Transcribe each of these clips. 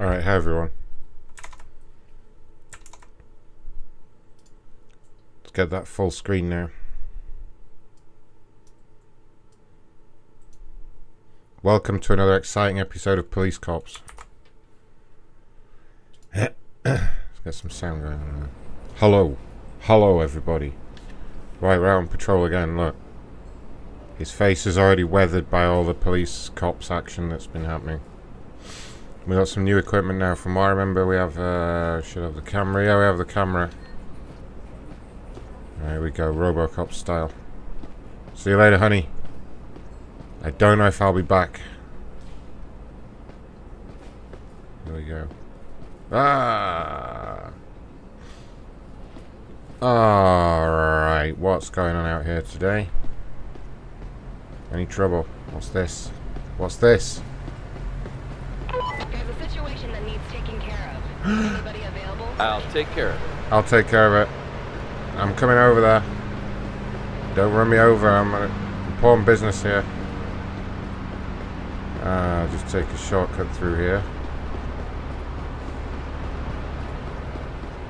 Alright, hi everyone. Let's get that full screen now. Welcome to another exciting episode of Police Cops. Let's get some sound going on there. Hello. Hello everybody. Right, we're out on patrol again, look. His face is already weathered by all the police cops action that's been happening. We got some new equipment now. From what I remember, we have, should have the camera. Yeah, we have the camera. There we go, Robocop style. See you later, honey. I don't know if I'll be back. Here we go. Ah! Alright, what's going on out here today? Any trouble? What's this? What's this? There's a situation that needs taking care of. Is anybody available? I'll take care of it. I'll take care of it. I'm coming over there. Don't run me over. I'm an important business here. Just take a shortcut through here.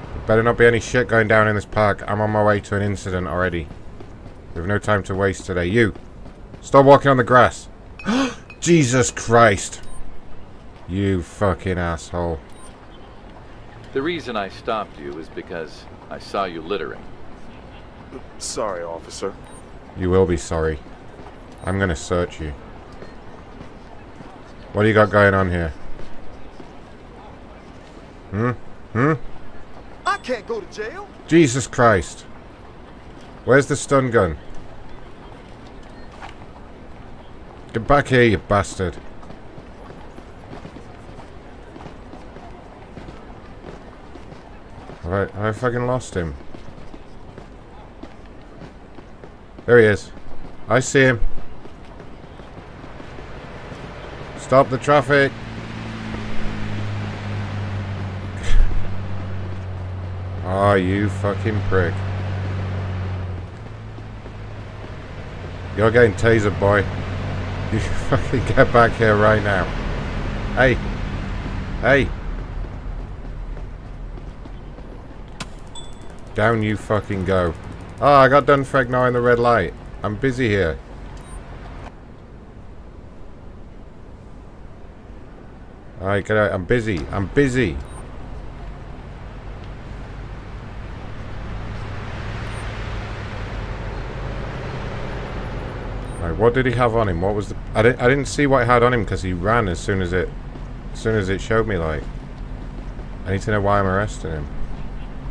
There better not be any shit going down in this park. I'm on my way to an incident already. We have no time to waste today. You! Stop walking on the grass! Jesus Christ! You fucking asshole. The reason I stopped you is because I saw you littering. Sorry, officer. You will be sorry. I'm gonna search you. What do you got going on here? Hmm? Hmm? I can't go to jail! Jesus Christ! Where's the stun gun? Get back here, you bastard. Alright, I fucking lost him. There he is. I see him. Stop the traffic. Ah, oh, you fucking prick. You're getting tasered, boy. You fucking get back here right now. Hey. Hey. Down you fucking go. Ah, oh, I got done for ignoring the red light. I'm busy here. Alright, get out. I'm busy. I'm busy. What did he have on him? What was the? I didn't see what he had on him because he ran as soon as it showed me. Like, I need to know why I'm arresting him.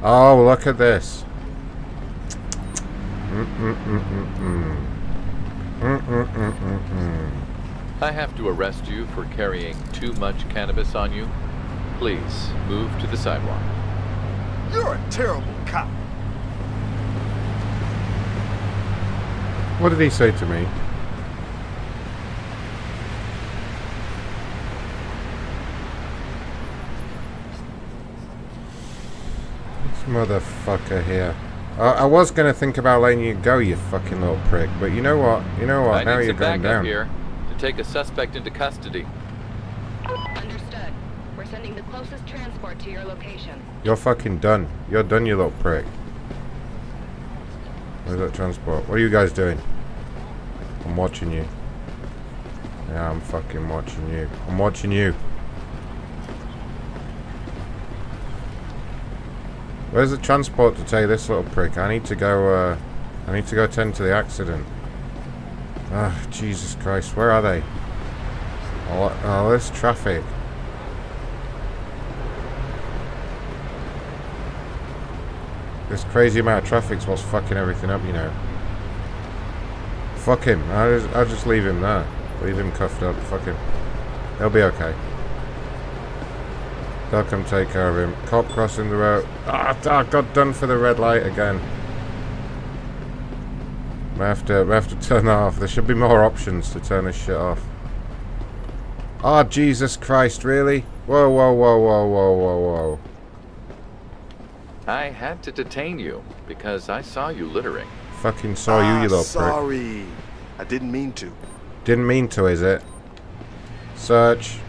Oh, look at this. I have to arrest you for carrying too much cannabis on you. Please move to the sidewalk. You're a terrible cop. What did he say to me? Motherfucker here. I was gonna think about letting you go, you fucking little prick, but you know what? You know what? Now you're going down here to take a suspect into custody. Understood. We're sending the closest transport to your location. You're fucking done. You're done, you little prick. Where's that transport? What are you guys doing? I'm watching you. Yeah, I'm fucking watching you. I'm watching you. Where's the transport to take this little prick? I need to go tend to the accident. Ah, Jesus Christ, where are they? Oh, this traffic. This crazy amount of traffic's what's fucking everything up, you know. Fuck him. I'll just leave him there. Leave him cuffed up. Fuck him. He'll be okay. They'll come take care of him. Cop crossing the road. Ah, I got done for the red light again. We have to turn that off. There should be more options to turn this shit off. Ah, oh, Jesus Christ, really? Whoa, whoa, whoa, whoa, whoa, whoa, whoa. I had to detain you because I saw you littering. Fucking saw you, you little prick. Sorry. I didn't mean to. Didn't mean to, is it? Search.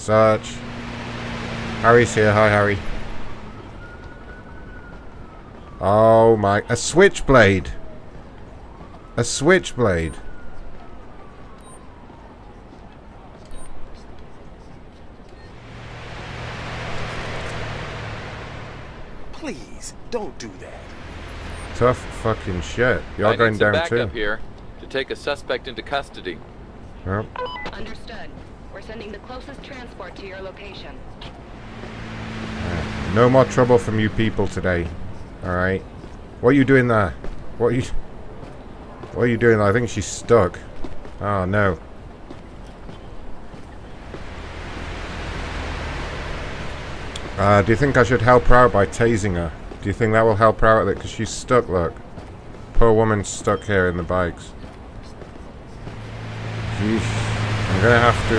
Search. Harry's here. Hi, Harry. Oh my... A switchblade! A switchblade! Please, don't do that. Tough fucking shit. Y'all going down too. I need some backup here to take a suspect into custody. Yep. Understood. We're sending the closest transport to your location. No more trouble from you people today. Alright. What are you doing there? What are you doing there? I think she's stuck. Oh no. Do you think I should help her out by tasing her? Do you think that will help her out with it? Because she's stuck, look. Poor woman's stuck here in the bikes. Jeez. I'm gonna have to,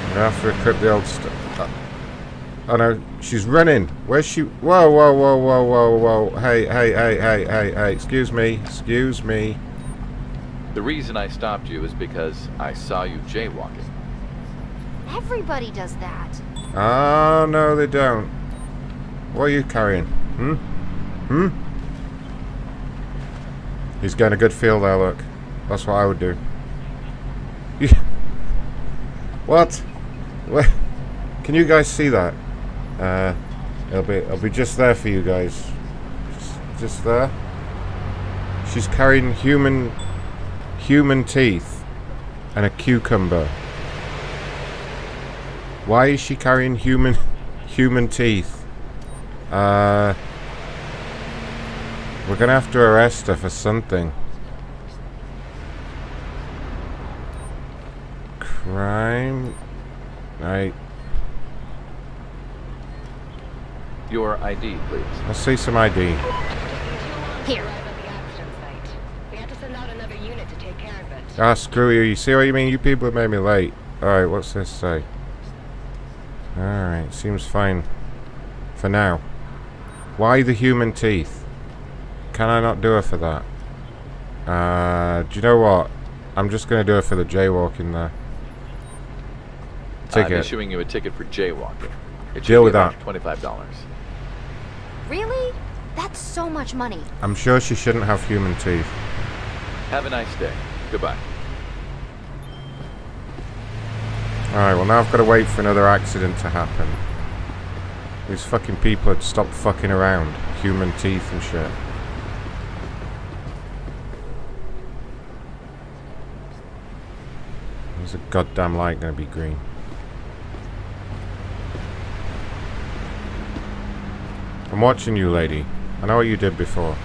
I'm gonna have to equip the old stuff. Oh no, she's running. Where's she? Whoa, whoa, whoa, whoa, whoa, whoa. Hey, hey, hey, hey, hey, hey. Excuse me. Excuse me. The reason I stopped you is because I saw you jaywalking. Everybody does that. Oh, no, they don't. What are you carrying? Hmm? Hmm? He's getting a good feel there, look. That's what I would do. What? What? Can you guys see that? It'll be just there for you guys. Just there. She's carrying human teeth and a cucumber. Why is she carrying human teeth? We're gonna have to arrest her for something. Crime. Right. Your ID, please. I'll see some ID. Here. We have to send out another unit to take care of it. Ah, screw you. You see what you mean? You people made me late. Alright, what's this say? Alright, seems fine. For now. Why the human teeth? Can I not do her for that? Do you know what? I'm just going to do it for the jaywalking there. Ticket. I'm issuing you a ticket for jaywalking. It Deal with that. $25. Really? That's so much money. I'm sure she shouldn't have human teeth. Have a nice day. Goodbye. Alright, well now I've got to wait for another accident to happen. These fucking people had stopped fucking around. Human teeth and shit. There's a goddamn light going to be green. I'm watching you, lady. I know what you did before.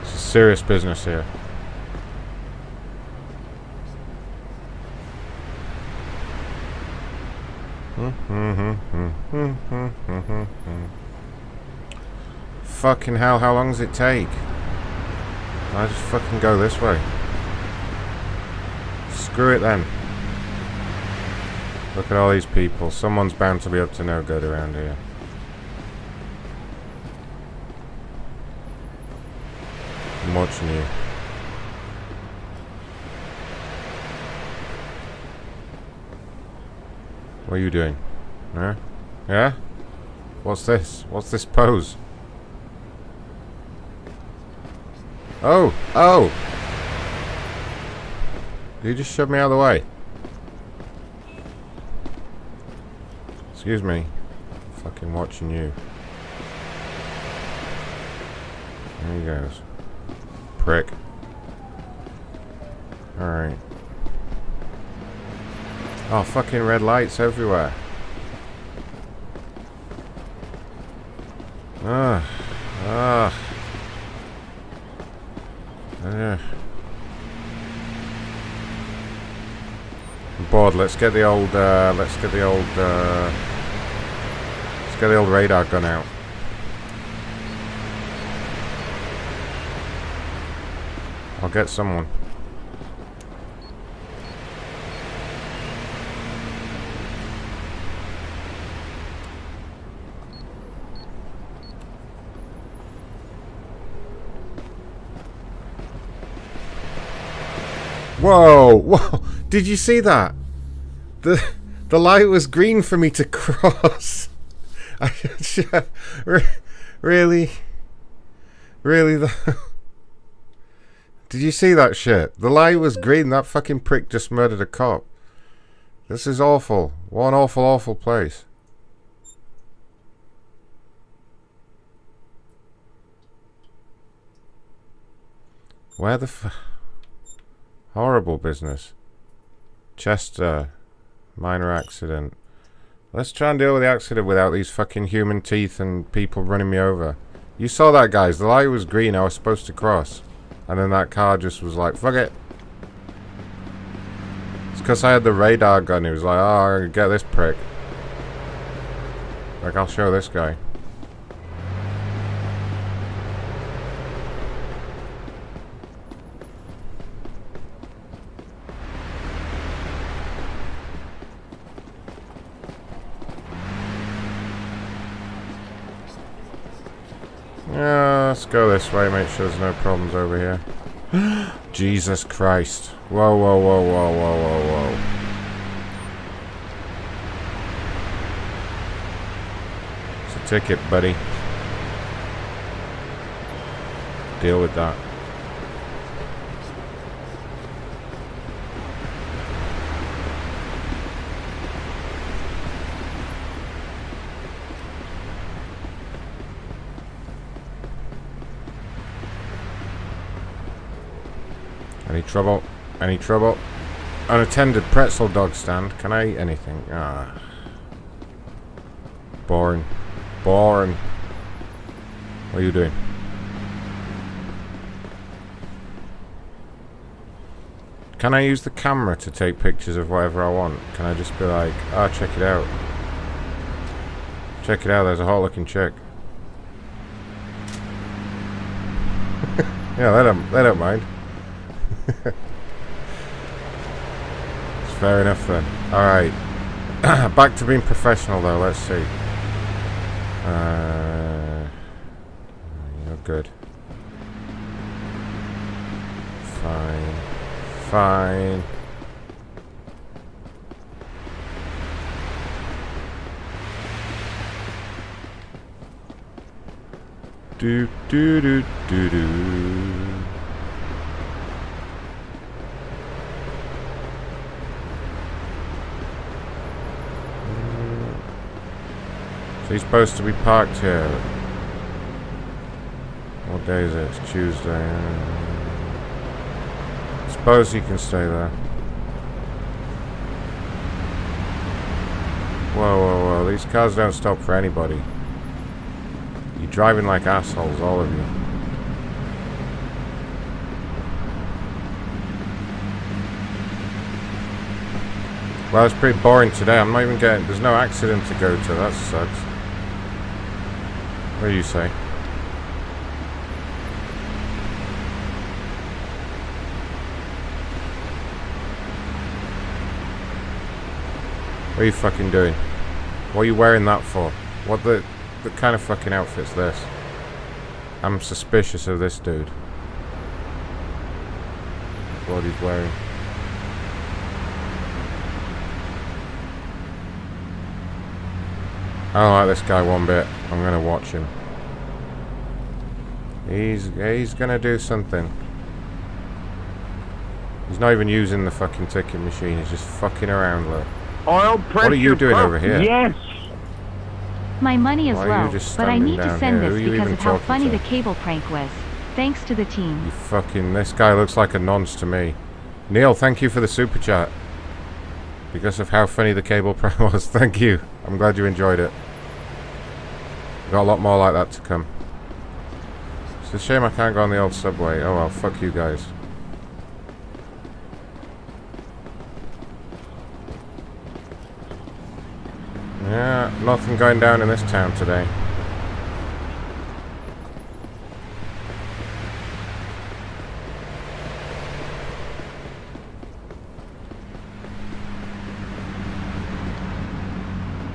This is serious business here. Fucking hell, how long does it take? I just fucking go this way. Screw it then. Look at all these people. Someone's bound to be up to no good around here. I'm watching you. What are you doing? Huh? Yeah? What's this? What's this pose? Oh! Oh! You just shoved me out of the way. Excuse me. Fucking watching you. There he goes. Prick. Alright. Oh, fucking red lights everywhere. Ah. Ah. I'm bored. Let's get the old, Get the old radar gun out. I'll get someone. Whoa! Whoa! Did you see that? The light was green for me to cross. Really? Really though? Did you see that shit? The light was green. That fucking prick just murdered a cop. This is awful. What an awful, awful place. Where the f... Horrible business. Chester. Minor accident. Let's try and deal with the accident without these fucking human teeth and people running me over. You saw that, guys. The light was green. I was supposed to cross. And then that car just was like, fuck it. It's because I had the radar gun. It was like, oh, get this prick. Like, I'll show this guy. Let's go this way, make sure there's no problems over here. Jesus Christ. Whoa, whoa, whoa, whoa, whoa, whoa, whoa. It's a ticket, buddy. Deal with that. Any trouble? Any trouble? Unattended pretzel dog stand. Can I eat anything? Ah. Boring. Boring. What are you doing? Can I use the camera to take pictures of whatever I want? Can I just be like, ah, oh, check it out. Check it out, there's a hot looking chick. Yeah, they don't mind. It's fair enough then. Alright. Back to being professional though, let's see. You're good. Fine. Fine. Do do do do do. He's supposed to be parked here. What day is it? It's Tuesday. I suppose he can stay there. Whoa, whoa, whoa. These cars don't stop for anybody. You're driving like assholes, all of you. Well, it's pretty boring today. I'm not even getting... There's no accident to go to. That sucks. What do you say? What are you fucking doing? What are you wearing that for? What the... What kind of fucking outfit's this? I'm suspicious of this dude. What he's wearing. I don't like this guy one bit. I'm gonna watch him. He's gonna do something. He's not even using the fucking ticket machine. He's just fucking around, look. What are you doing over here? Yes. My money is low, but I need to send this because of how funny the cable prank was. Thanks to the team. You fucking... This guy looks like a nonce to me. Neil, thank you for the super chat. Because of how funny the cable prank was. Thank you. I'm glad you enjoyed it. Got a lot more like that to come. It's a shame I can't go on the old subway. Oh well, fuck you guys. Yeah, nothing going down in this town today.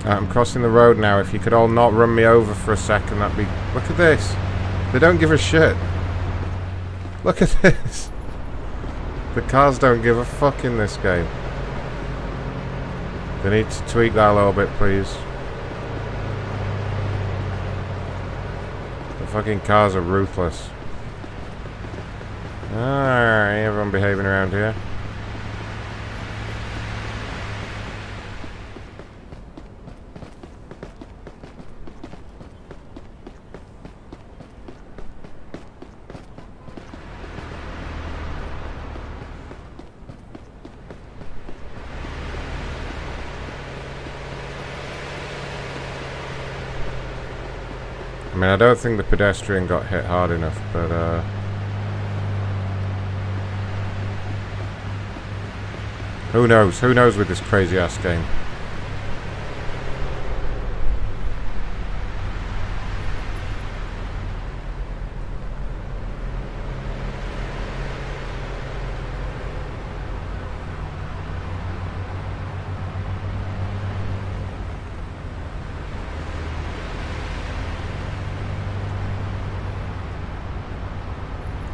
I'm crossing the road now. If you could all not run me over for a second, that'd be... Look at this. They don't give a shit. Look at this. The cars don't give a fuck in this game. They need to tweak that a little bit, please. The fucking cars are ruthless. Alright, everyone behaving around here. I mean, I don't think the pedestrian got hit hard enough, but, who knows? Who knows with this crazy-ass game?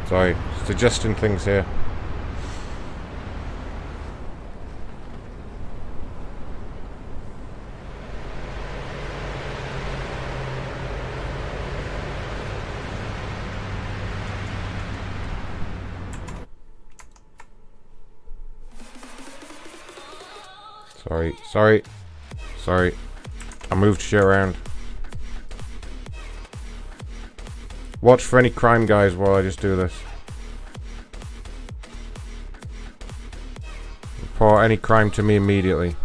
Sorry, suggesting things here. Sorry. I moved shit around. Watch for any crime guys while I just do this. Report any crime to me immediately.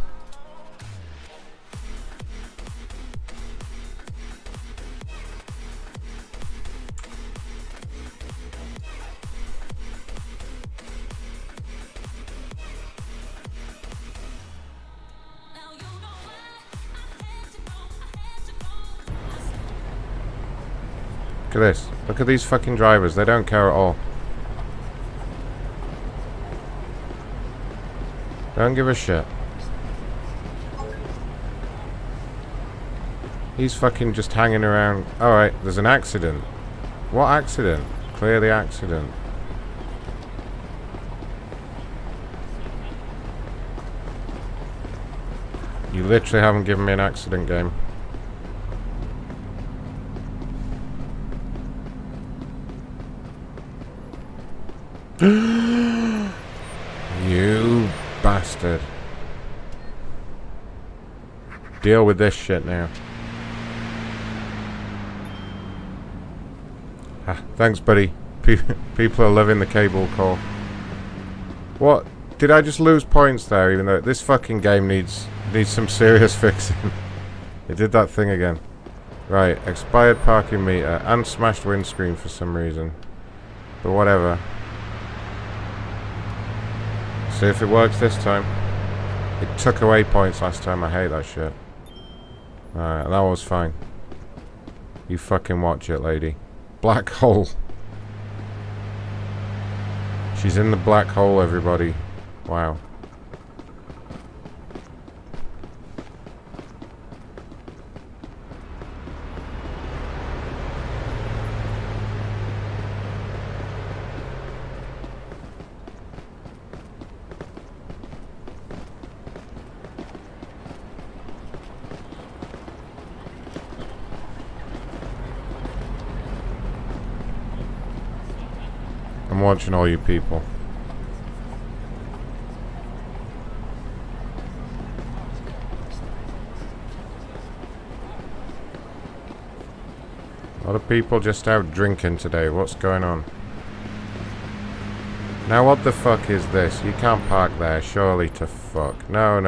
Look at this. Look at these fucking drivers. They don't care at all. Don't give a shit. He's fucking just hanging around. Alright, there's an accident. What accident? Clear the accident. You literally haven't given me an accident game. You bastard. Deal with this shit now. Ah, thanks, buddy. People are loving the cable call. What? Did I just lose points there, even though this fucking game needs some serious fixing? It did that thing again. Right, expired parking meter and smashed windscreen for some reason. But whatever. See if it works this time. It took away points last time. I hate that shit. Alright, that was fine. You fucking watch it, lady. Black hole. She's in the black hole, everybody. Wow. I'm watching all you people. A lot of people just out drinking today. What's going on? Now what the fuck is this? You can't park there, surely to fuck. No.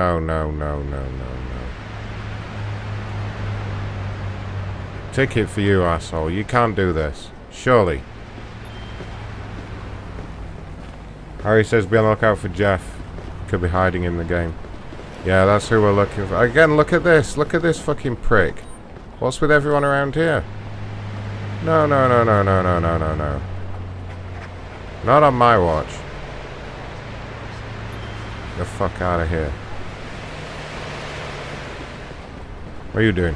Ticket for you, asshole. You can't do this. Surely. Harry says be on the lookout for Jeff. Could be hiding in the game. Yeah, that's who we're looking for. Again, look at this. Look at this fucking prick. What's with everyone around here? No. Not on my watch. Get the fuck out of here. What are you doing?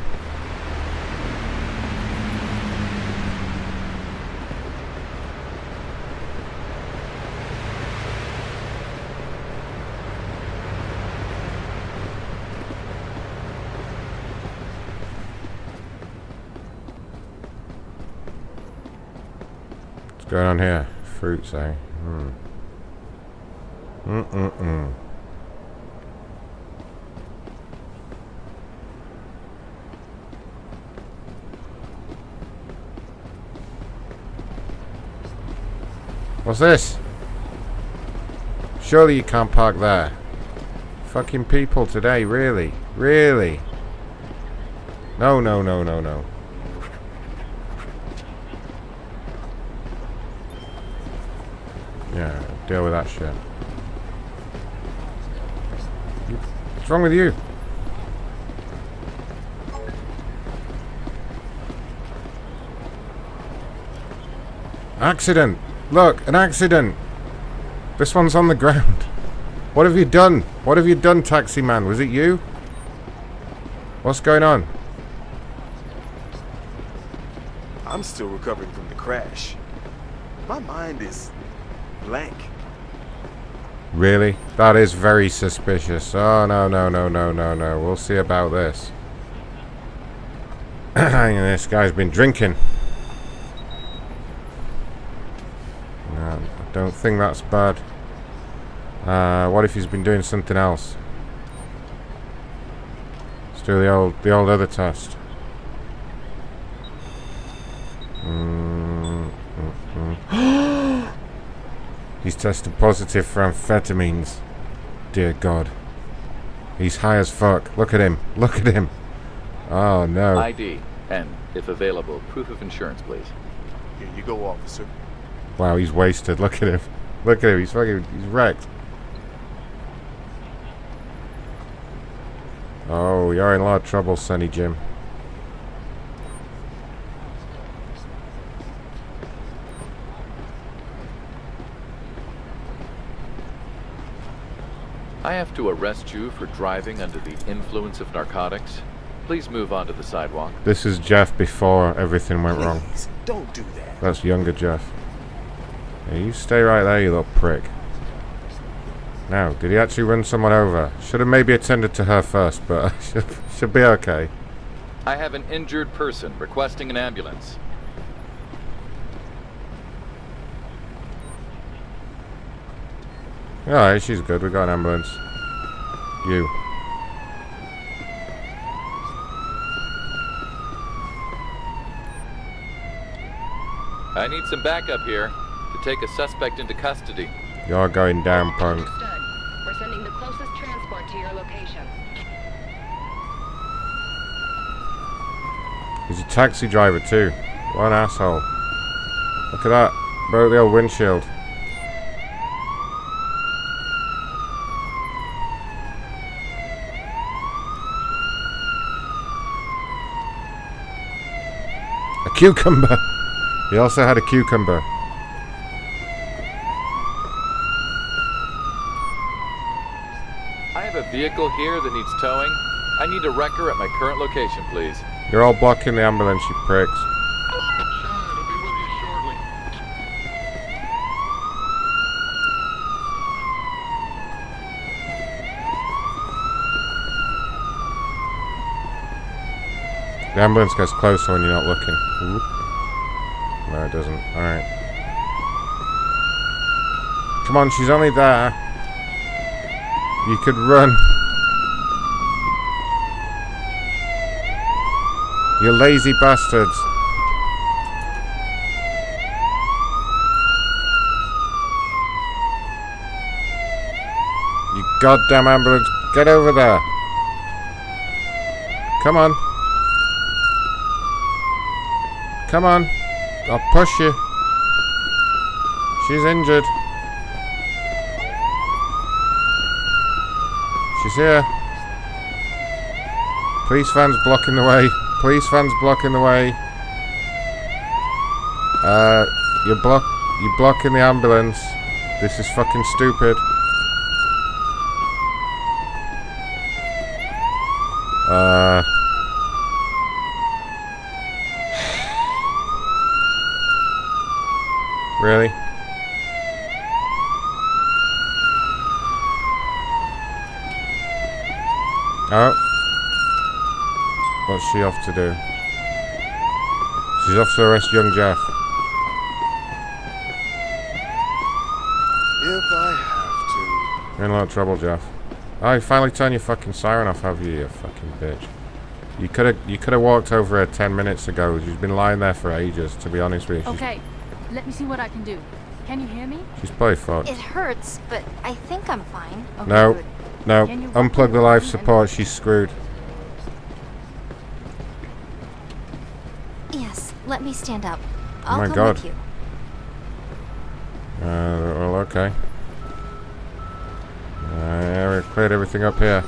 What's going on here? Fruits, eh? Hmm. Mm-mm-mm. What's this? Surely you can't park there. Fucking people today, really? Really? No, no, no, no, no. Yeah, deal with that shit. What's wrong with you? Accident! Look, an accident! This one's on the ground. What have you done? What have you done, taxi man? Was it you? What's going on? I'm still recovering from the crash. My mind is blank. Really? That is very suspicious. Oh, no, no, no, no, no, no. We'll see about this. Hang on, this guy's been drinking. Don't think that's bad. What if he's been doing something else? Let's do the old other test. Mm-hmm. He's tested positive for amphetamines. Dear God. He's high as fuck. Look at him. Look at him. Oh no. ID and, if available, proof of insurance, please. Here you go, officer. Wow, he's wasted. Look at him. Look at him. He's fucking... He's wrecked. Oh, you're in a lot of trouble, Sonny Jim. I have to arrest you for driving under the influence of narcotics. Please move on to the sidewalk. This is Jeff before everything went wrong. Please, don't do that. That's younger Jeff. Yeah, you stay right there, you little prick. Now, did he actually run someone over? Should have maybe attended to her first, but should be okay. I have an injured person requesting an ambulance. Alright, she's good. We got an ambulance. You. I need some backup here. To take a suspect into custody. You're going down, punk. Understood. We're sending the closest transport to your location. He's a taxi driver too. What an asshole. Look at that. Broke the old windshield. A cucumber. He also had a cucumber. Vehicle here that needs towing. I need a wrecker at my current location, please. You're all blocking the ambulance, you pricks. It'll be with you shortly. The ambulance gets closer when you're not looking. No, it doesn't. Alright. Come on, she's only there. You could run. You lazy bastards. You goddamn ambulance. Get over there. Come on. Come on. I'll push you. She's injured. She's here. Police van's blocking the way. Police van's blocking the way. You're blocking the ambulance. This is fucking stupid. Really? Oh. What's she off to do? She's off to arrest young Jeff. If I have to. You're in a lot of trouble, Jeff. Oh, you finally turned your fucking siren off, have you fucking bitch? You could have walked over her 10 minutes ago. She's been lying there for ages, to be honest with you. Okay, let me see what I can do. Can you hear me? She's probably fucked. It hurts, but I think I'm fine. Okay, no. Unplug the life support. She's screwed. Yes, let me stand up. I'll come with you. Well, okay. Yeah, we've cleared everything up here.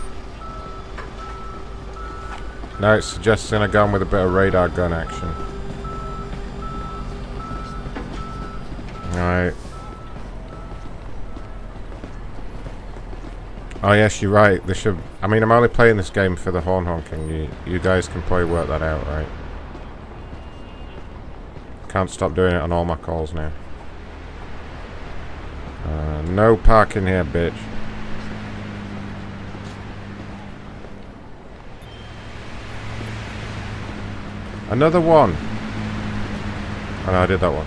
Now it's suggesting a gun with a bit of radar gun action. Alright. Oh yes, you're right. This should. I mean, I'm only playing this game for the horn honking. You guys can probably work that out, right? Can't stop doing it on all my calls now. No parking here, bitch. Another one! Oh no, I did that one.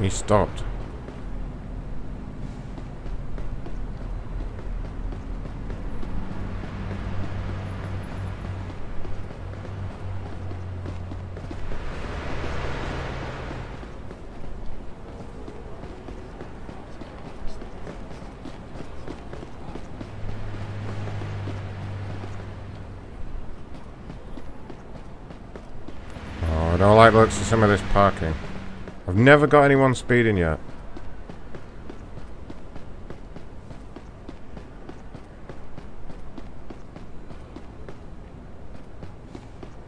He stopped. Oh, I don't like the looks of some of this parking. I've never got anyone speeding yet.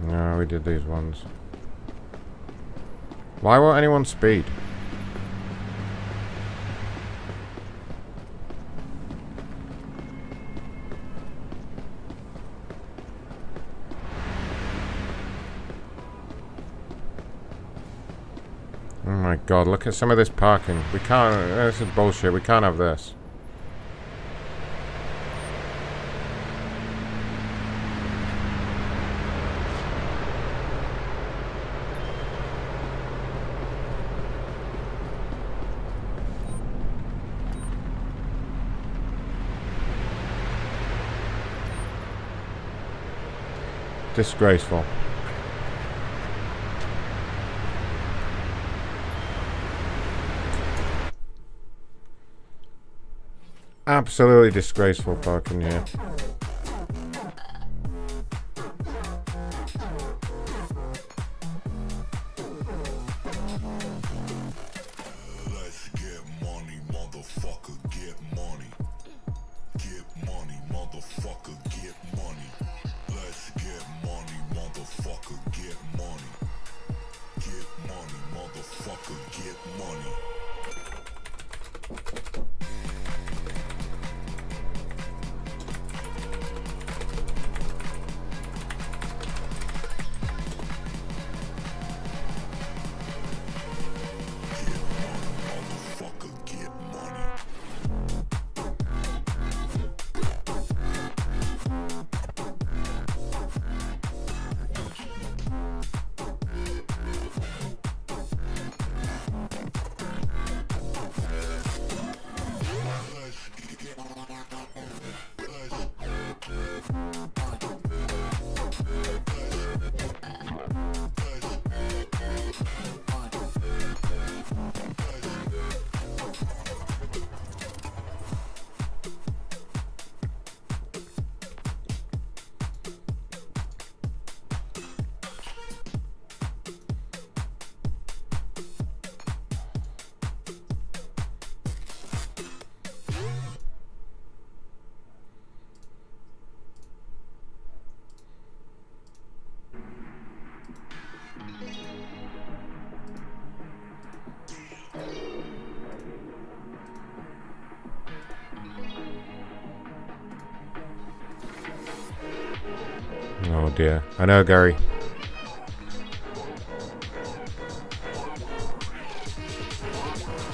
No, we did these ones. Why won't anyone speed? God, look at some of this parking. We can't. This is bullshit. We can't have this. Disgraceful. Absolutely disgraceful parking here. Let's get money, motherfucker, get money. Get money, motherfucker, get money. Let's get money, motherfucker, get money. Get money, motherfucker, get money. dear. I know, Gary.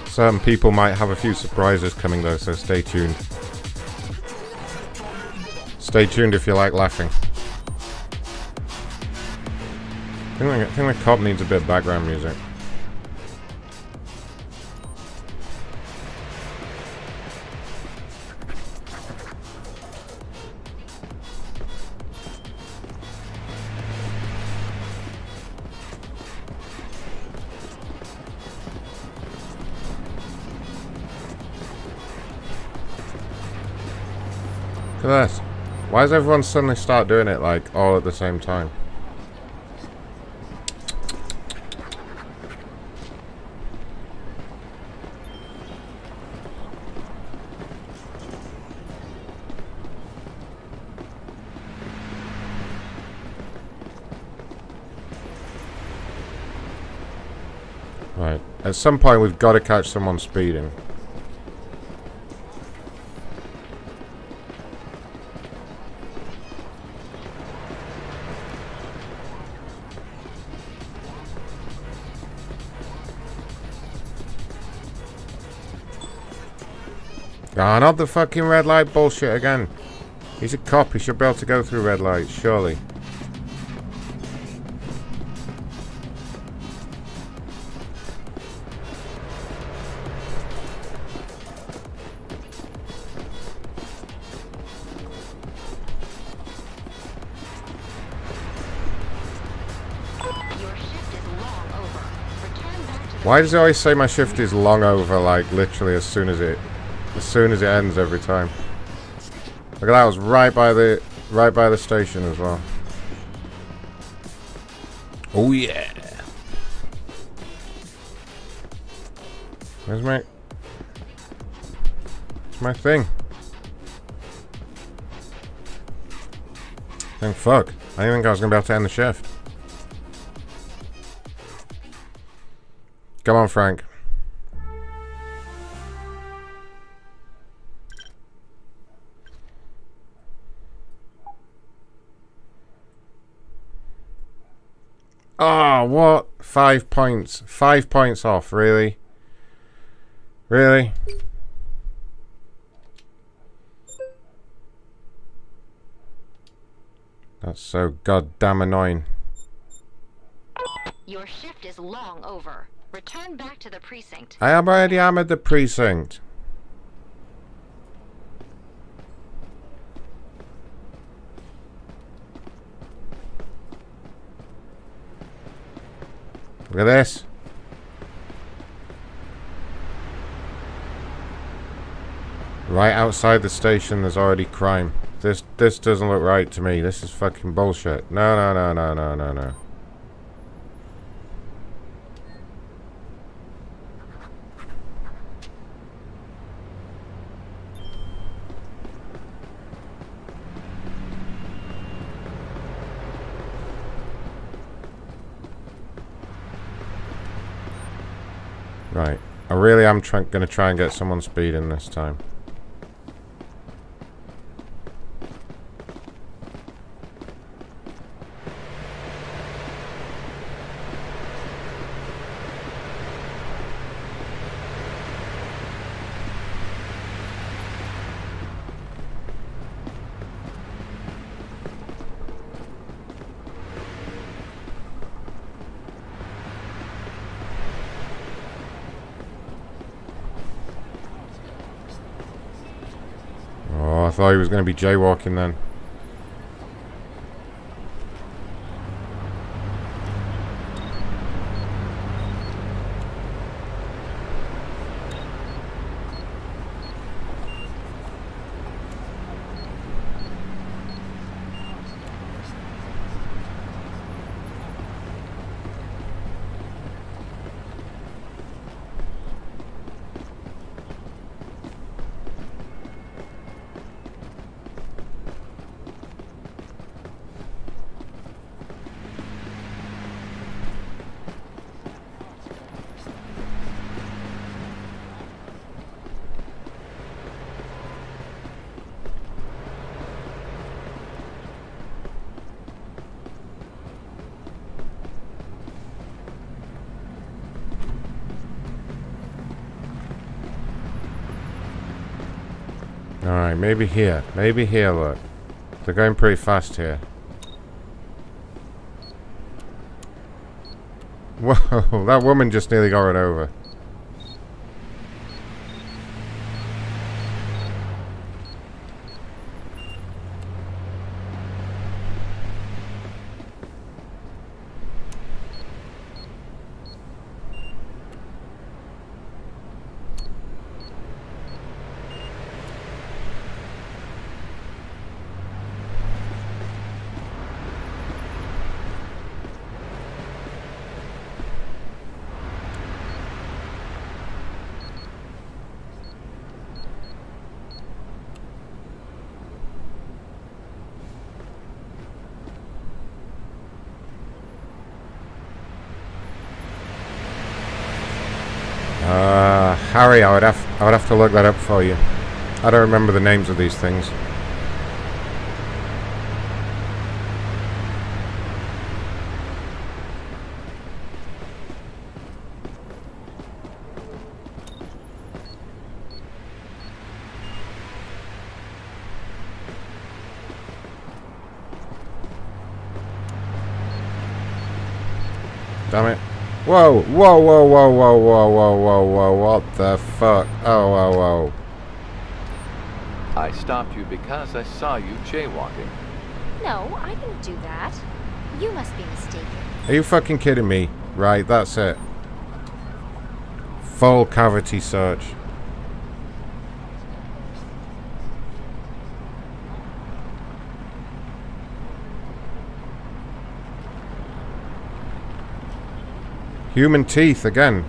Certain people might have a few surprises coming though, so stay tuned. Stay tuned if you like laughing. I think the cop needs a bit of background music. This. Why does everyone suddenly start doing it like all at the same time? Right. At some point we've got to catch someone speeding. Ah, not the fucking red light bullshit again. He's a cop, he should be able to go through red lights, surely. Your shift is long over. Return back to... Why does he always say my shift is long over, like literally as soon as it... ends every time. Look at that, I was right by the station as well. Oh yeah. Where's my... It's my thing. Thank fuck. I didn't think I was gonna be able to end the shift. Come on, Frank. Ah, oh, what? 5 points. 5 points off, really? Really? That's so goddamn annoying. Your shift is long over. Return back to the precinct. I am already am at the precinct. Look at this. Right outside the station there's already crime. This doesn't look right to me. This is fucking bullshit. No, no, no, no, no, no, no. Right, I really am gonna try and get someone speeding this time. I thought he was going to be jaywalking then. Alright, maybe here. Maybe here, look. They're going pretty fast here. Whoa, that woman just nearly got run over. Harry, I would have to look that up for you. I don't remember the names of these things. Damn it. Whoa, whoa, whoa, whoa, whoa, whoa, whoa, whoa, whoa, what the fuck? Oh, whoa, whoa. I stopped you because I saw you jaywalking. No, I didn't do that. You must be mistaken. Are you fucking kidding me? Right, that's it. Full cavity search. Human teeth, again.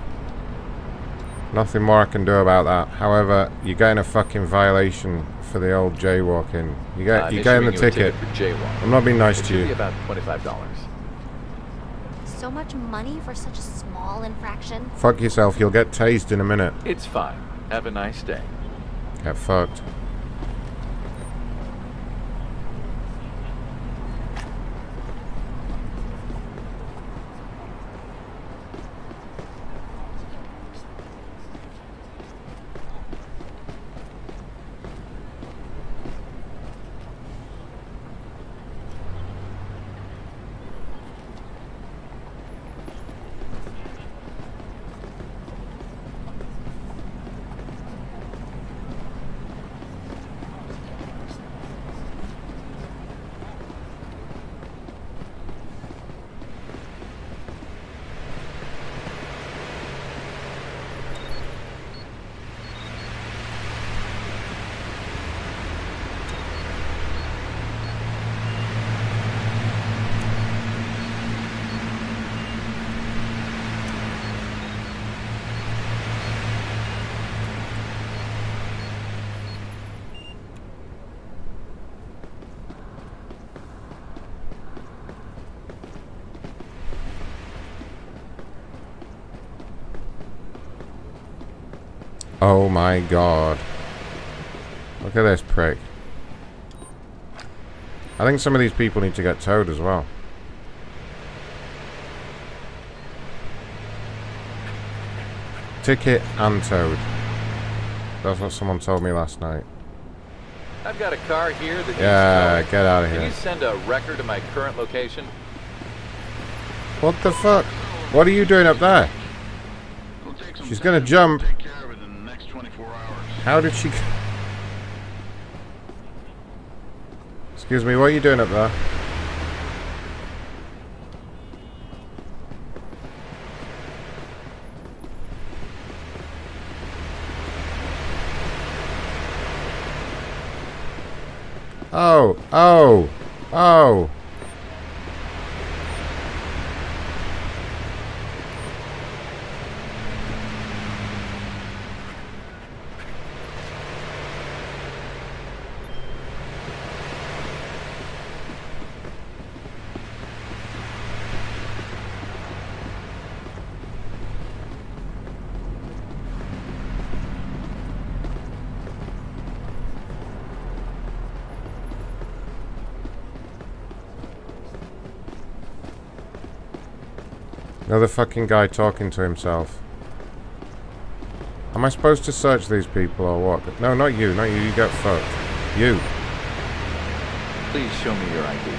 Nothing more I can do about that. However, you're getting a fucking violation for the old jaywalking. You're getting the ticket. I'm not being nice to you. About $25. So much money for such a small infraction? Fuck yourself, you'll get tased in a minute. It's fine. Have a nice day. Get fucked. Oh my god. Look at this prick. I think some of these people need to get towed as well. Ticket and towed. That's what someone told me last night. I've got a car here that needs towing. Get out of here. Can you send a wrecker to my current location? What the fuck? What are you doing up there? She's gonna jump. How did she... Excuse me, what are you doing up there? Oh, oh, oh. Another fucking guy talking to himself. Am I supposed to search these people or what? No, not you. Not you. You got fucked. You. Please show me your ID.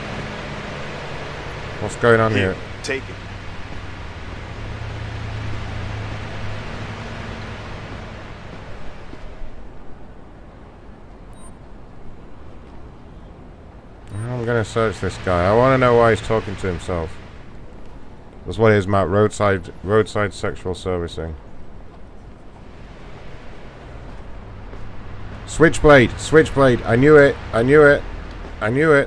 What's going on here? Take it. I'm gonna search this guy. I want to know why he's talking to himself. That's what it is, Matt. Roadside sexual servicing. Switchblade! Switchblade! I knew it! I knew it! I knew it!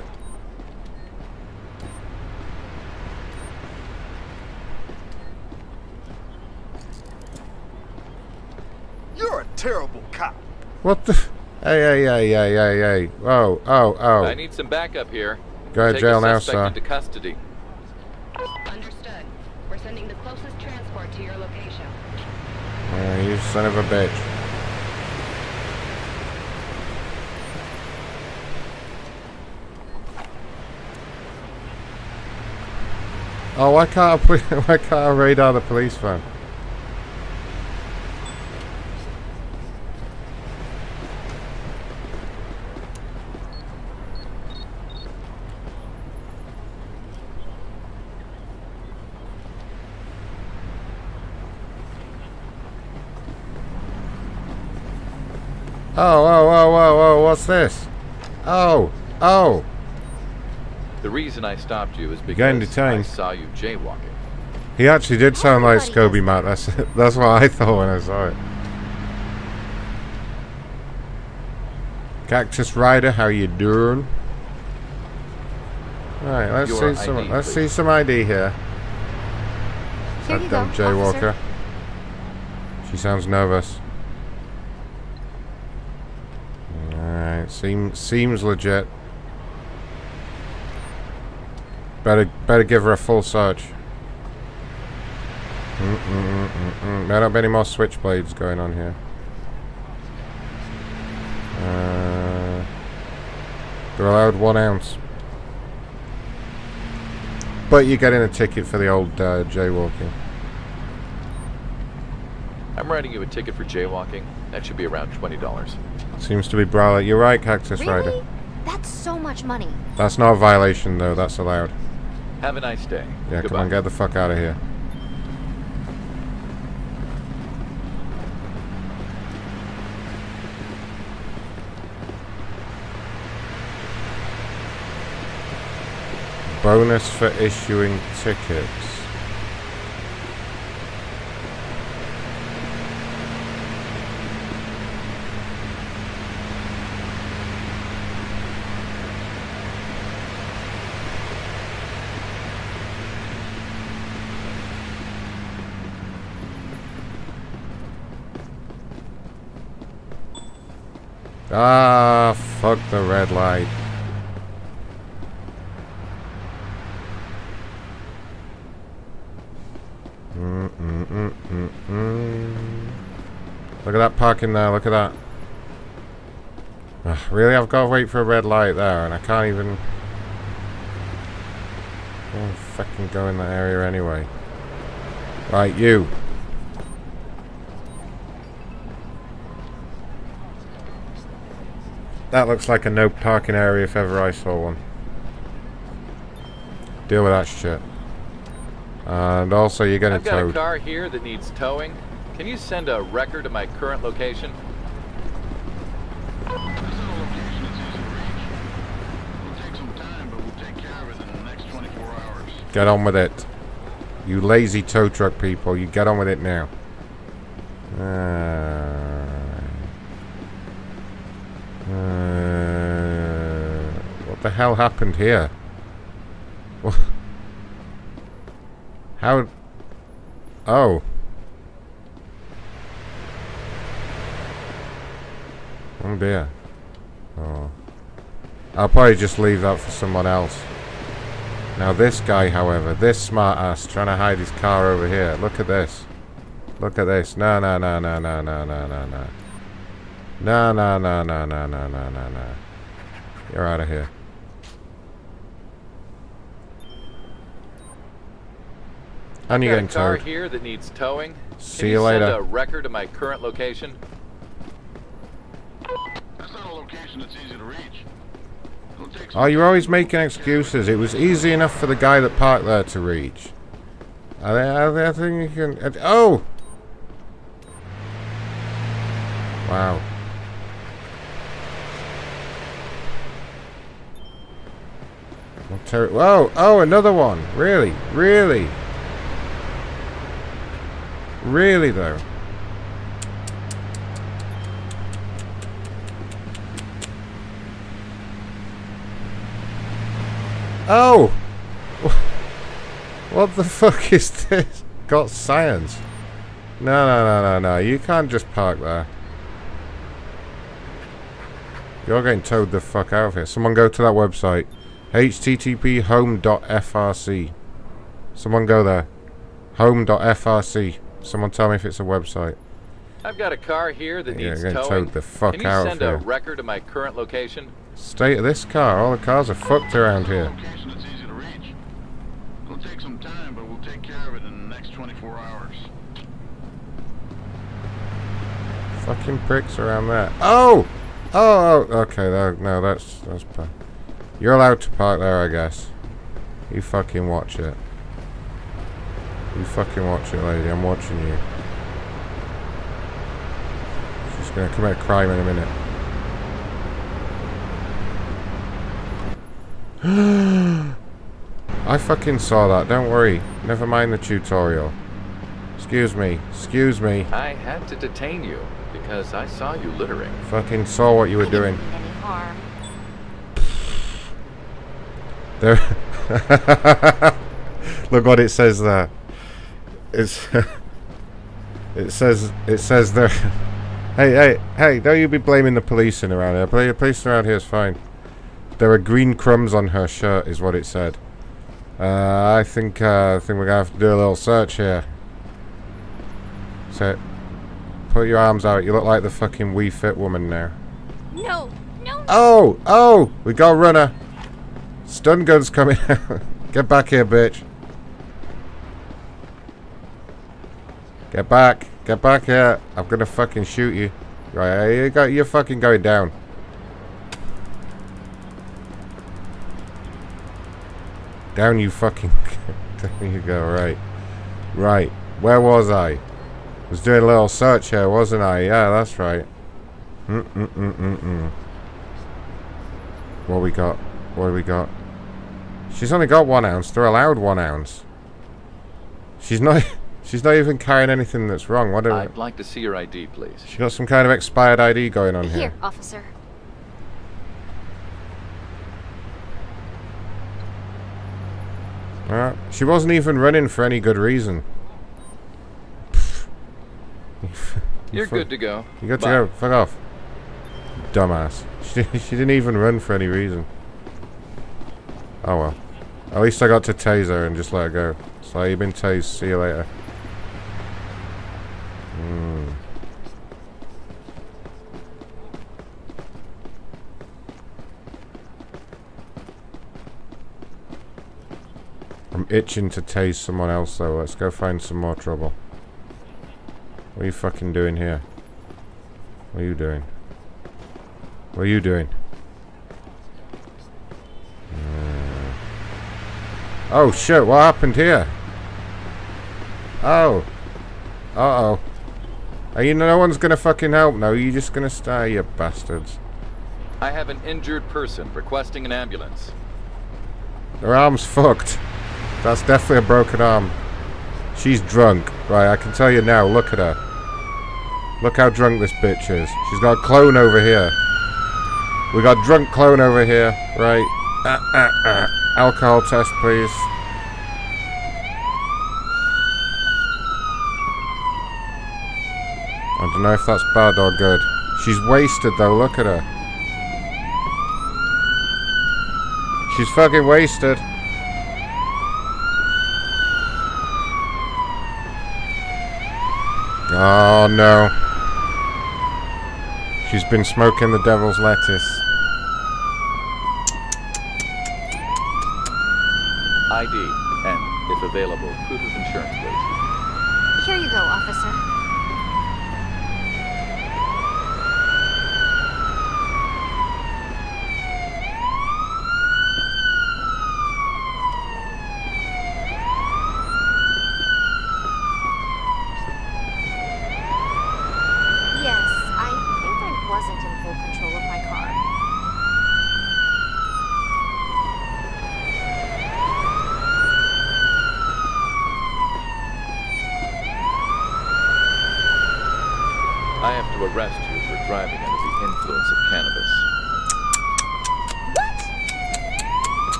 You're a terrible cop! What the... Hey. Oh, oh, oh. I need some backup here. Go to jail now, sir. Into custody. Understood. We're sending the closest transport to your location. Yeah, you son of a bitch. Oh, why can't I radar the police van? Oh, what's this? Oh. The reason I stopped you is because I saw you jaywalking. He actually did sound like Scooby, Matt. That's what I thought when I saw it. Cactus Rider, how you doing? Alright, let's see some ID here. That dumb jaywalker. Officer. She sounds nervous. Alright, seems legit. Better give her a full search. There don't be any more switchblades going on here. They're allowed 1 ounce. But you're getting a ticket for the old jaywalking. I'm writing you a ticket for jaywalking. That should be around $20. Seems to be bralette. You're right, Cactus Rider. That's so much money. That's not a violation, though. That's allowed. Have a nice day. Yeah, goodbye. Come on, get the fuck out of here. Bonus for issuing tickets. Ah, fuck the red light. Look at that parking there, look at that. Ugh, really, I've got to wait for a red light there, and I can't even... I can't fucking go in that area anyway. Right, you. That looks like a no parking area if ever I saw one. Deal with that shit. And also, you're gonna tow. I've got a car here that needs towing. Can you send a wrecker to my current location? Get on with it, you lazy tow truck people. You get on with it now. What the hell happened here? How? Oh. Oh dear. Oh. I'll probably just leave that for someone else. Now this guy, however, this smart ass trying to hide his car over here. Look at this. Look at this. No. No. You're out of here. I'm getting tired. Here that needs towing. See you later. Send a record to my current location. That's not a location that's easy to reach. Oh, you're always making excuses. It was easy enough for the guy that parked there to reach. I think you can. Oh! Wow. Whoa! Oh, another one! Really? Really? Really, though? Oh! What the fuck is this? Got science. No, no, no, no, no. You can't just park there. You're getting towed the fuck out of here. Someone go to that website. http://home.frc. Someone go there. Home.frc. Someone tell me if it's a website. I've got a car here that needs towing. You're getting towed the fuck out of here. Can you send a record to my current location? State of this car. All the cars are fucked around here. It's easy to reach. It'll take some time, but we'll take care of it in the next 24 hours. Fucking pricks around there. Oh! Oh! Okay, no, that's bad. You're allowed to park there, I guess. You fucking watch it. You fucking watch it, lady. I'm watching you. She's gonna commit a crime in a minute. I fucking saw that, don't worry. Never mind the tutorial. Excuse me. Excuse me. I had to detain you because I saw you littering. Fucking saw what you were doing. Any harm. There Look what it says there. It's it says there. Hey, don't you be blaming the policing around here. The policing around here is fine. There are green crumbs on her shirt, is what it said. I think we're gonna have to do a little search here. So, put your arms out. You look like the fucking Wii Fit woman now. No, no. Oh, oh, we got a runner. Stun gun's coming out. Get back here, bitch. Get back. Get back here. I'm gonna fucking shoot you. Right, you're fucking going down. Down you fucking... There you go, right. Right. Where was I? I was doing a little search here, wasn't I? Yeah, that's right. What we got? What do we got? She's only got 1 ounce. They're allowed 1 ounce. She's not even carrying anything that's wrong. What do I'd like to see your ID, please. She got some kind of expired ID going on here. Here, officer. She wasn't even running for any good reason. You're good to go. You got to go. Fuck off. Dumbass. She didn't even run for any reason. Oh well. At least I got to tase her and just let her go. So you've been tased. See you later. I'm itching to tase someone else though. Let's go find some more trouble. What are you fucking doing here? What are you doing? What are you doing? Oh shit, what happened here? Oh. Uh-oh. Are you no one's gonna fucking help now? You're just gonna stay, you bastards. I have an injured person requesting an ambulance. Her arm's fucked. That's definitely a broken arm. She's drunk. Right, I can tell you now, look at her. Look how drunk this bitch is. She's got a clone over here. We got a drunk clone over here, right? Alcohol test, please. I don't know if that's bad or good. She's wasted, though. Look at her. She's fucking wasted. Oh, no. She's been smoking the devil's lettuce. available. Proof of insurance, please. Here you go, officer.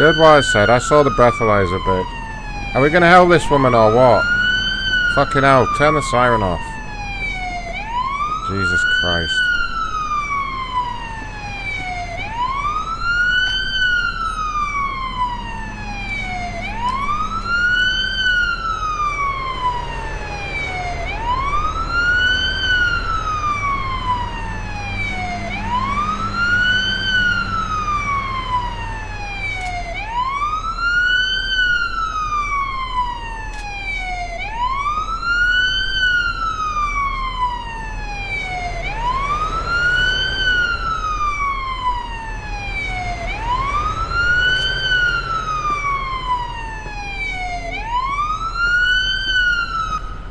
Good was said. I saw the breathalyzer bit. Are we gonna help this woman or what? Fucking hell, turn the siren off. Jesus Christ.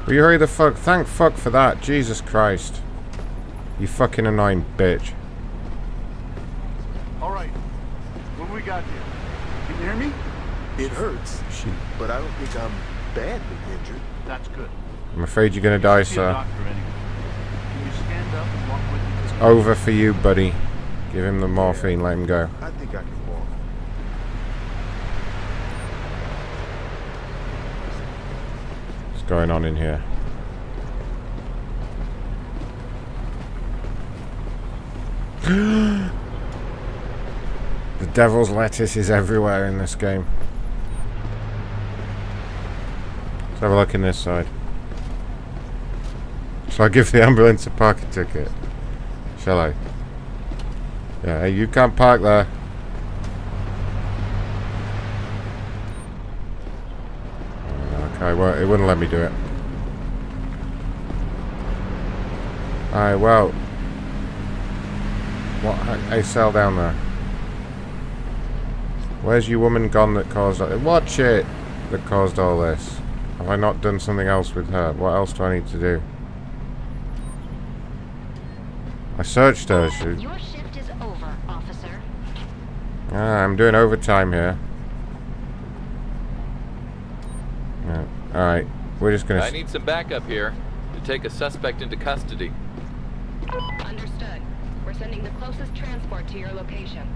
Will you hurry the fuck? Thank fuck for that. Jesus Christ. You fucking annoying bitch. Alright. What do we got here? Can you hear me? It hurts. Shit. But I don't think I'm badly injured. That's good. I'm afraid you're gonna die, sir. Can you stand up and walk with me? It's over for you, buddy. Give him the morphine, let him go. I think I can walk. Going on in here. The devil's lettuce is everywhere in this game. Let's have a look in this side. Shall I give the ambulance a parking ticket? Shall I? Yeah, you can't park there. Well, it wouldn't let me do it. Alright, well. What? I sell down there. Where's your woman gone that caused all this? What shit that caused all this? Have I not done something else with her? What else do I need to do? I searched her. Your shift is over, officer. Ah, I'm doing overtime here. Alright, we're just gonna... I need some backup here to take a suspect into custody. Understood. We're sending the closest transport to your location.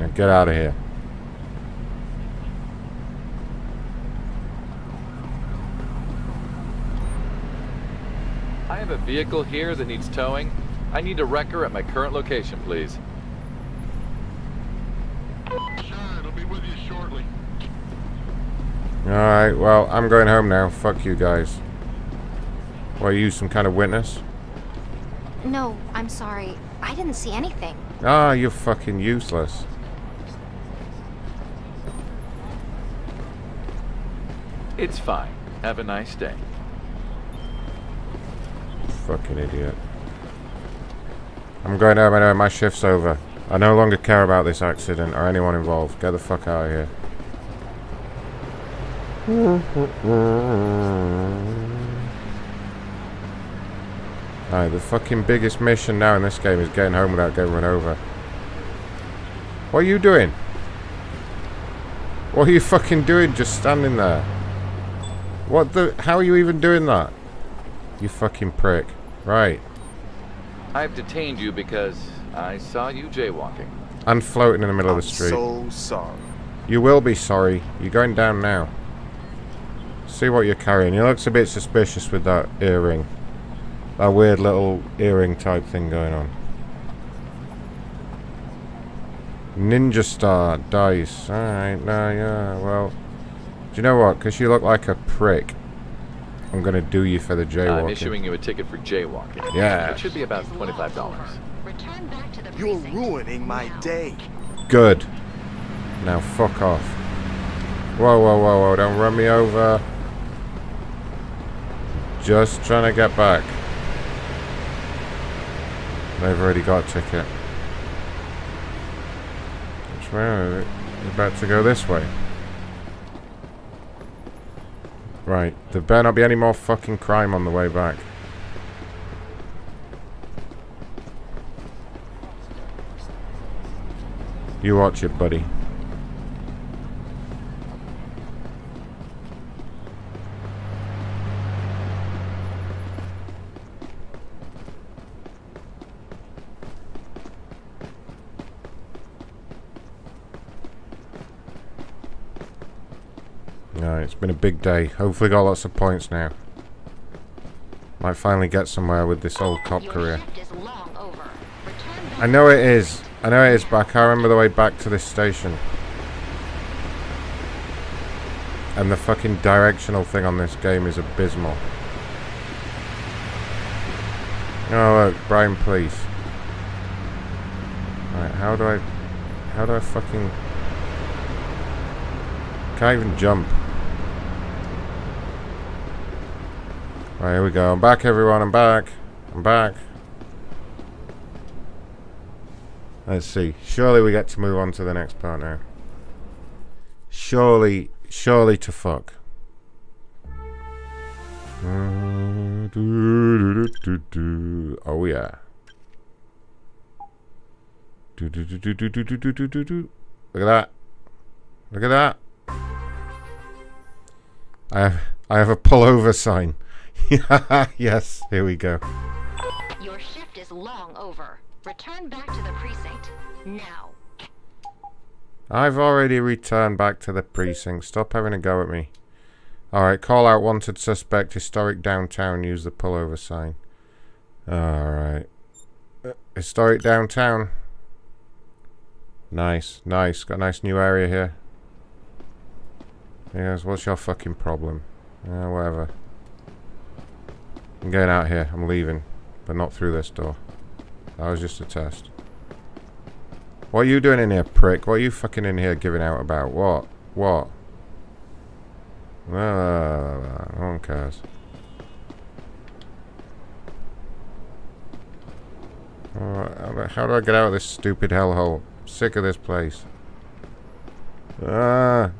Now get out of here. I have a vehicle here that needs towing. I need a wrecker at my current location, please. Sure, it'll be with you shortly. Alright, well, I'm going home now. Fuck you guys. What, are you some kind of witness? No, I'm sorry. I didn't see anything. Ah, you're fucking useless. It's fine. Have a nice day. Fucking idiot. I'm going home anyway. My shift's over. I no longer care about this accident or anyone involved. Get the fuck out of here. Alright, the fucking biggest mission now in this game is getting home without getting run over. What are you doing? What are you fucking doing just standing there? What the... How are you even doing that? You fucking prick. Right. I've detained you because I saw you jaywalking. And floating in the middle of the street. I'm so sorry. You will be sorry. You're going down now. See what you're carrying. He looks a bit suspicious with that earring. That weird little earring type thing going on. Ninja star dice. Alright, nah, yeah, well. Do you know what? Because you look like a prick, I'm going to do you for the jaywalking. I'm issuing you a ticket for jaywalking. Yeah. It should be about $25. You're ruining my day. Good. Now fuck off. Whoa, whoa, whoa, whoa, don't run me over. Just trying to get back. They've already got a ticket. Which way are they? They're about to go this way. Right, there better not be any more fucking crime on the way back. You watch it, buddy. Alright, it's been a big day. Hopefully got lots of points now. Might finally get somewhere with this old cop career. I know it is. I know it is, but I can't remember the way back to this station. And the fucking directional thing on this game is abysmal. Oh look, Brian Police. Alright, how do I fucking... Can't even jump. Alright, here we go. I'm back everyone, I'm back. I'm back. Let's see. Surely we get to move on to the next part now. Surely to fuck. Oh yeah. Look at that. Look at that. I have a pullover sign. Yes, here we go. Your shift is long over. Return back to the precinct now. I've already returned back to the precinct. Stop having a go at me. Alright, call out wanted suspect, historic downtown. Use the pullover sign. Alright. Historic downtown. Nice, nice. Got a nice new area here. Yes, what's your fucking problem? Whatever. I'm getting out here. I'm leaving. But not through this door. That was just a test. What are you doing in here, prick? What are you fucking in here giving out about? What? What? No one cares. Oh, how do I get out of this stupid hellhole? I'm sick of this place. What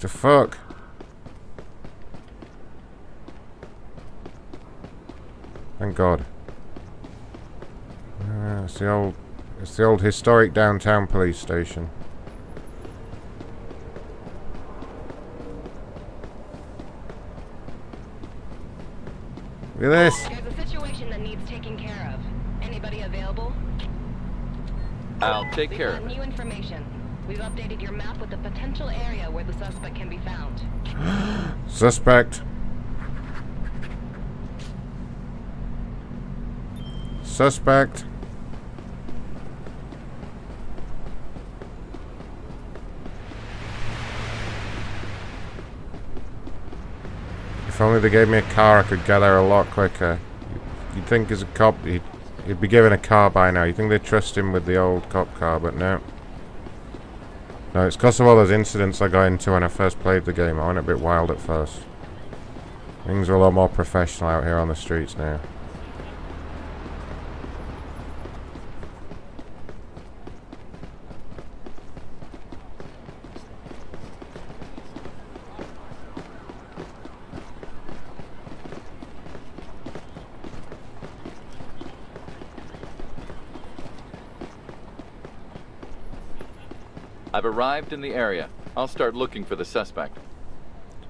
the fuck? Thank God. It's the old historic downtown police station. Look at this. There's a situation that needs taking care of. Anybody available? I'll take care of it. We've got new information. We've updated your map with the potential area where the suspect can be found. Suspect. Suspect. If only they gave me a car, I could get there a lot quicker. You'd think as a cop, he'd be given a car by now. You'd think they'd trust him with the old cop car, but no. No, it's because of all those incidents I got into when I first played the game. I went a bit wild at first. Things are a lot more professional out here on the streets now. I've arrived in the area. I'll start looking for the suspect.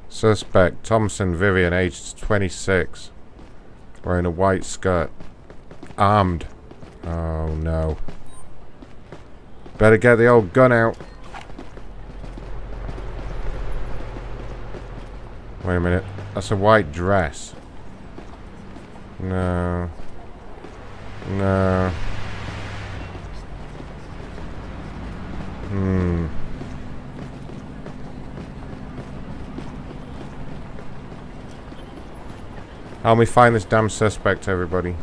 Suspect Thompson Vivian, aged 26. Wearing a white skirt. Armed. Oh no. Better get the old gun out. Wait a minute. That's a white dress. No. No. Hmm. Help me find this damn suspect, everybody.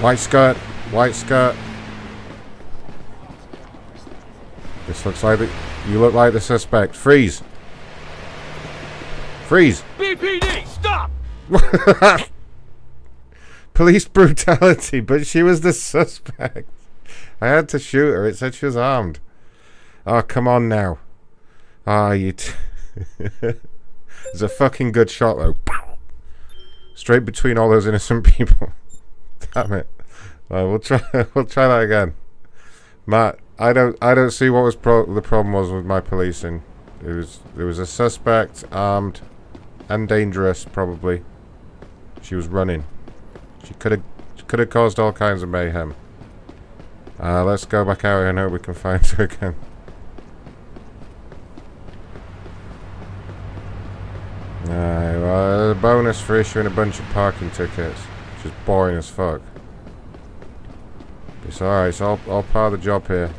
White skirt. White skirt. This looks like the... You look like the suspect. Freeze. Freeze. BPD, stop! Police brutality, but she was the suspect. I had to shoot her. It said she was armed. Oh, come on now. Ah, you... It's a fucking good shot, though. Straight between all those innocent people. Damn it. Right, we'll try that again. Matt, I don't see what was the problem was with my policing. There was a suspect, armed and dangerous, probably. She was running. She could have caused all kinds of mayhem. Let's go back out here and hope we can find her again. Well, a bonus for issuing a bunch of parking tickets, which is boring as fuck. It's alright, it's all part of the job here.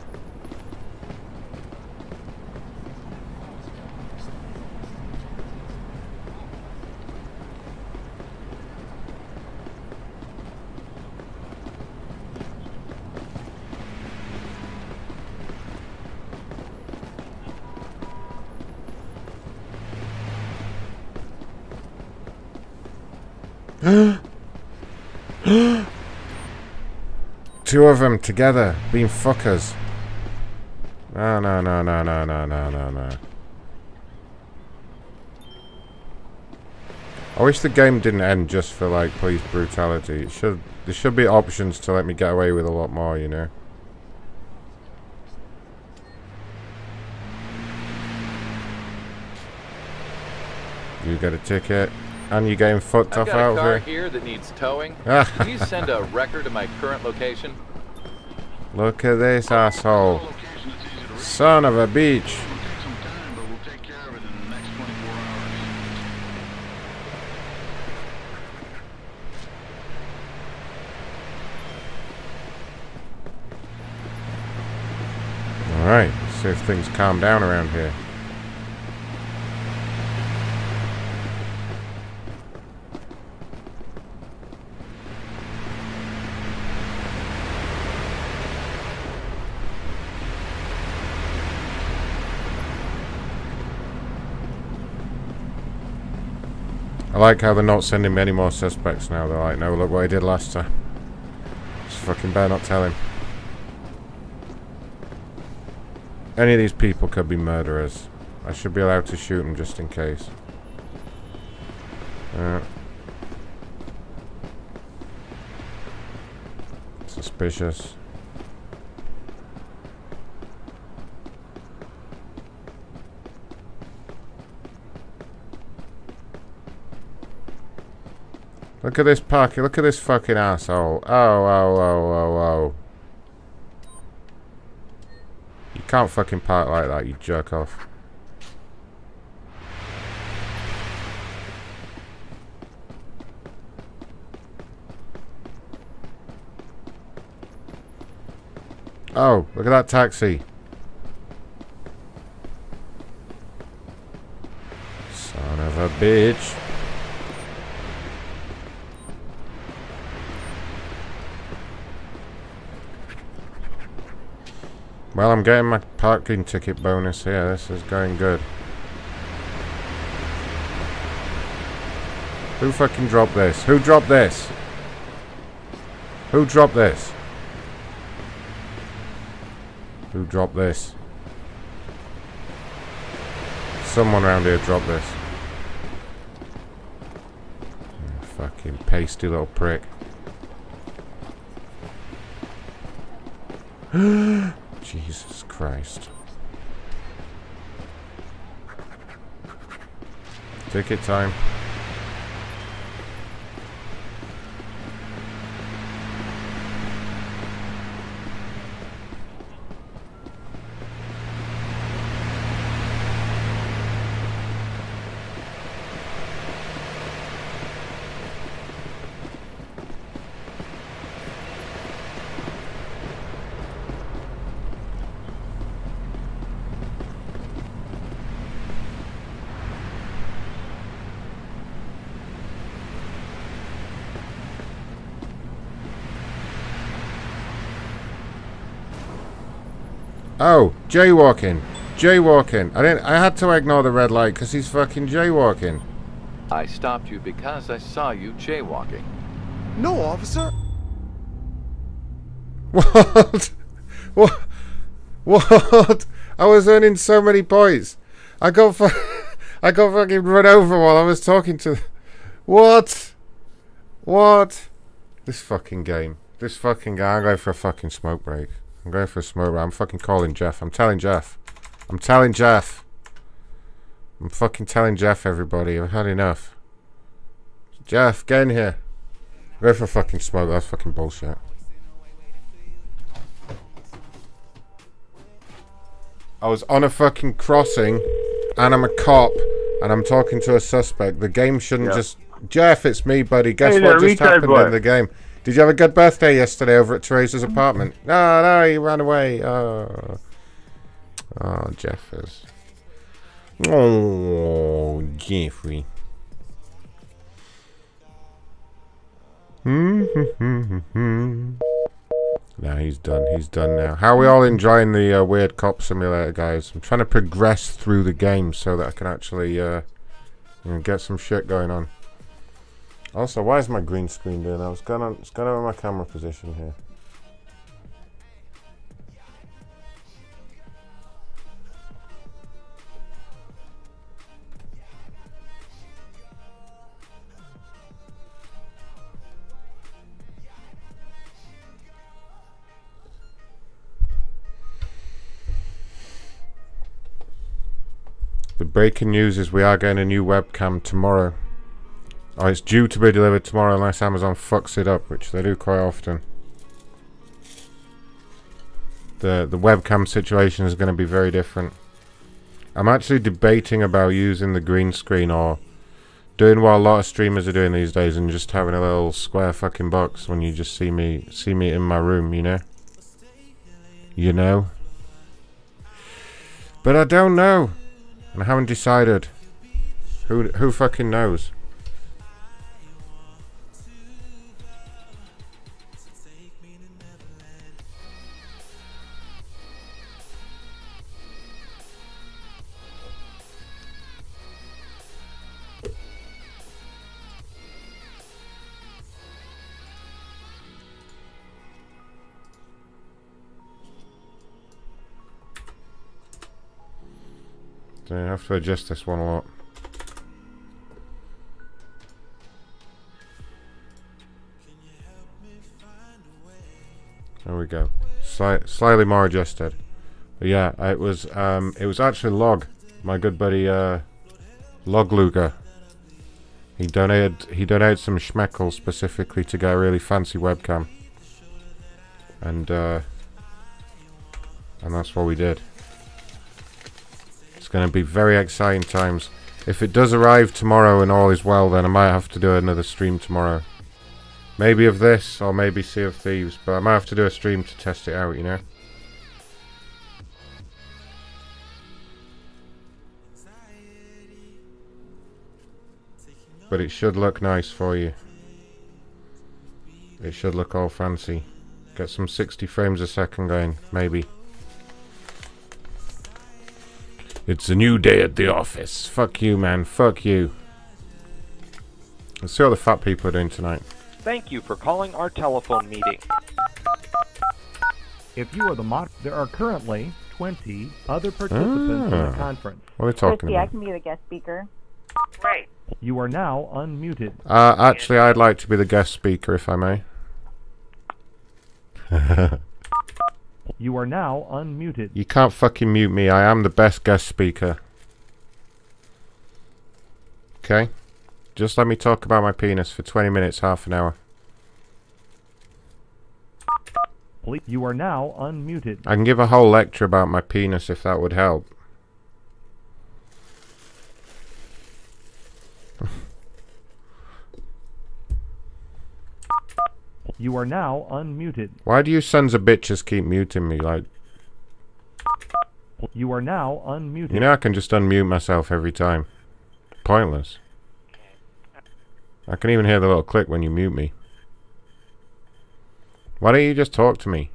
Two of them together, being fuckers. No, no, no, no, no, no, no, no, no. I wish the game didn't end just for like police brutality. It should. There should be options to let me get away with a lot more, you know. You get a ticket. And you're getting fucked off out here. I've got a car here that needs towing. Can you send a record to my current location? Look at this asshole. Son of a bitch. Alright, see if things calm down around here. I like how they're not sending me any more suspects now. They're like, no, look what I did last time. Just fucking better not tell him. Any of these people could be murderers. I should be allowed to shoot them just in case. Suspicious. Look at this parking, look at this fucking asshole. Oh. You can't fucking park like that, you jerk off. Oh, look at that taxi. Son of a bitch. Well, I'm getting my parking ticket bonus here. This is going good. Who fucking dropped this? Who dropped this? Who dropped this? Who dropped this? Someone around here dropped this. Oh, fucking pasty little prick. Jesus Christ. Ticket time. Oh, jaywalking. Jaywalking. I had to ignore the red light because he's fucking jaywalking. I stopped you because I saw you jaywalking. No, officer. What? What? What? I was earning so many points. I got fucking run over while I was talking to... What? What? This fucking game. This fucking guy. I'm going for a fucking smoke break. I'm going for a smoke break. I'm fucking calling Jeff. I'm telling Jeff. I'm telling Jeff. I'm fucking telling Jeff, everybody. I've had enough. Jeff, get in here. Go for a fucking smoke. That's fucking bullshit. I was on a fucking crossing, and I'm a cop, and I'm talking to a suspect. The game shouldn't just... Jeff, it's me, buddy. Guess what just happened in the game? Did you have a good birthday yesterday over at Teresa's apartment? No, no, he ran away. Oh, oh Jeffers. Oh, Jeffrey. Now he's done. He's done now. How are we all enjoying the weird cop simulator, guys? I'm trying to progress through the game so that I can actually you know, get some shit going on. Also, why is my green screen doing that? What's going on? It's going over my camera position here. The breaking news is we are getting a new webcam tomorrow. Oh, it's due to be delivered tomorrow unless Amazon fucks it up, which they do quite often. The webcam situation is going to be very different. I'm actually debating about using the green screen or doing what a lot of streamers are doing these days and just having a little square fucking box when you just see me in my room, you know? You know? But I don't know. And I haven't decided. Who fucking knows? I have to adjust this one a lot. There we go. Slightly more adjusted. But yeah, it was actually Log, my good buddy Log Luger. He donated some schmeckles specifically to get a really fancy webcam, and that's what we did. Going to be very exciting times. If it does arrive tomorrow and all is well, then I might have to do another stream tomorrow. Maybe of this, or maybe Sea of Thieves, but I might have to do a stream to test it out, you know? But it should look nice for you. It should look all fancy. Get some 60 frames a second going, maybe. It's a new day at the office. Fuck you, man. Fuck you. Let's see what the fat people are doing tonight. Thank you for calling our telephone meeting. If you are the mod, there are currently 20 other participants in the conference. What are we talking about? I can be the guest speaker. Great. You are now unmuted. Actually, I'd like to be the guest speaker, if I may. You are now unmuted. You can't fucking mute me. I am the best guest speaker. Okay? Just let me talk about my penis for 20 minutes, half an hour. You are now unmuted. I can give a whole lecture about my penis if that would help. You are now unmuted. Why do you sons of bitches keep muting me? Like, you are now unmuted. You know I can just unmute myself every time. Pointless. I can even hear the little click when you mute me. Why don't you just talk to me?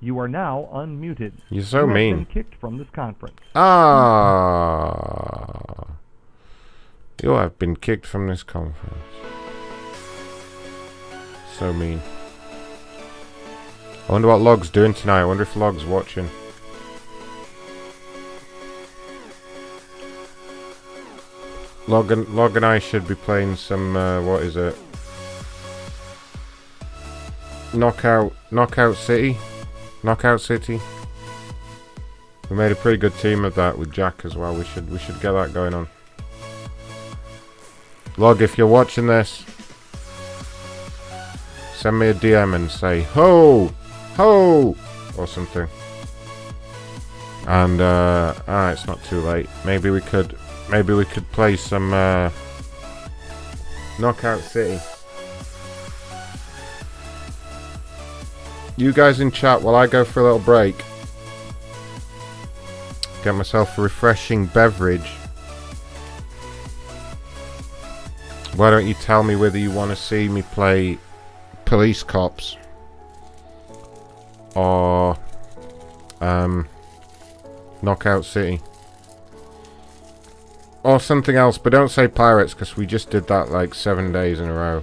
You are now unmuted. You're so mean. You have been kicked from this conference. Ah. You have been kicked from this conference. So mean. I wonder what Log's doing tonight. I wonder if Log's watching. Log and I should be playing some, what is it? Knockout City. We made a pretty good team of that with Jack as well. We should get that going on. Log, if you're watching this, send me a DM and say ho, ho, or something. And it's not too late. Maybe we could play some Knockout City. You guys in chat while I go for a little break. Get myself a refreshing beverage. Why don't you tell me whether you want to see me play Police Cops or Knockout City? Or something else, but don't say Pirates, because we just did that like 7 days in a row.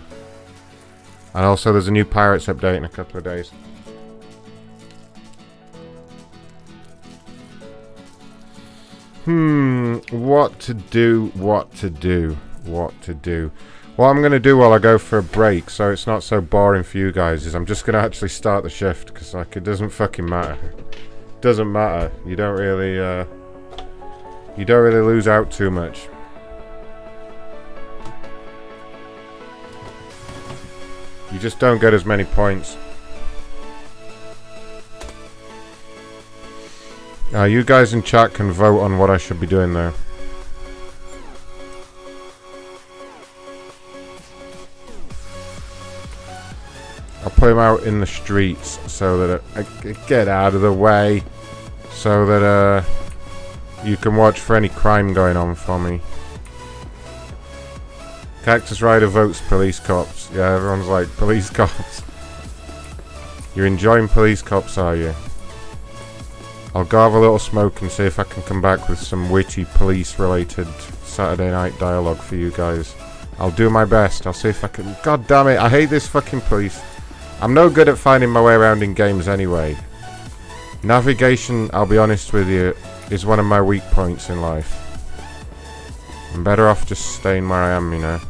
And also there's a new Pirates update in a couple of days. What to do. What I'm going to do while I go for a break, so it's not so boring for you guys, is I'm just going to actually start the shift, because like, it doesn't fucking matter. It doesn't matter. You don't really lose out too much. You just don't get as many points. You guys in chat can vote on what I should be doing though. I'll put him out in the streets so that I get out of the way, so that you can watch for any crime going on for me. Cactus Rider votes Police Cops. Yeah, everyone's like, Police Cops. You're enjoying Police Cops, are you? I'll go have a little smoke and see if I can come back with some witty police-related Saturday night dialogue for you guys. I'll do my best. I'll see if I can... God damn it, I hate this fucking police. I'm no good at finding my way around in games anyway. Navigation, I'll be honest with you, is one of my weak points in life. I'm better off just staying where I am, you know.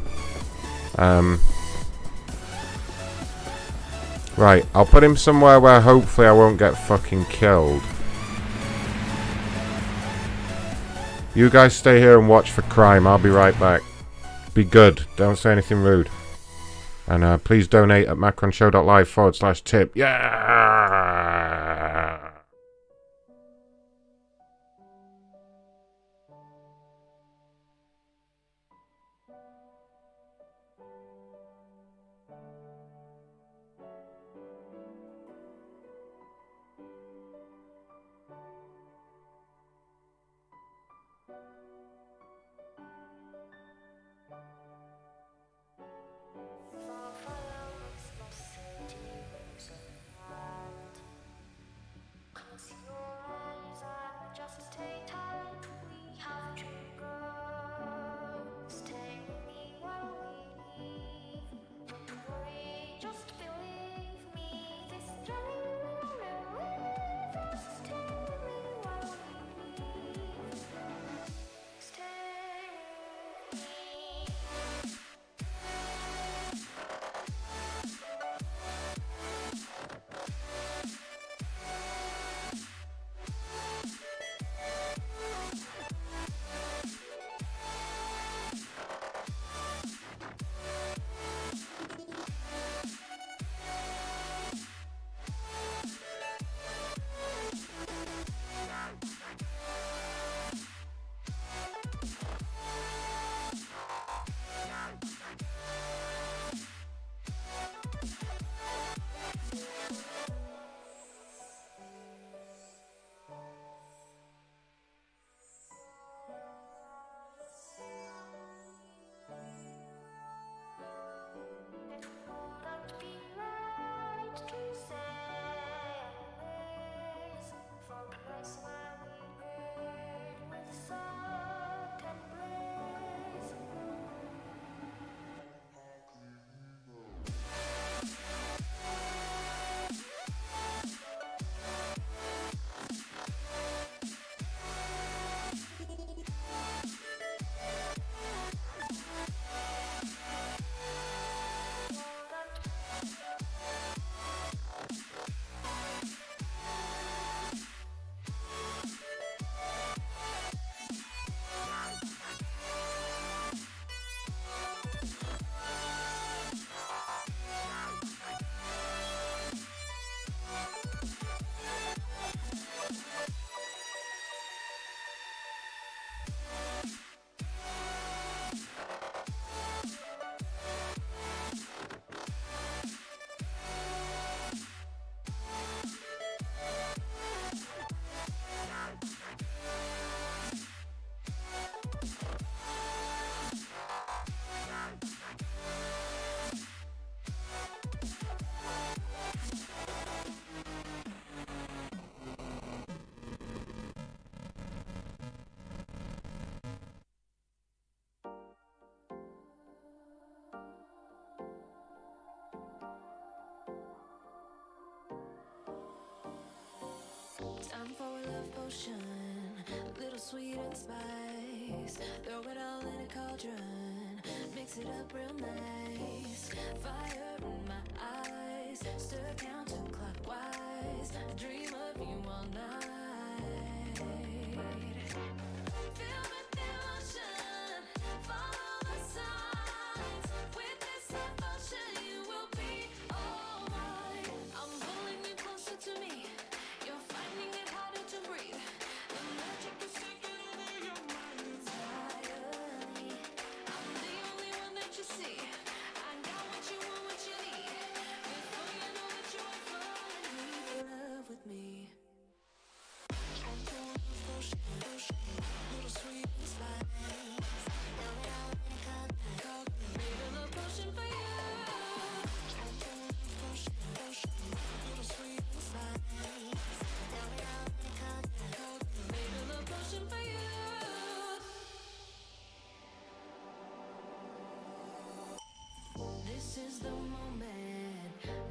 Right, I'll put him somewhere where hopefully I won't get fucking killed. You guys stay here and watch for crime. I'll be right back. Be good. Don't say anything rude. And please donate at macronshow.live/tip. Yeah! for a love potion, a little sweet and spice. Throw it all in a cauldron, mix it up real nice. Fire in my eyes, stir counterclockwise. I dream of you all night. Feel with emotion, follow the signs. With this devotion, you will be alright. I'm pulling you closer to me. You're finding it harder to breathe. The magic is taking over your mind. It's entirely. I'm the only one that you see. I got what you want, what you need. Before you know what you want, fall in love with me. This is the moment,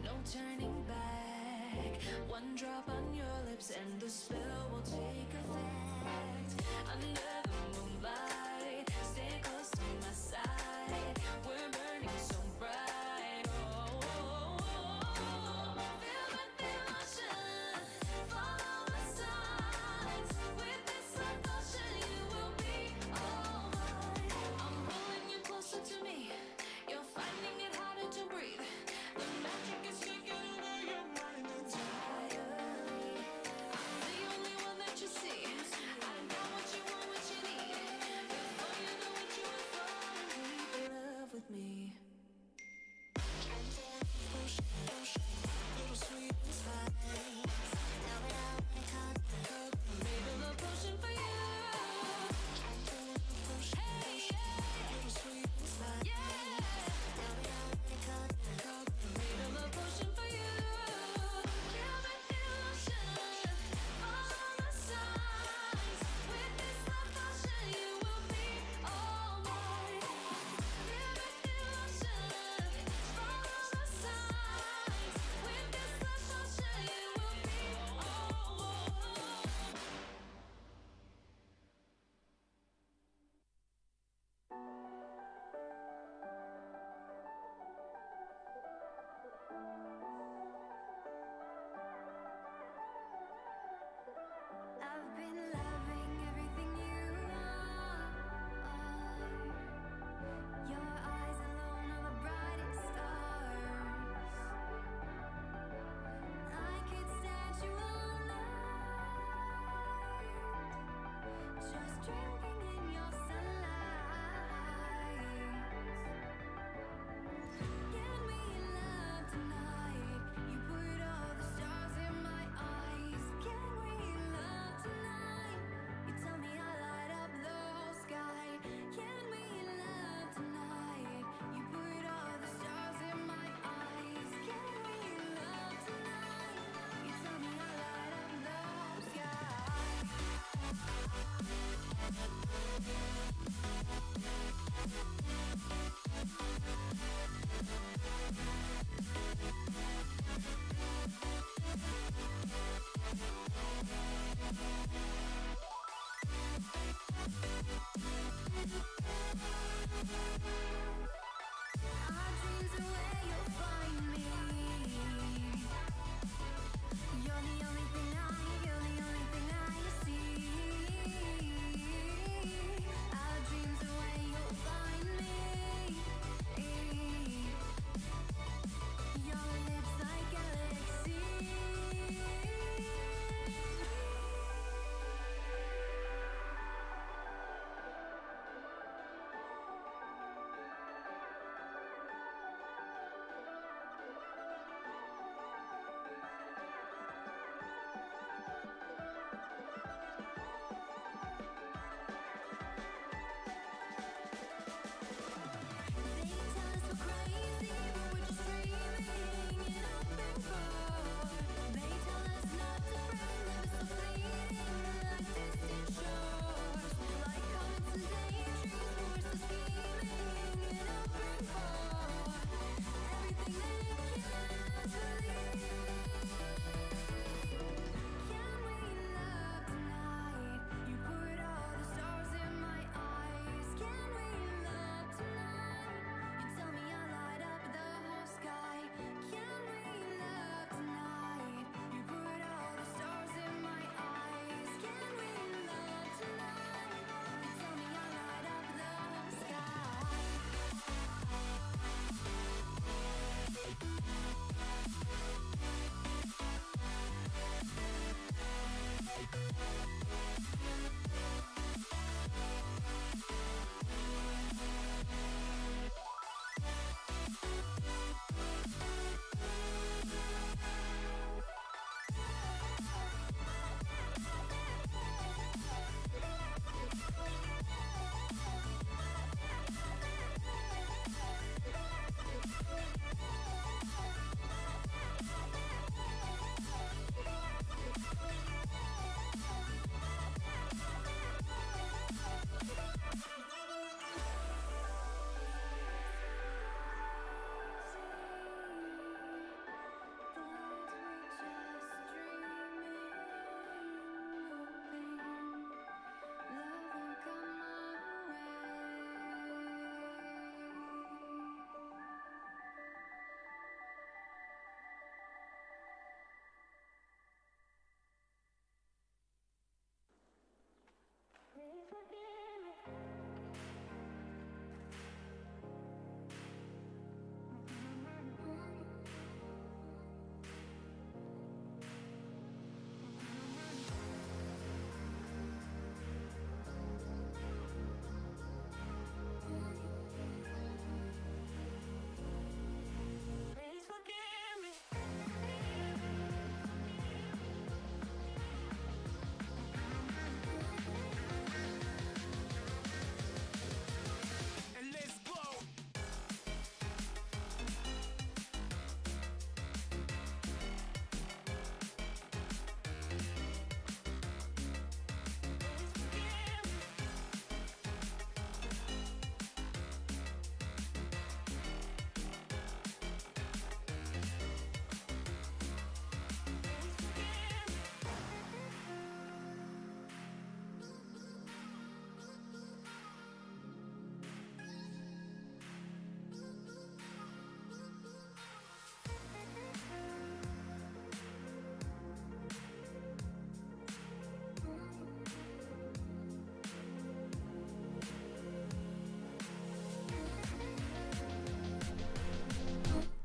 no turning back. One drop on your lips and the spell will take effect. Under the moonlight, stay close to my side. We're burning so bright. Oh, oh, oh, oh. Feel the emotion, follow the signs. With this devotion, you will be alright. I'm pulling you closer to me. You're finding it harder to breathe. The magic is taking over your mind entirely. I'm the only one that you see. I got what you want, what you need. Before you know what you want, fall in love with me.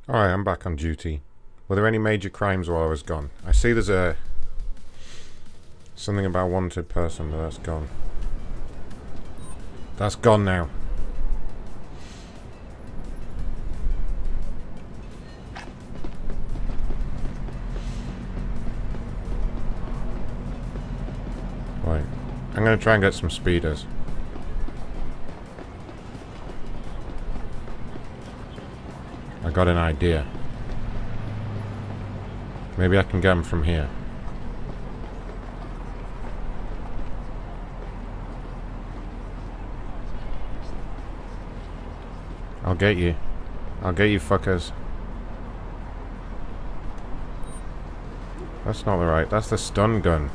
Alright, I'm back on duty. Were there any major crimes while I was gone? I see there's a... something about wanted person, but that's gone. That's gone now. Right. I'm going to try and get some speeders. I got an idea. Maybe I can get them from here. I'll get you. I'll get you fuckers. That's not the right. That's the stun gun.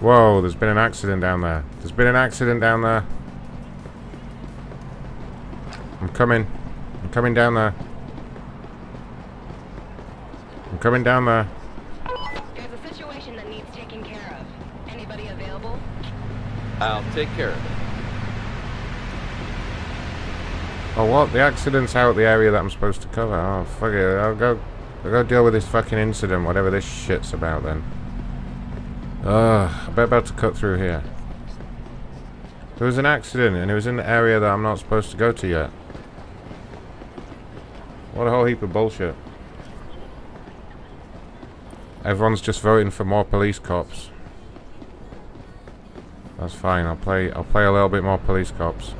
Whoa, there's been an accident down there. There's been an accident down there. I'm coming. I'm coming down there. I'm coming down there. There's a situation that needs taking care of. Anybody available? I'll take care of it. Oh, what? The accident's out the area that I'm supposed to cover. Oh, fuck it. I'll go deal with this fucking incident, whatever this shit's about then. I bet about to cut through here. There was an accident and it was in the area that I'm not supposed to go to yet. What a whole heap of bullshit. Everyone's just voting for more police cops. That's fine, I'll play a little bit more police cops.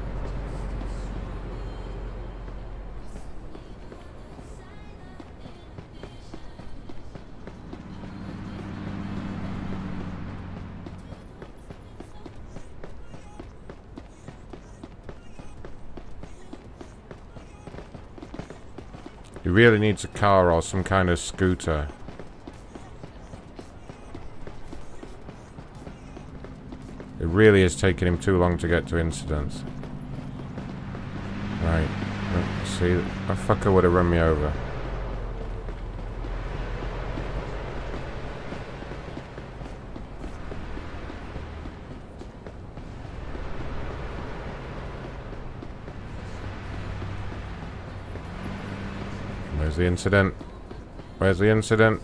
He really needs a car or some kind of scooter. It really is taking him too long to get to incidents. Right. Let's see, that fucker would have run me over. Where's the incident? Where's the incident?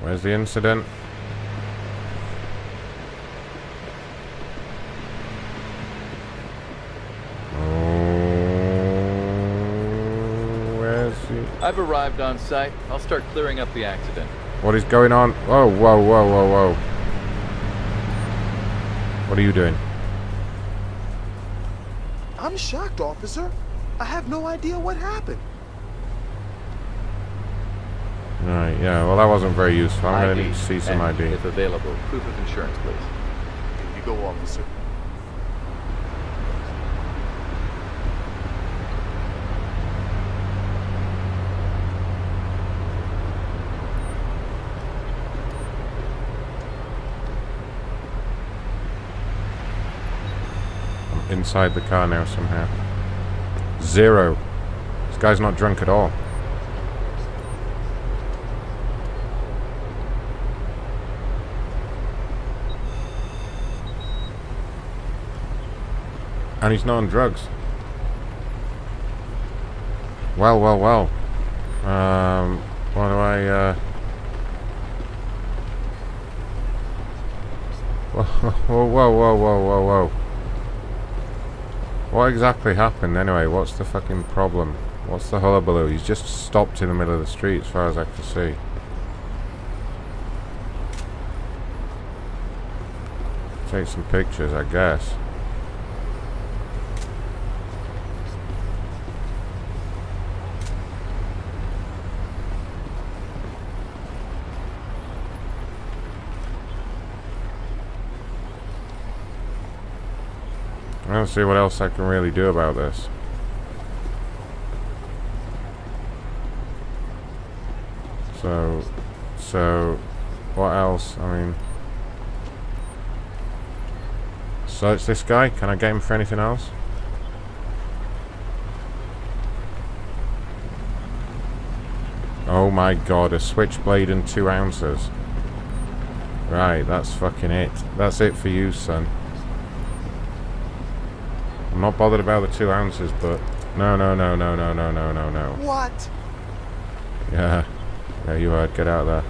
Where's the incident? Where's the... I've arrived on site. I'll start clearing up the accident. What is going on? Whoa, whoa, whoa, whoa, whoa. What are you doing? I'm shocked, officer. I have no idea what happened. Alright, yeah, well that wasn't very useful. I'm going to need to see some ID. If available, proof of insurance, please. Here you go, officer. I'm inside the car now somehow. Zero. This guy's not drunk at all. And he's not on drugs. Well, well, well. What do I, Whoa, whoa, whoa, whoa, whoa, whoa. What exactly happened anyway? What's the fucking problem? What's the hullabaloo? He's just stopped in the middle of the street as far as I can see. Take some pictures, I guess. don't see what else I can really do about this. So what else? I mean, search this guy. Can I get him for anything else? Oh my god, a switchblade and 2 ounces. Right, that's fucking it. That's it for you, son. I'm not bothered about the 2 ounces, but... No. What? Yeah. Yeah, you heard. Get out of there.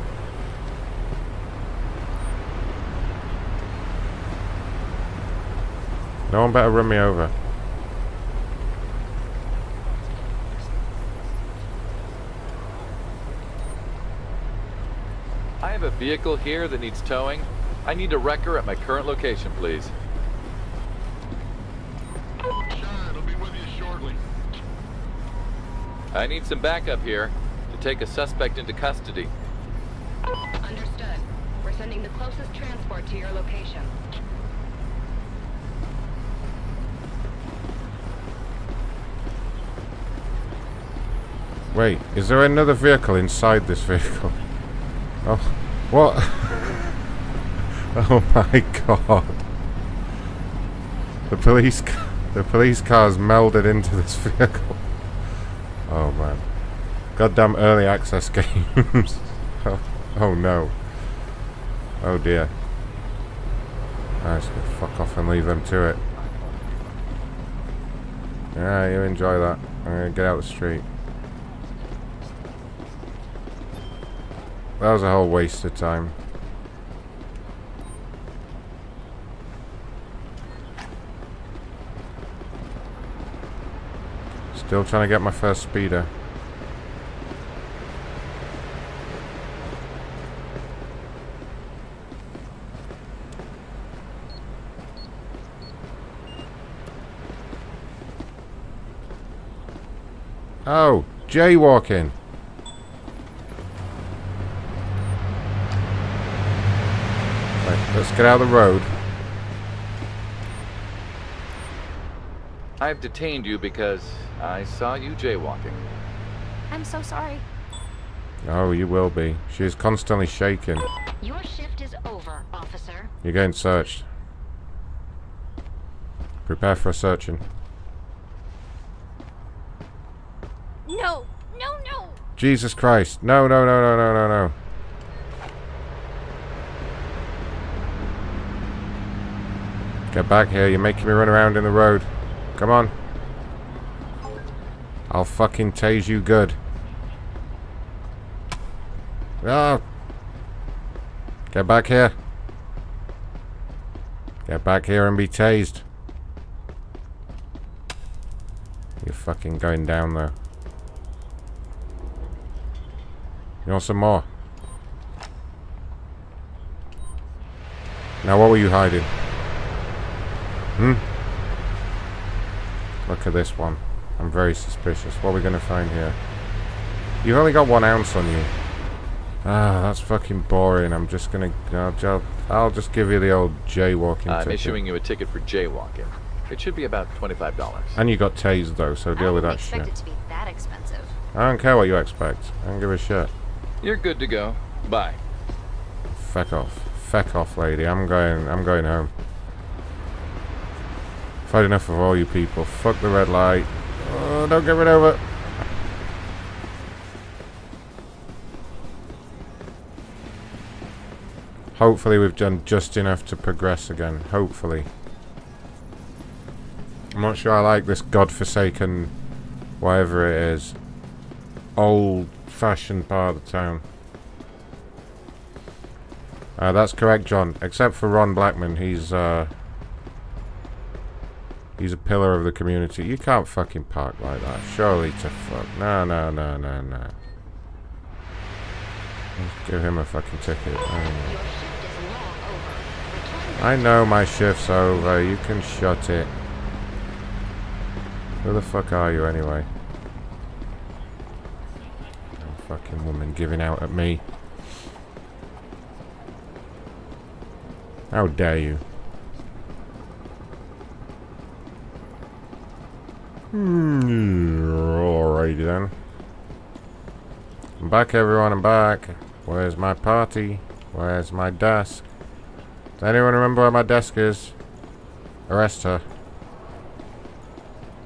No one better run me over. I have a vehicle here that needs towing. I need a wrecker at my current location, please. I'll be with you shortly. I need some backup here to take a suspect into custody. Understood. We're sending the closest transport to your location. Wait, is there another vehicle inside this vehicle? Oh, what? Oh my god. The police cars melded into this vehicle. Oh man. Goddamn early access games. Oh no. Oh dear. Alright, so fuck off and leave them to it. Yeah, you enjoy that. I'm gonna get out the street. That was a whole waste of time. Still trying to get my first speeder. Oh, jaywalking. Let's get out of the road. I've detained you because I saw you jaywalking. I'm so sorry. Oh, you will be. She is constantly shaking. Your shift is over, officer. You're getting searched. Prepare for a searching. No, no, no. Jesus Christ. No. Get back here, you're making me run around in the road. Come on. I'll fucking tase you good. Ah. Get back here. Get back here and be tased. You're fucking going down there. You want some more? Now what were you hiding? Look at this one. I'm very suspicious. What are we going to find here? You've only got 1 ounce on you. Ah, that's fucking boring. I'm just going to... I'll just give you the old jaywalking ticket. I'm issuing you a ticket for jaywalking. It should be about $25. And you got tased, though, so deal with that shit. I didn't expect it to be that expensive. I don't care what you expect. I don't give a shit. You're good to go. Bye. Feck off. Feck off, lady. I'm going home. I've had enough of all you people. Fuck the red light. Oh, don't get run over. Hopefully we've done just enough to progress again. Hopefully. I'm not sure I like this godforsaken, whatever it is, old-fashioned part of the town. That's correct, John. Except for Ron Blackman. He's a pillar of the community. You can't fucking park like that. Surely to fuck. No. Let's give him a fucking ticket. I know my shift's over. You can shut it. Who the fuck are you anyway? That fucking woman giving out at me. How dare you? Alrighty then. I'm back, everyone. I'm back. Where's my party? Where's my desk? Does anyone remember where my desk is? Arrest her.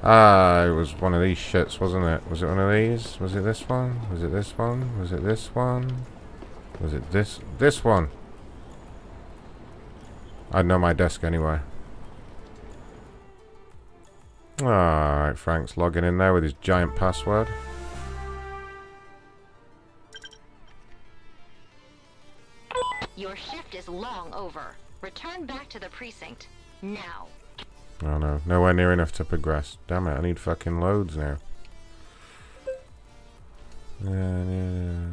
Ah, it was one of these shits, wasn't it? Was it one of these? Was it this one? Was it this one? Was it this one? Was it this? This one! I'd know my desk anyway. Alright, Frank's logging in there with his giant password. Your shift is long over. Return back to the precinct. Now. Oh no, nowhere near enough to progress. Damn it, I need fucking loads now. Yeah.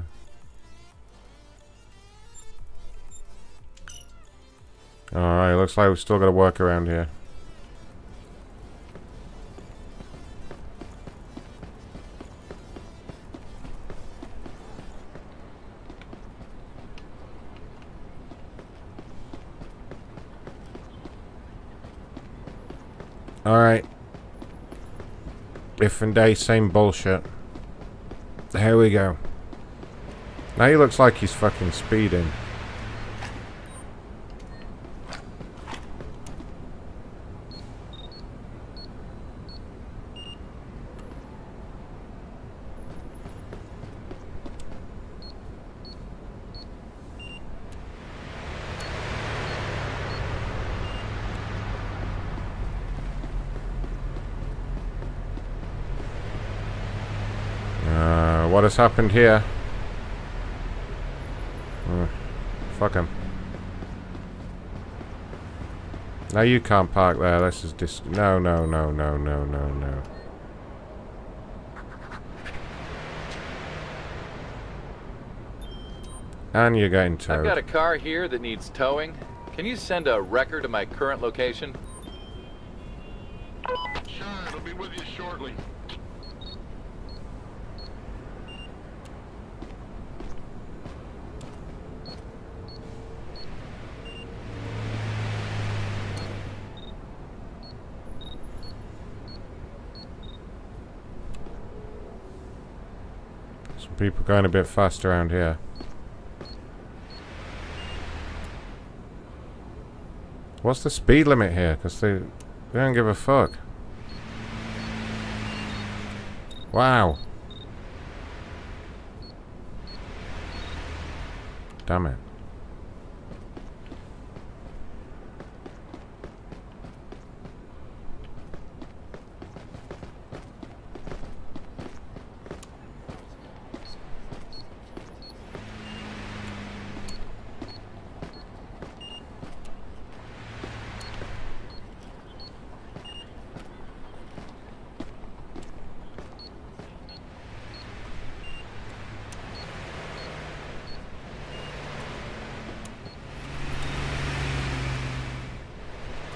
Alright, looks like we've still got to work around here. Alright. Different day, same bullshit. Here we go. Now he looks like he's fucking speeding. What has happened here? Fuck him. Now you can't park there. This is no. And you're getting towed. I've got a car here that needs towing. Can you send a wrecker to my current location? Sure, it'll be with you shortly. People going a bit fast around here. What's the speed limit here? Because they don't give a fuck. Wow. Damn it.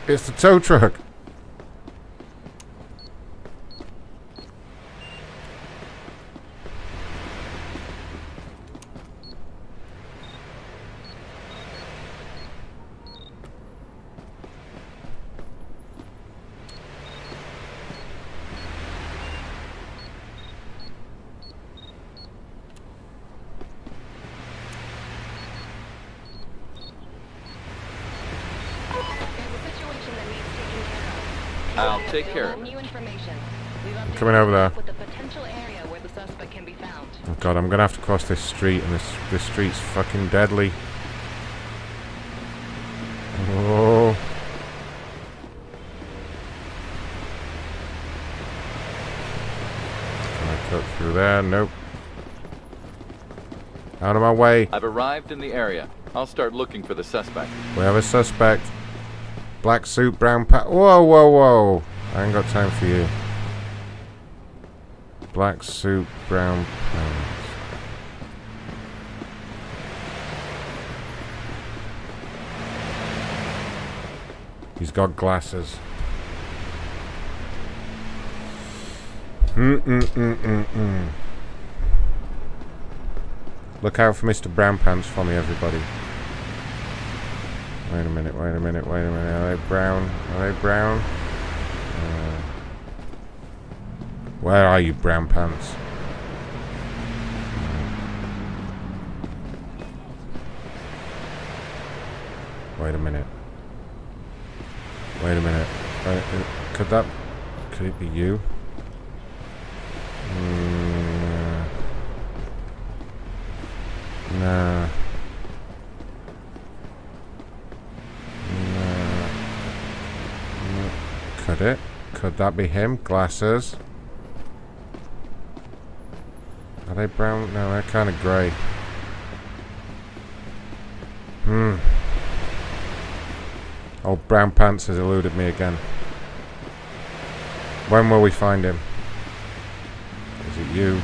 It's the tow truck. Take care. I'm coming over there. Oh god, I'm gonna have to cross this street, and this street's fucking deadly. Oh. Can I cut through there? Nope. Out of my way. I've arrived in the area. I'll start looking for the suspect. We have a suspect. Black suit, brown pat. Whoa, whoa, whoa. I ain't got time for you. Black suit, brown pants. He's got glasses. Look out for Mr. Brown Pants for me, everybody. Wait a minute, wait a minute, wait a minute. Are they brown? Are they brown? Where are you, brown pants? Wait a minute. Wait a minute. Could that... could it be you? Nah. Nah. Could it? Could that be him? Glasses? Are they brown? No, they're kind of grey. Old brown pants has eluded me again. When will we find him? Is it you? You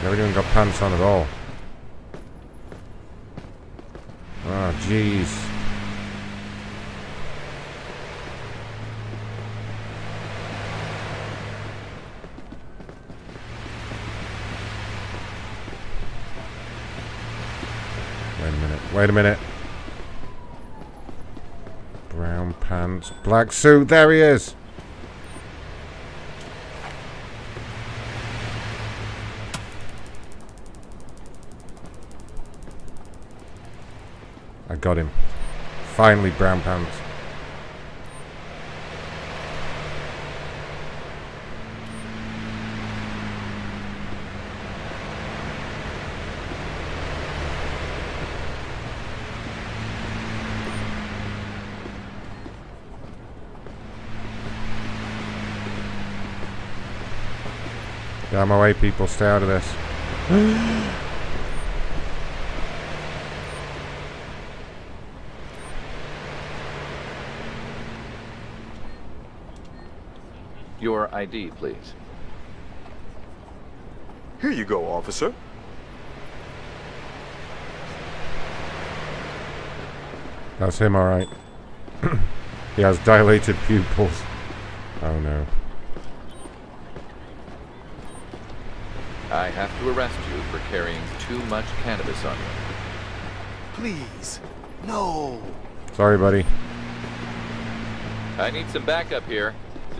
haven't even got pants on at all. Ah, oh, jeez. Wait a minute. Wait a minute. Brown pants, black suit. There he is. I got him. Finally, brown pants. Get out of my way, people. Stay out of this. Your ID, please. Here you go, officer. That's him, all right. He has dilated pupils. Oh, no. I have to arrest you for carrying too much cannabis on you. Please, no. Sorry, buddy. I need some backup here.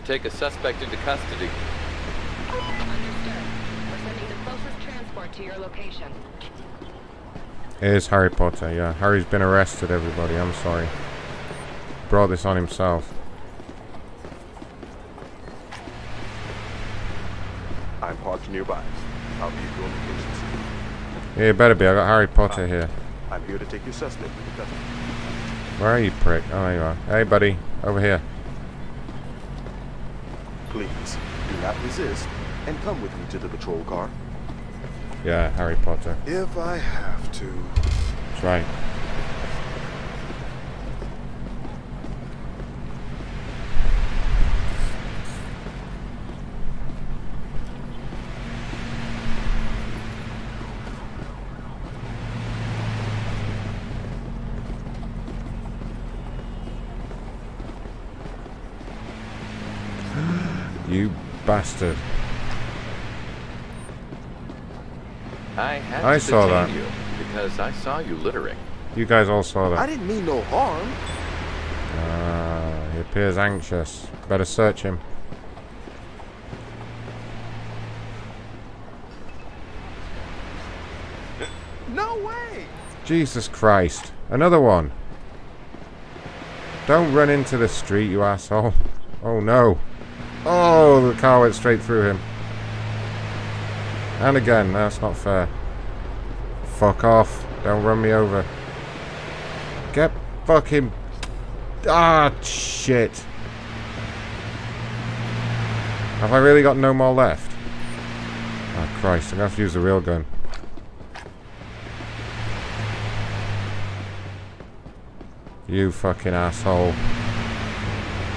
Take a suspect into custody. Understood. We're sending the closest transport to your location. It is Harry Potter, yeah. Harry's been arrested, everybody. I'm sorry. Brought this on himself. I'm parked nearby. I'll be at your location soon. Yeah, it better be. I got Harry Potter here. I'm here to take your suspect into custody. Where are you, prick? Oh, there you are. Hey, buddy. Over here. Please, do not resist, and come with me to the patrol car. Yeah, Harry Potter. If I have to. That's right. You bastard. I saw that. You because I saw you littering. You guys all saw that. I didn't mean no harm. He appears anxious. Better search him. No way! Jesus Christ. Another one. Don't run into the street, you asshole. Oh no. Oh, the car went straight through him. And again, that's not fair. Fuck off. Don't run me over. Get fucking... Ah, shit. Have I really got no more left? Oh, Christ. I'm going to have to use the real gun. You fucking asshole.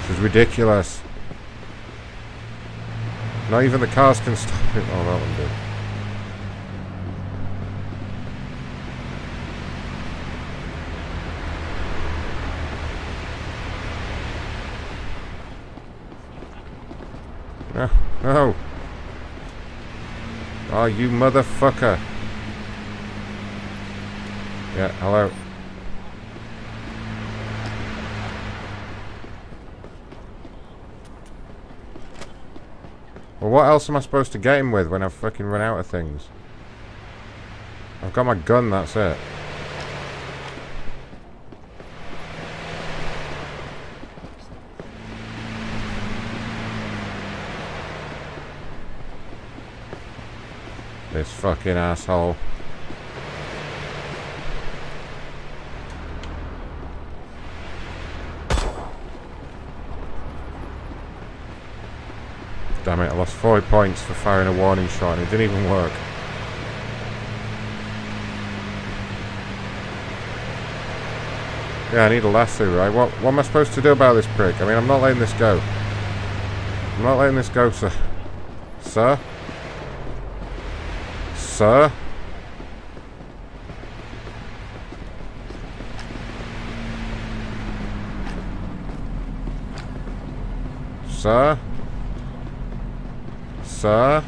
This is ridiculous. Not even the cars can stop it. Oh, that one did. No. No. Oh, you motherfucker. Yeah, hello. Well, what else am I supposed to get him with when I've fucking run out of things? I've got my gun, that's it. This fucking asshole. Damn it, I lost 4 points for firing a warning shot and it didn't even work. Yeah, I need a lasso, right? What am I supposed to do about this prick? I mean, I'm not letting this go. I'm not letting this go, sir. Sir? Sir? Sir? Sir?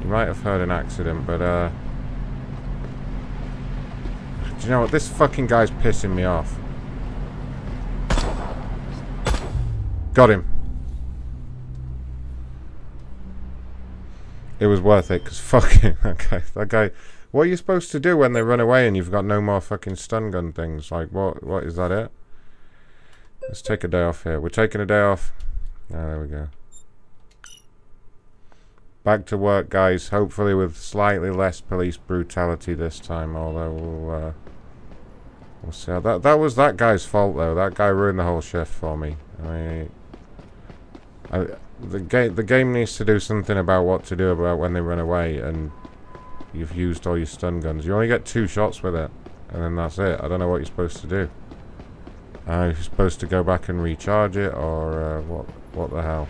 You might have heard an accident, but do you know what? This fucking guy's pissing me off. Got him. It was worth it, because fuck it. That guy. What are you supposed to do when they run away and you've got no more fucking stun gun things? Like, what is that it? Let's take a day off here. We're taking a day off. Ah, there we go. Back to work, guys. Hopefully with slightly less police brutality this time, although we'll see how that was that guy's fault, though. That guy ruined the whole shift for me. The game needs to do something about what to do about when they run away and you've used all your stun guns. You only get 2 shots with it, and then that's it. I don't know what you're supposed to do. You're supposed to go back and recharge it, or what the hell?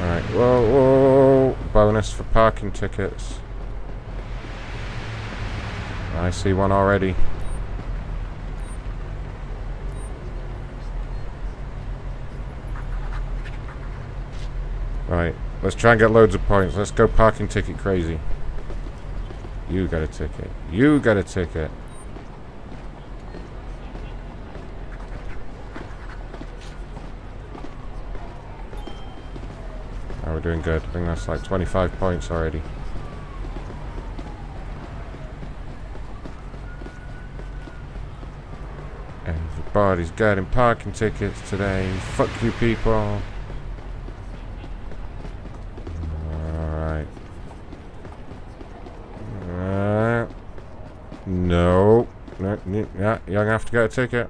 Alright, whoa, whoa, bonus for parking tickets. I see one already. Right, let's try and get loads of points. Let's go parking ticket crazy. You got a ticket. You got a ticket. Oh, we're doing good. I think that's like 25 points already. Everybody's getting parking tickets today. Fuck you, people. No. Yeah, you're going to have to get a ticket.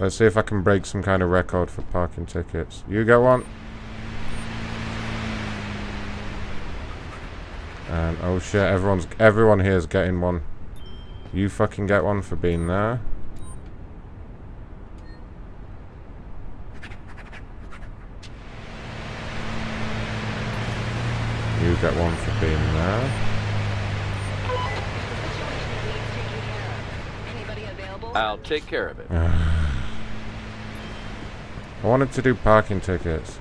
Let's see if I can break some kind of record for parking tickets. You get one. And oh shit, everyone here is getting one. You fucking get one for being there. You get one for being there. Anybody available? I'll take care of it. I wanted to do parking tickets.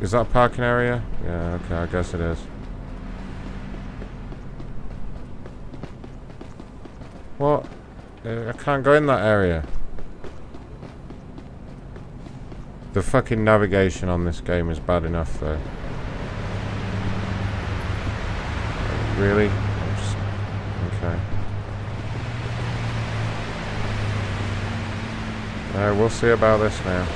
Is that a parking area? Yeah, okay, I guess it is. What? I can't go in that area. The fucking navigation on this game is bad enough, though. Really? Okay. We'll see about this now.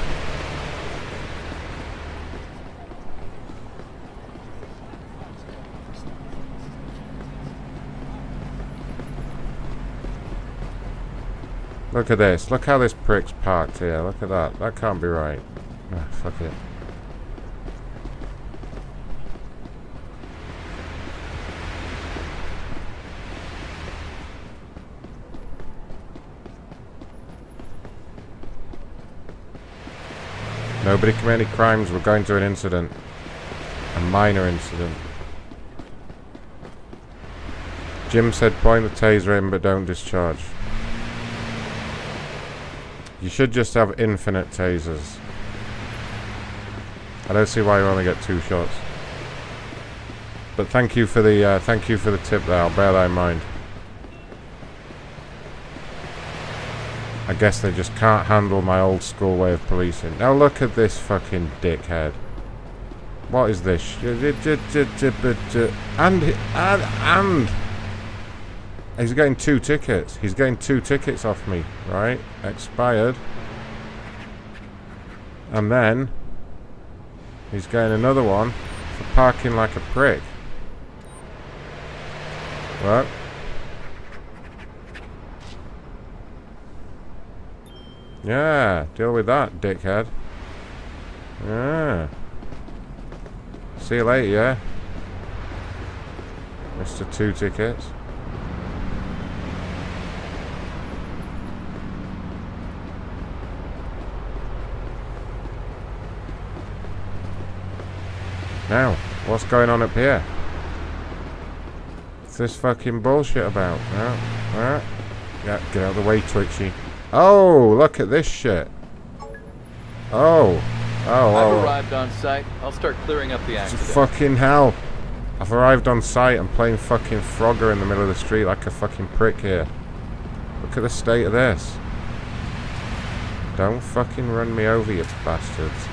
Look at this. Look how this prick's parked here. Look at that. That can't be right. Ah, fuck it. Nobody committed any crimes. We're going to an incident. A minor incident. Jim said point the taser in but don't discharge. You should just have infinite tasers. I don't see why you only get 2 shots. But thank you for the tip there. I'll bear that in mind. I guess they just can't handle my old school way of policing. Now look at this fucking dickhead. What is this? And he's getting 2 tickets. He's getting 2 tickets off me, right? Expired. And then he's getting another one for parking like a prick. Well, yeah, deal with that, dickhead. Yeah. See you later, yeah? Mr. 2 tickets. Now, what's going on up here? What's this fucking bullshit about? Alright. Yeah, get out of the way, Twitchy. Oh, look at this shit. Oh. Oh, I've arrived on site. I'll start clearing up the accident. Fucking hell. I've arrived on site. I'm playing fucking Frogger in the middle of the street like a fucking prick here. Look at the state of this. Don't fucking run me over, you bastards.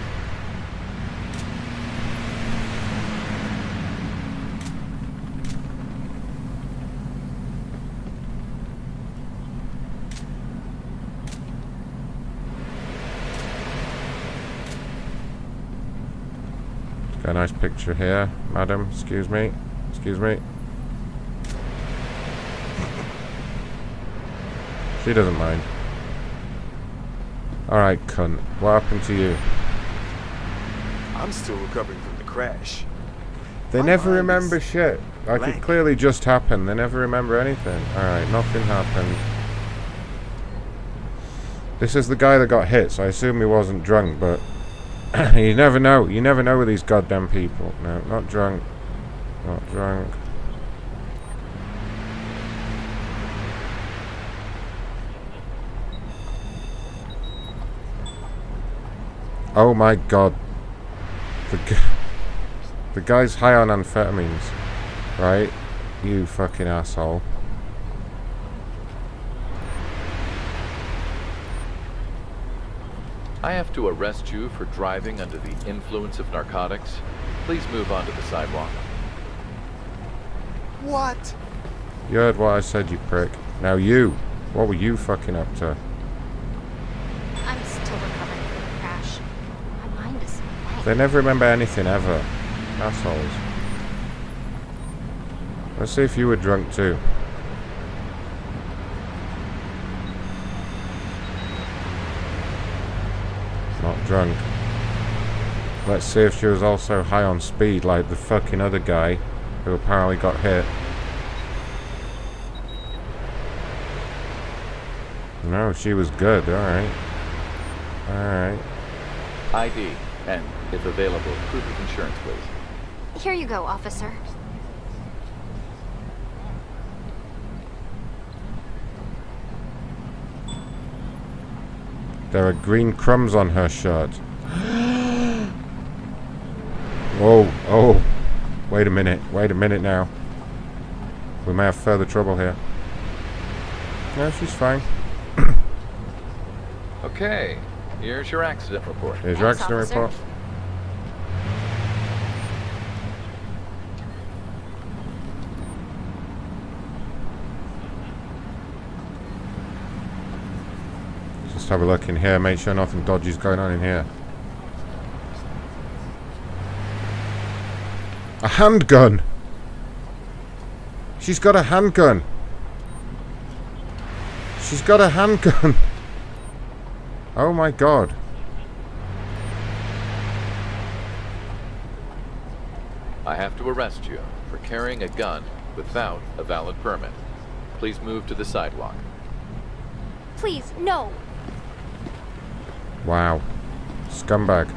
Got a nice picture here, madam. Excuse me. Excuse me. She doesn't mind. Alright, cunt. What happened to you? I'm still recovering from the crash. They never remember shit. Like, it clearly just happened. They never remember anything. Alright, nothing happened. This is the guy that got hit, so I assume he wasn't drunk, but... you never know. You never know with these goddamn people. No, not drunk. Not drunk. Oh my god. The guy's high on amphetamines. Right? You fucking asshole. I have to arrest you for driving under the influence of narcotics. Please move on to the sidewalk. What? You heard what I said, you prick. Now you, what were you fucking up to? I'm still recovering from the crash. My mind is blank. They never remember anything ever. Assholes. Let's see if you were drunk too. Not drunk. Let's see if she was also high on speed like the fucking other guy who apparently got hit. No, she was good. Alright. Alright. ID and, if available, proof of insurance, please. Here you go, officer. There are green crumbs on her shirt. Oh, oh. Wait a minute. Wait a minute now. We may have further trouble here. No, she's fine. Okay. Here's your accident report. Here's your accident report. Have a look in here, make sure nothing dodgy's going on in here. A handgun! She's got a handgun! She's got a handgun! Oh my god. I have to arrest you for carrying a gun without a valid permit. Please move to the sidewalk. Please, no! Wow. Scumbag.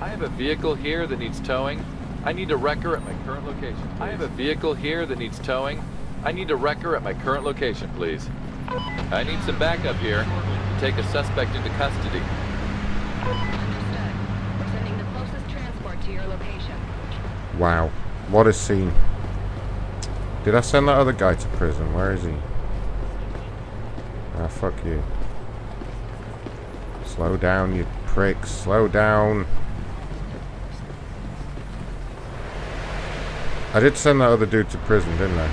I have a vehicle here that needs towing. I need to wreck her at my current location, please. I have a vehicle here that needs towing. I need to wreck her at my current location, please. I need some backup here to take a suspect into custody. Understood. We're sending the closest transport to your location. Wow. What a scene. Did I send that other guy to prison? Where is he? Ah, fuck you. Slow down, you pricks. Slow down. I did send that other dude to prison, didn't I?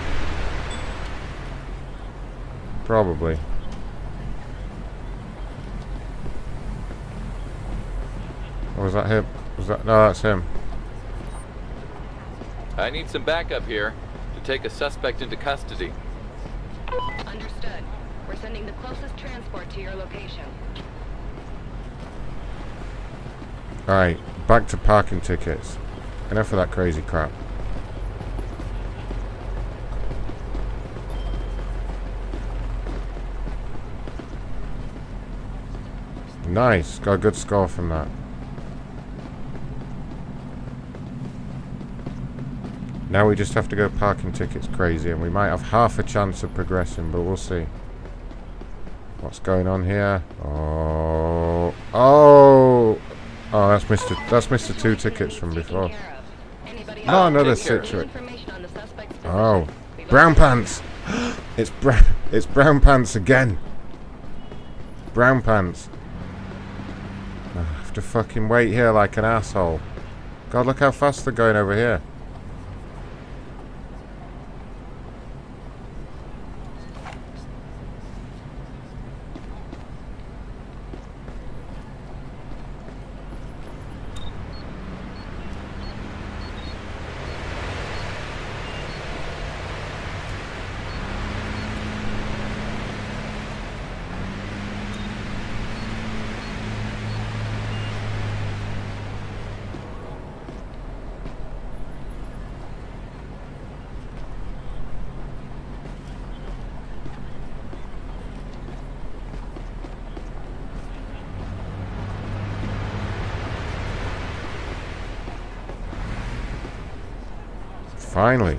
Probably. Or was that him? Was that? No, that's him. I need some backup here to take a suspect into custody. Understood. We're sending the closest transport to your location. Alright, back to parking tickets. Enough of that crazy crap. Nice, got a good score from that. Now we just have to go parking tickets crazy, and we might have half a chance of progressing, but we'll see. What's going on here? Oh, oh, oh! That's Mr. Two tickets from before. Not another situation. Oh, brown pants! It's brown pants again. Brown pants. I have to fucking wait here like an asshole. God, look how fast they're going over here. Finally.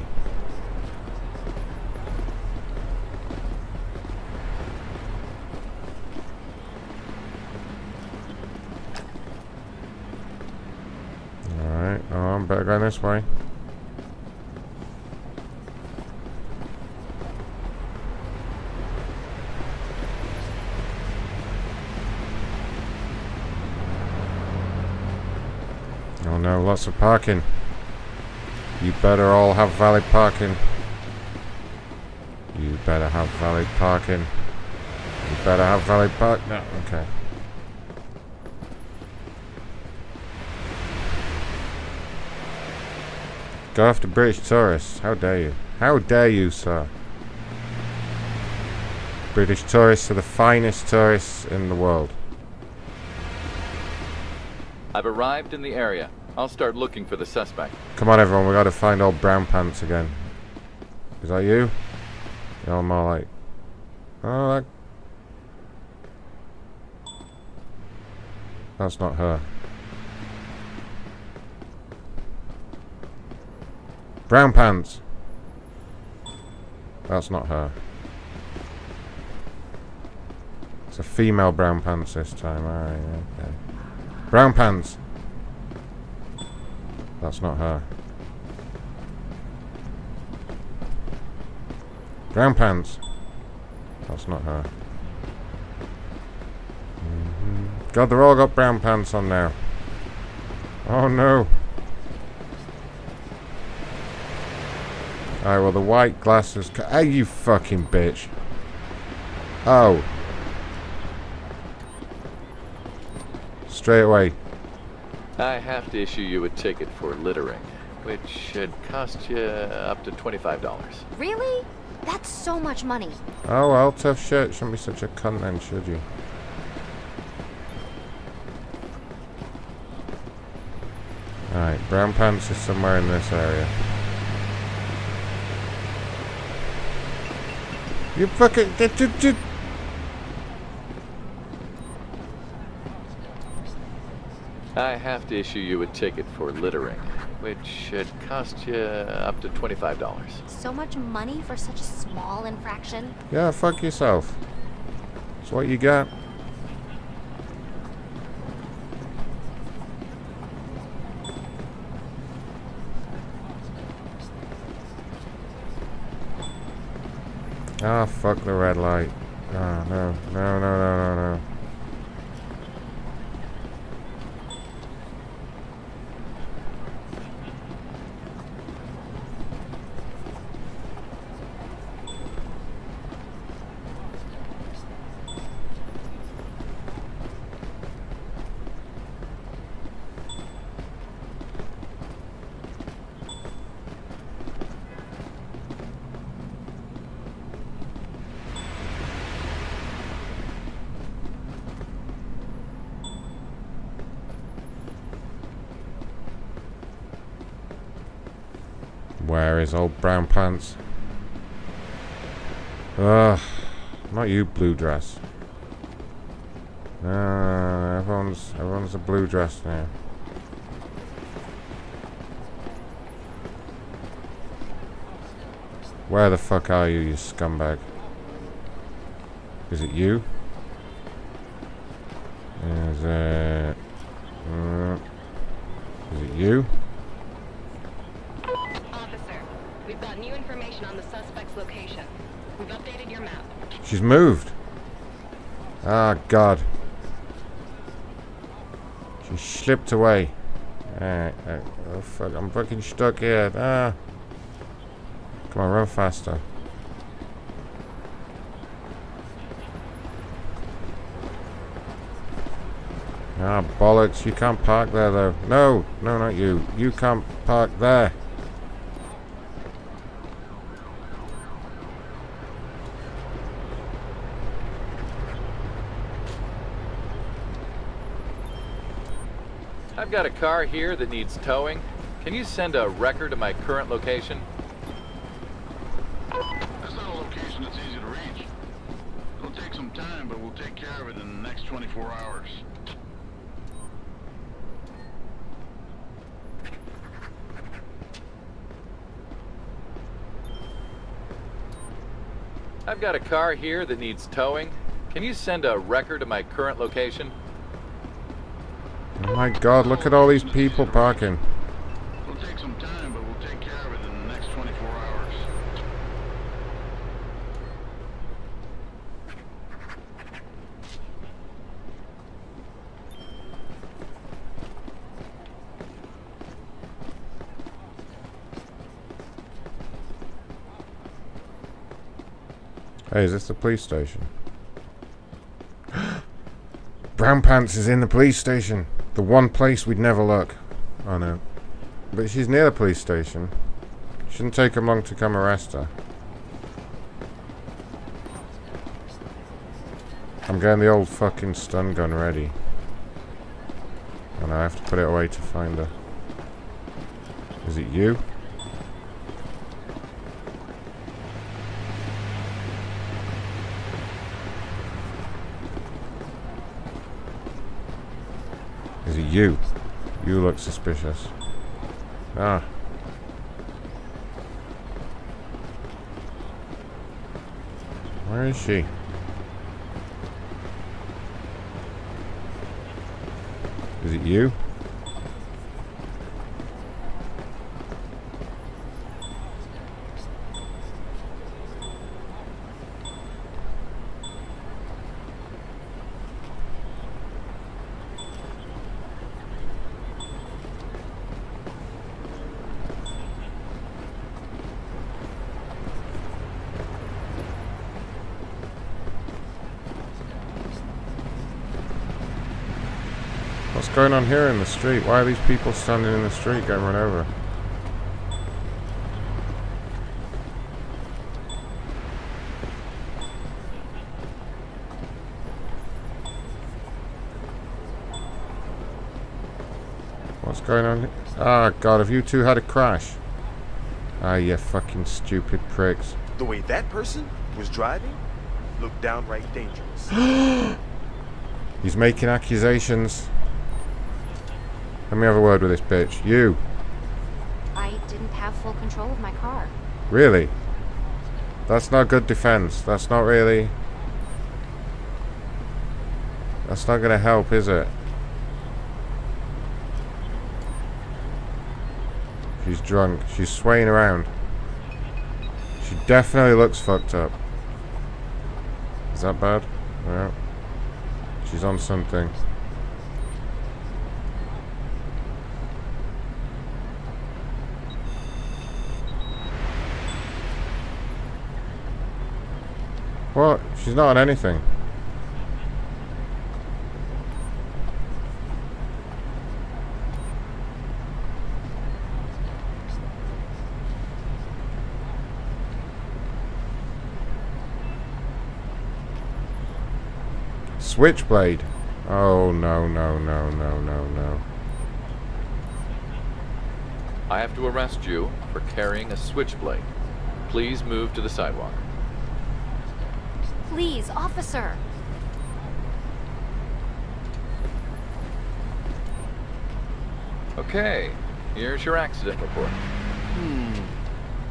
Alright, oh, I'm better going this way. Oh no, lots of parking. You better all have valid parking. You better have valid parking. You better have valid parking. No, okay. Go after British tourists. How dare you? How dare you, sir? British tourists are the finest tourists in the world. I've arrived in the area. I'll start looking for the suspect. Come on, everyone, we gotta find old brown pants again. Is that you? You're more like... Oh, that... That's not her. Brown pants! That's not her. It's a female brown pants this time, alright, okay. Brown pants! That's not her. Brown pants. That's not her. God, they're all got brown pants on now. Oh no. Alright, well the white glasses... Hey, you fucking bitch. Oh. Straight away. I have to issue you a ticket for littering, which should cost you up to $25. Really? That's so much money. Oh, well, tough shit. Shouldn't be such a cunt then, should you? Alright, brown pants is somewhere in this area. You fucking... I have to issue you a ticket for littering, which should cost you up to $25. So much money for such a small infraction? Yeah, fuck yourself. That's what you got. Ah, fuck the red light. Ah, no, no, no, no, no, no. Where is old brown pants? Ugh, not you, blue dress. Everyone's a blue dress now. Where the fuck are you, you scumbag? Is it you? Is it you? Location. We've updated your map. She's moved. Ah, God. She slipped away. Oh, fuck. I'm fucking stuck here. Ah. Come on, run faster. Ah, bollocks. You can't park there, though. No. No, not you. You can't park there. I've got a car here that needs towing. Can you send a wrecker to my current location? That's not a location that's easy to reach. It'll take some time, but we'll take care of it in the next 24 hours. I've got a car here that needs towing. Can you send a wrecker to my current location? Oh my God, look at all these people parking. It'll take some time, but we'll take care of it in the next 24 hours. Hey, is this the police station? Brown Pants is in the police station. The one place we'd never look. I know. But she's near the police station. Shouldn't take them long to come arrest her. I'm getting the old fucking stun gun ready. And I have to put it away to find her. Is it you? Is it you? You look suspicious. Ah. Where is she? Is it you? What's going on here in the street? Why are these people standing in the street getting run over? What's going on? Ah, God, have you two had a crash? Ah, you fucking stupid pricks. The way that person was driving looked downright dangerous. He's making accusations. Let me have a word with this bitch. You. I didn't have full control of my car. Really? That's not good defense. That's not really... That's not going to help, is it? She's drunk. She's swaying around. She definitely looks fucked up. Is that bad? Yeah. She's on something. What? She's not on anything. Switchblade. Oh no no no no no no. I have to arrest you for carrying a switchblade. Please move to the sidewalk. Please, officer. Okay, here's your accident report.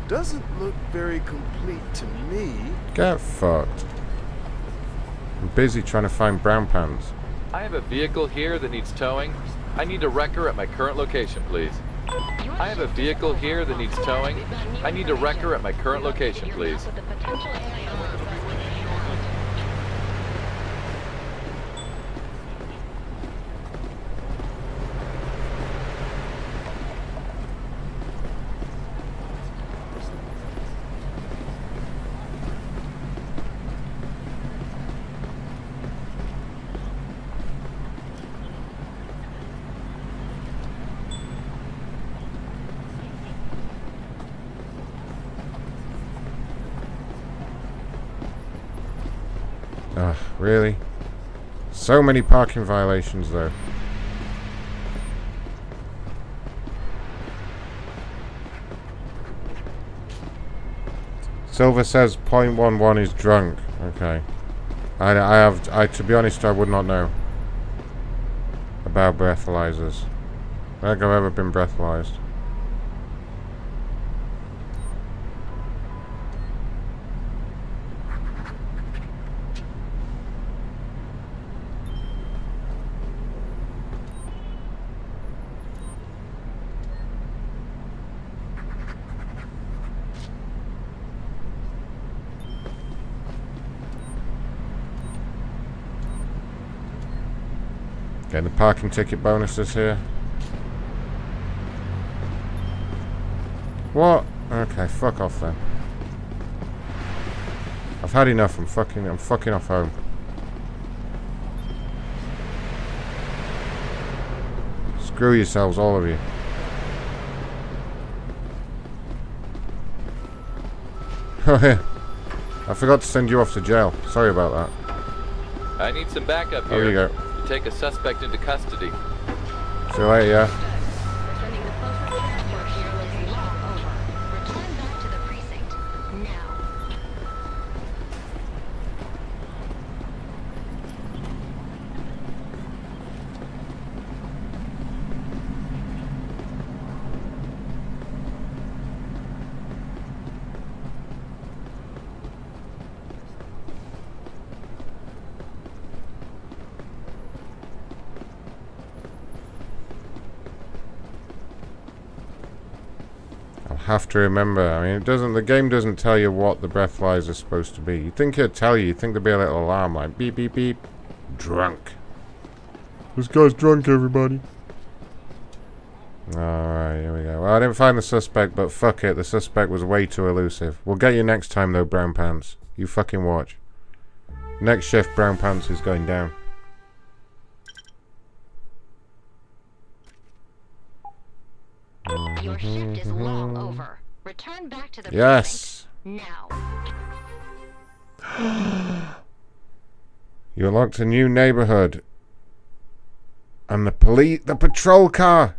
Doesn't look very complete to me. Get fucked. I'm busy trying to find brown pants. I have a vehicle here that needs towing. I need a wrecker at my current location, please. I have a vehicle here that needs towing. I need a wrecker at my current location, please. Really? So many parking violations, though. Silver says 0.11 is drunk. Okay. To be honest, I would not know about breathalyzers. I don't think I've ever been breathalyzed. Getting the parking ticket bonuses here. What? Okay, fuck off then. I've had enough. I'm fucking off home. Screw yourselves, all of you. Oh yeah. I forgot to send you off to jail. Sorry about that. I need some backup here. There you go. Take a suspect into custody. See you later, Have to remember. I mean, the game doesn't tell you what the breathalyzer is supposed to be. You think it'd tell you. You think there'd be a little alarm like beep beep beep. Drunk. This guy's drunk, everybody. All right, here we go. Well, I didn't find the suspect, but fuck it. The suspect was way too elusive. We'll get you next time, though, Brown Pants. You fucking watch. Next shift, Brown Pants is going down. Your shift is long over. Return back to the yes now. You unlocked a new neighborhood. And the patrol car.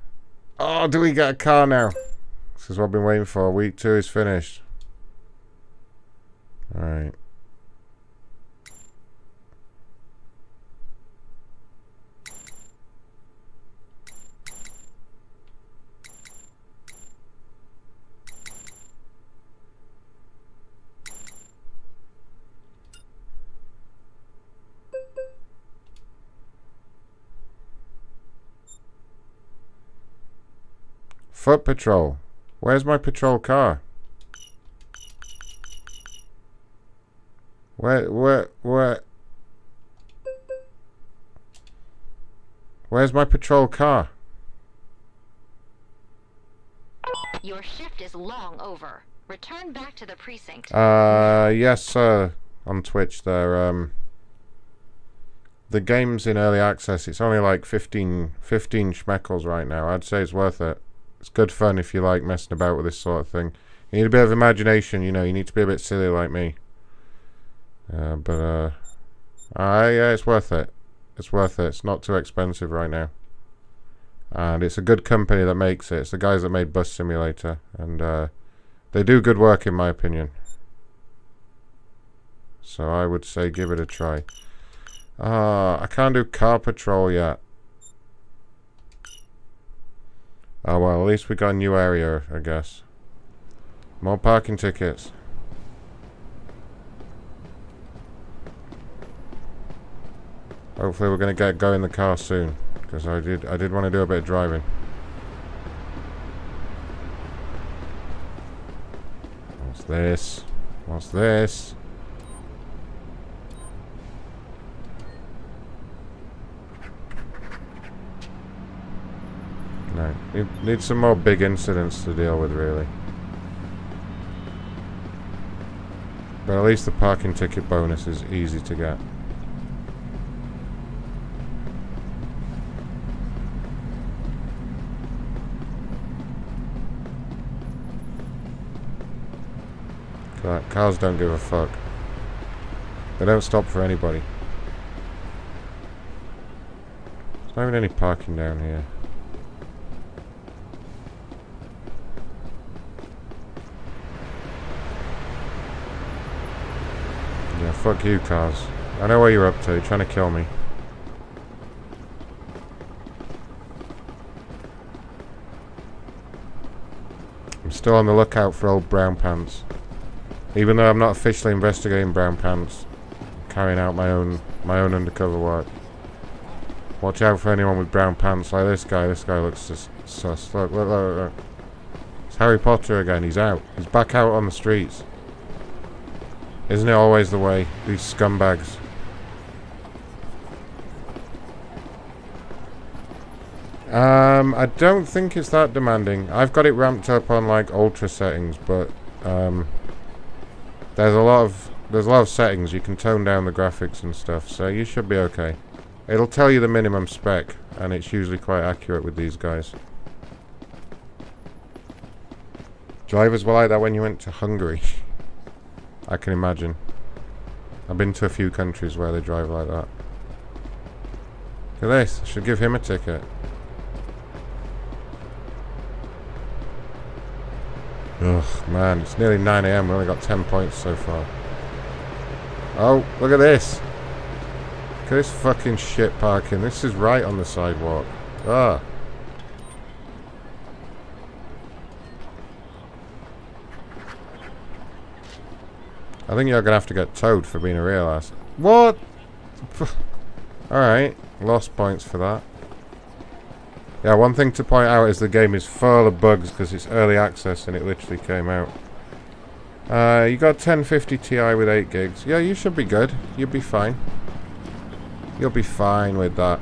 Oh, do we get a car now? This is what I've been waiting for. Week 2 is finished. Alright. Foot patrol. Where's my patrol car? Where? Where's my patrol car? Your shift is long over. Return back to the precinct. Yes, sir. On Twitch there, the game's in early access. It's only like 15 schmeckles right now. I'd say it's worth it. It's good fun if you like messing about with this sort of thing. You need a bit of imagination, you know. You need to be a bit silly like me. Yeah, it's worth it. It's worth it. It's not too expensive right now. And it's a good company that makes it. It's the guys that made Bus Simulator. And they do good work in my opinion. So I would say give it a try. I can't do car patrol yet. Oh well, at least we got a new area, I guess. More parking tickets. Hopefully we're going to get going in the car soon, because I did want to do a bit of driving. What's this? What's this? No, need some more big incidents to deal with, really. But at least the parking ticket bonus is easy to get. But cars don't give a fuck. They don't stop for anybody. There's not even any parking down here. Yeah, fuck you, cars. I know what you're up to. You're trying to kill me. I'm still on the lookout for old brown pants. Even though I'm not officially investigating brown pants, I'm carrying out my own undercover work. Watch out for anyone with brown pants like this guy. This guy looks just sus. Look, look, look, look. It's Harry Potter again. He's out. He's back out on the streets. Isn't it always the way? These scumbags. I don't think it's that demanding. I've got it ramped up on like ultra settings, but There's a lot of settings. You can tone down the graphics and stuff, so you should be okay. It'll tell you the minimum spec, and it's usually quite accurate with these guys. Drivers were like that when you went to Hungary. I can imagine. I've been to a few countries where they drive like that. Look at this. I should give him a ticket. Ugh, man, it's nearly 9 AM, we only got 10 points so far. Oh, look at this! Look at this fucking shit parking, this is right on the sidewalk. Ah! I think you're gonna have to get towed for being a real ass. What? Alright, lost points for that. Yeah, one thing to point out is the game is full of bugs because it's early access and it literally came out. You got 1050 Ti with 8 gigs. Yeah, you should be good. You'll be fine. You'll be fine with that.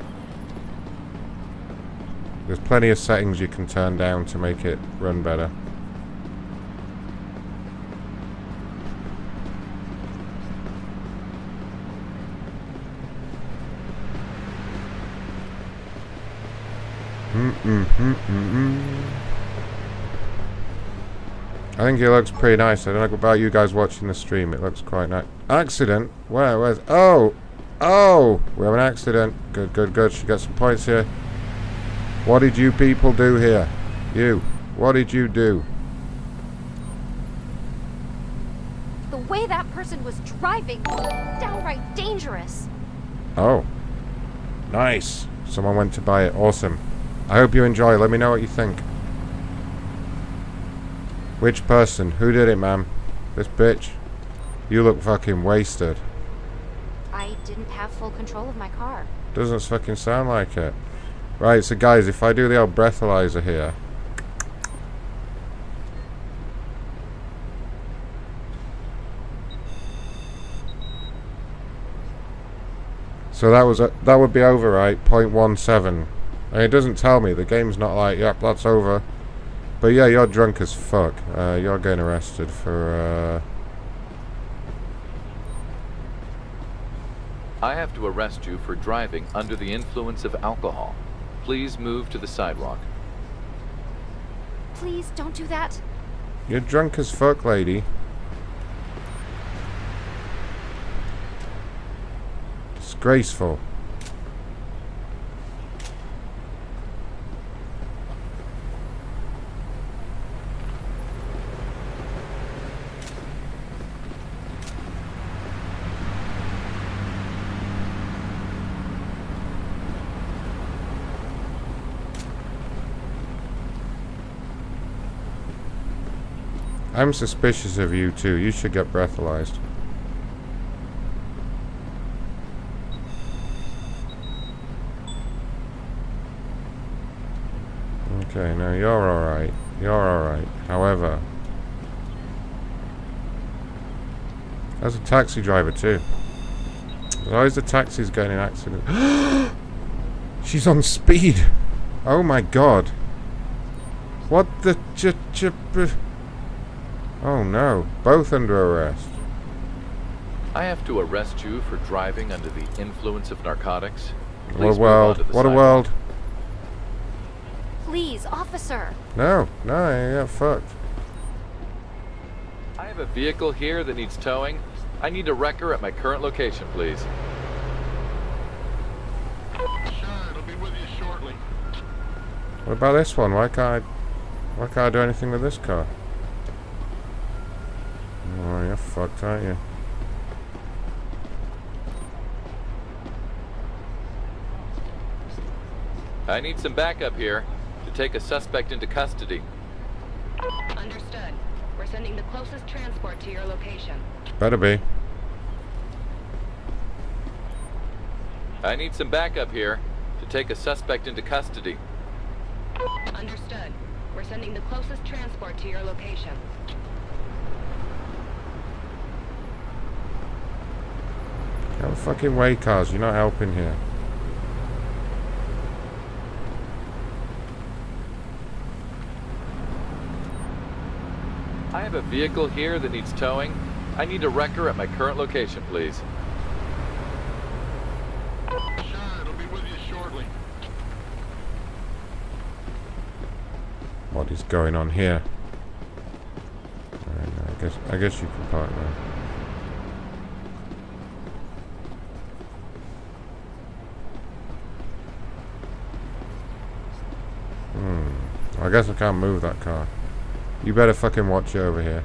There's plenty of settings you can turn down to make it run better. I think it looks pretty nice. I don't know about you guys watching the stream. It looks quite nice. Accident? Where's... Oh! Oh! We have an accident. Good, good, good. Should get some points here. What did you people do here? You. What did you do? The way that person was driving was downright dangerous. Oh. Nice. Someone went to buy it. Awesome. I hope you enjoy. Let me know what you think. Which person? Who did it, ma'am? This bitch. You look fucking wasted. I didn't have full control of my car. Doesn't fucking sound like it. Right, so guys, if I do the old breathalyzer here, So that was a, that would be over, right? 0.17. And it doesn't tell me. The game's not like, yep, that's over. But yeah, you're drunk as fuck. You're getting arrested for... I have to arrest you for driving under the influence of alcohol. Please move to the sidewalk. Please don't do that. You're drunk as fuck, lady. Disgraceful. I'm suspicious of you too. You should get breathalyzed. Okay, now you're alright. You're alright. However, as a taxi driver too. There's always the taxis getting in accidents. She's on speed! Oh my god. What the oh no, both under arrest. I have to arrest you for driving under the influence of narcotics. What a world. What a world. Please, officer. No, no, I got fucked. I have a vehicle here that needs towing. I need a wrecker at my current location, please. Sure, it'll be with you shortly. What about this one? Why can't I do anything with this car? Oh, you're fucked, aren't you? I need some backup here to take a suspect into custody. Understood. We're sending the closest transport to your location. Better be. I need some backup here to take a suspect into custody. Understood. We're sending the closest transport to your location. Get the fucking way, cars. You're not helping here. I have a vehicle here that needs towing. I need a wrecker at my current location, please. Sure, it'll be with you shortly. What is going on here? I guess you can park now. I guess I can't move that car. You better fucking watch it over here.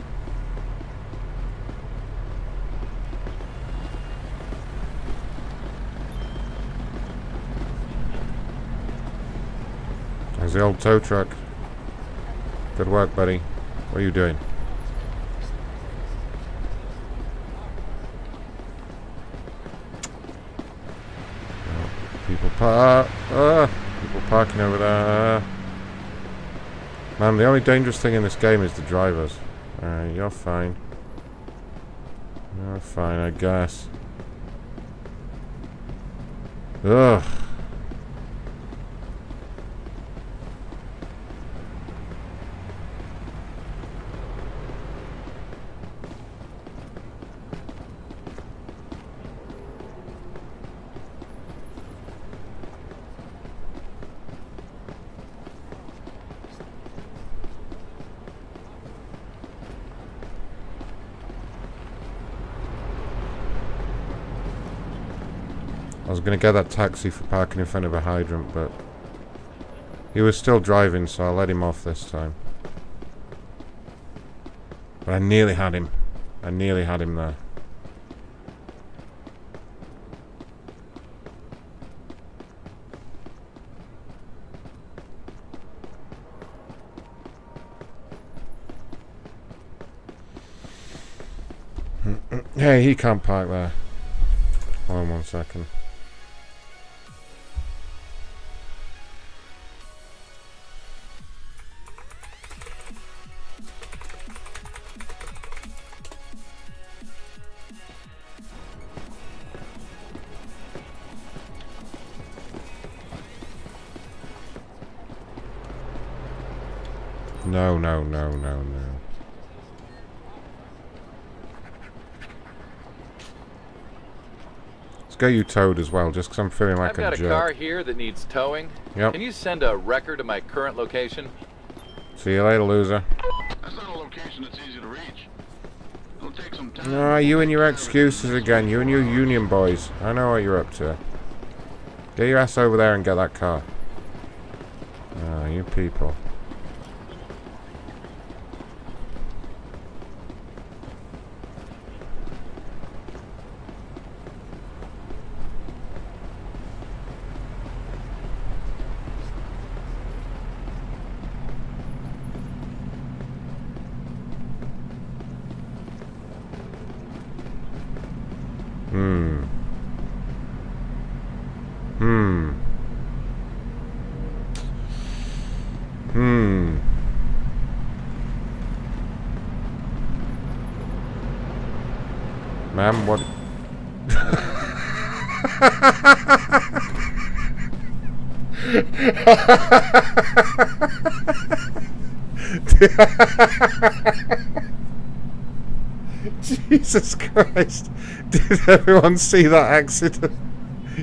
There's the old tow truck. Good work, buddy. What are you doing? Oh, people park. People parking over there. Man, the only dangerous thing in this game is the drivers. Alright, you're fine. You're fine, I guess. Ugh. I was going to get that taxi for parking in front of a hydrant, but he was still driving, so I let him off this time. But I nearly had him. I nearly had him there. Hey, he can't park there. Hold on 1 second. No, no, no, no, no. Let's get you towed as well, just because I'm feeling like a jerk. I've got a car here that needs towing. Yep. Can you send a wrecker to my current location? See you later, loser. That's not a location that's easy to reach. It'll take some time. No, you and your excuses again. You and your union boys. I know what you're up to. Get your ass over there and get that car. Ah, you people. Ma'am, what? Jesus Christ! Did everyone see that accident?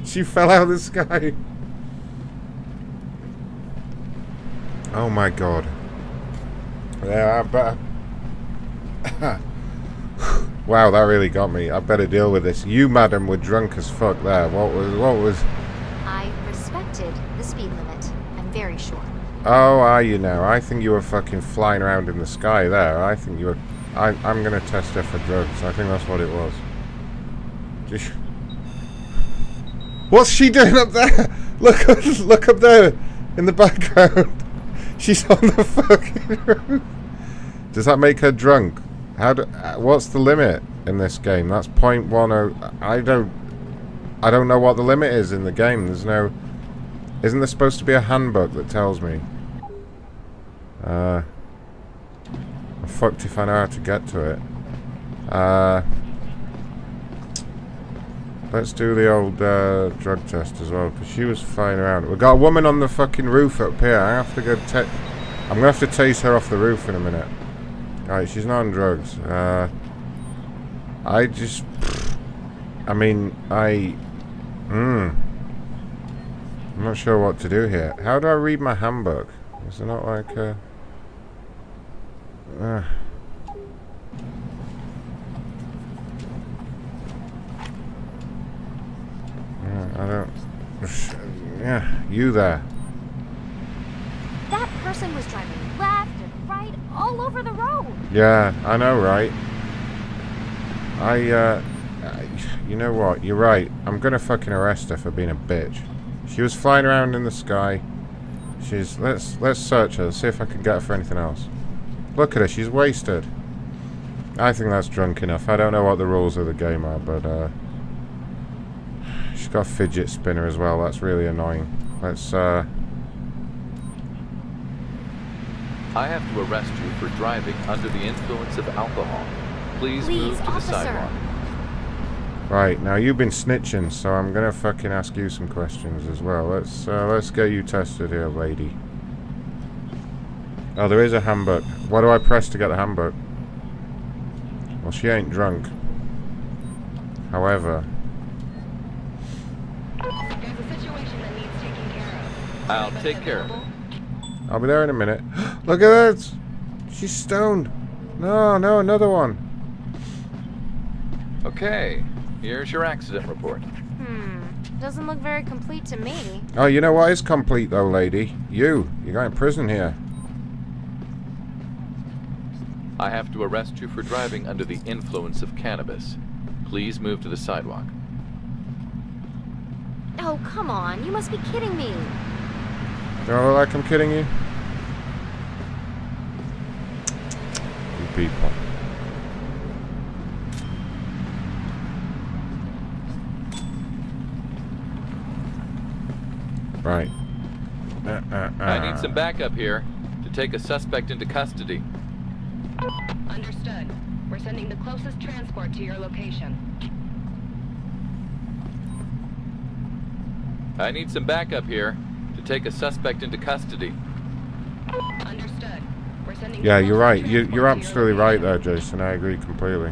She fell out of the sky. Oh my God! Yeah, I bet. Wow, that really got me. I better deal with this. You, madam, were drunk as fuck there. What was... I respected the speed limit. I'm very sure. Oh, are you now? I think you were fucking flying around in the sky there. I think you were... I'm going to test her for drugs. I think that's what it was. Just... What's she doing up there? Look up there in the background. She's on the fucking roof. Does that make her drunk? What's the limit in this game? That's 0.10. I don't know what the limit is in the game. There's no... Isn't there supposed to be a handbook that tells me? I'm fucked if I know how to get to it. Let's do the old drug test as well, because she was flying around. We've got a woman on the fucking roof up here. I have to go I'm gonna have to chase her off the roof in a minute. Alright, she's not on drugs. I'm not sure what to do here. How do I read my handbook? Is it not like a... I don't... Yeah, you there. That person was driving left and right all over the road. Yeah, I know, right? You know what? You're right. I'm gonna fucking arrest her for being a bitch. She was flying around in the sky. She's... Let's search her. See if I can get her for anything else. Look at her. She's wasted. I think that's drunk enough. I don't know what the rules of the game are, but she's got a fidget spinner as well. That's really annoying. Let's. I have to arrest you for driving under the influence of alcohol. Please move to the sidewalk. Right, now you've been snitching, so I'm gonna fucking ask you some questions as well. Let's get you tested here, lady. Oh, there is a handbook. What do I press to get the handbook? Well, she ain't drunk. However... There's a situation that needs taking care of. I'll take care of it. I'll be there in a minute. Look at that! She's stoned. No, no, another one. Okay, here's your accident report. Doesn't look very complete to me. Oh, you know what is complete though, lady? You got in prison here. I have to arrest you for driving under the influence of cannabis. Please move to the sidewalk. Oh, come on, you must be kidding me. Do I look like I'm kidding you? You people. Right. I need some backup here to take a suspect into custody. Understood. We're sending the closest transport to your location. I need some backup here. Take a suspect into custody. Understood. Yeah, you're right. You're absolutely right there, Jason. I agree completely.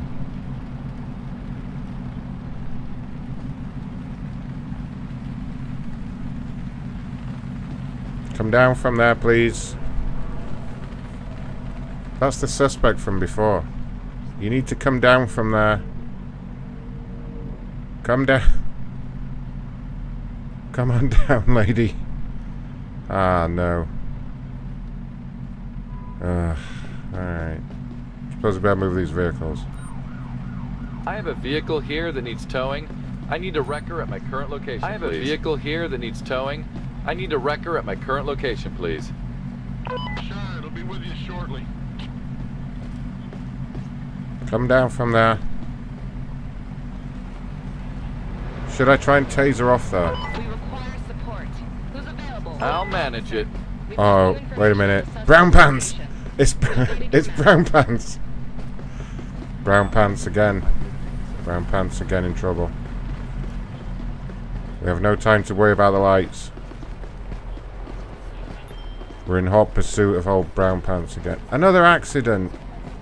Come down from there, please. That's the suspect from before. You need to come down from there. Come down. Come on down, lady. Ah, no. Alright. Suppose we better move these vehicles. I have a vehicle here that needs towing. I need a wrecker at my current location. I have a vehicle here that needs towing. I need a wrecker at my current location, please. Sure, it'll be with you shortly. Come down from there. Should I try and taser off there? We require support. Who's available? I'll manage it. Oh, wait a minute. Brown pants! It's brown pants. Brown pants again. Brown pants again in trouble. We have no time to worry about the lights. We're in hot pursuit of old brown pants again. Another accident.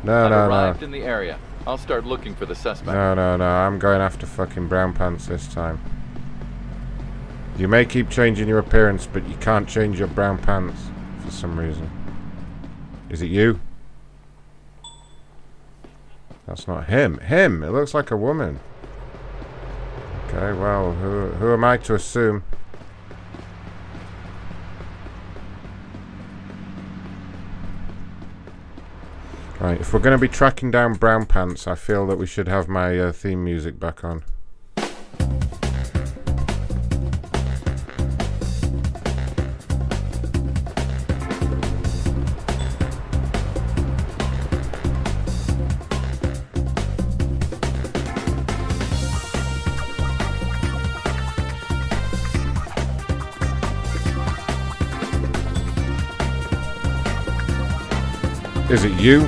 No, no, no. I've arrived in the area. I'll start looking for the suspect. No, no, no. I'm going after fucking brown pants this time. You may keep changing your appearance, but you can't change your brown pants for some reason. Is it you? That's not him. Him! It looks like a woman. Okay, well, who am I to assume? Right, if we're going to be tracking down brown pants, I feel that we should have my theme music back on. Is it you?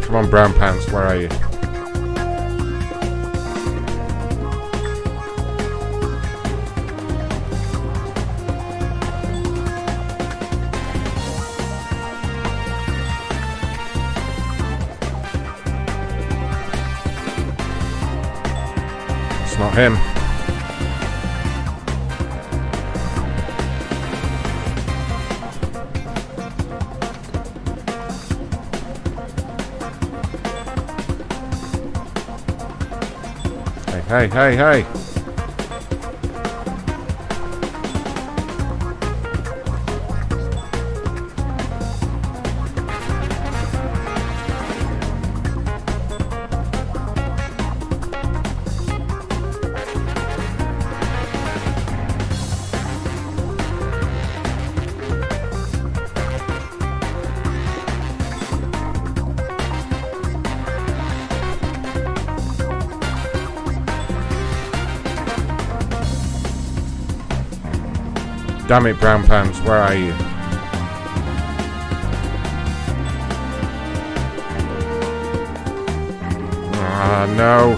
Come on, brown pants, where are you? It's not him. Hey, hey, hey! Damn it, brown pants, where are you? Ah, no.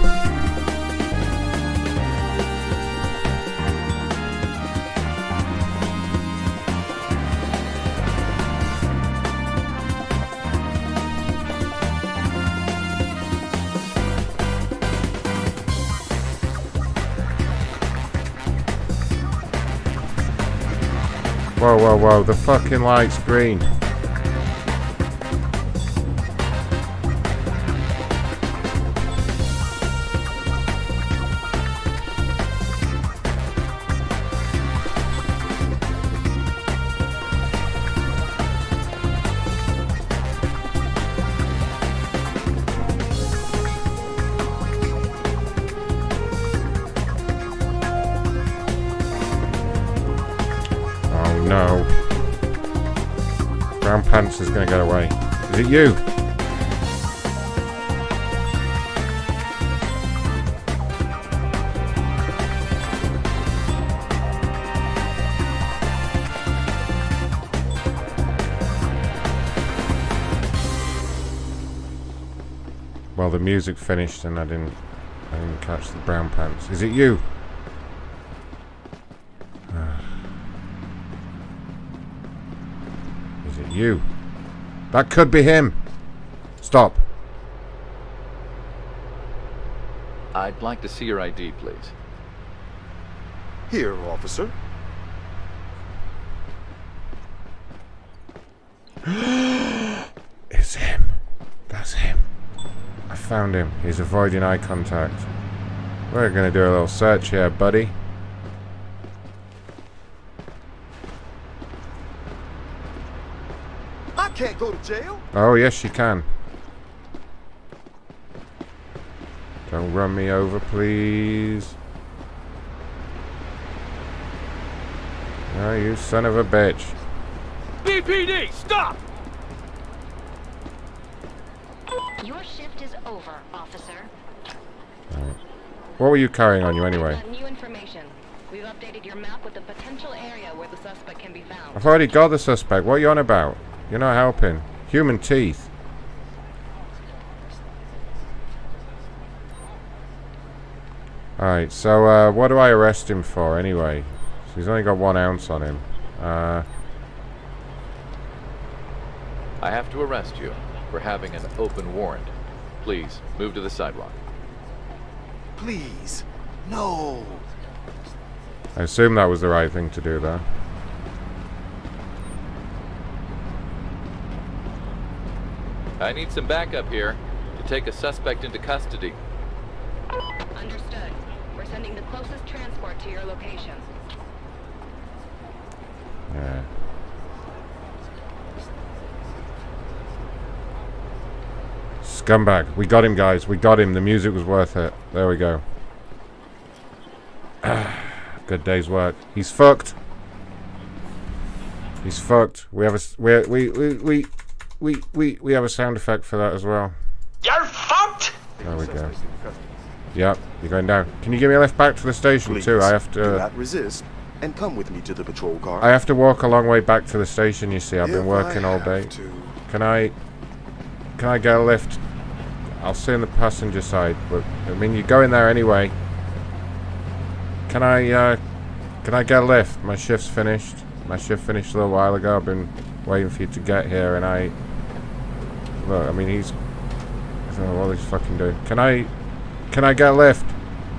Whoa, whoa, whoa, the fucking light's green. Is going to get away. Is it you? Well, the music finished and I didn't catch the brown pants. Is it you? Is it you? That could be him. Stop. I'd like to see your ID, please. Here, officer. It's him. That's him. I found him. He's avoiding eye contact. We're gonna do a little search here, buddy. I can't go to jail. Oh, yes, you can. Don't run me over, please. Oh, you son of a bitch. BPD, stop! Your shift is over, officer. Right. What were you carrying on you anyway? New information. We've updated your map with the potential area where the suspect can be found. I've already got the suspect. What are you on about? You're not helping. Human teeth. Alright, so what do I arrest him for anyway? So he's only got 1 ounce on him. I have to arrest you for having an open warrant. Please, move to the sidewalk. Please, no. I assume that was the right thing to do there. I need some backup here to take a suspect into custody. Understood. We're sending the closest transport to your location. Yeah. Scumbag. We got him, guys. We got him. The music was worth it. There we go. Good day's work. He's fucked. He's fucked. We have a we have a sound effect for that as well. You're fucked. There we go. Yep, you're going down. Can you give me a lift back to the station too? I have to. Do not resist and come with me to the patrol car. I have to walk a long way back to the station. You see, I've been working all day. Can I get a lift? I'll sit in the passenger side, but I mean you go in there anyway. Can I get a lift? My shift's finished. My shift finished a little while ago. I've been waiting for you to get here, and I look. I mean he's. I don't know what he's fucking doing. Can I get a lift?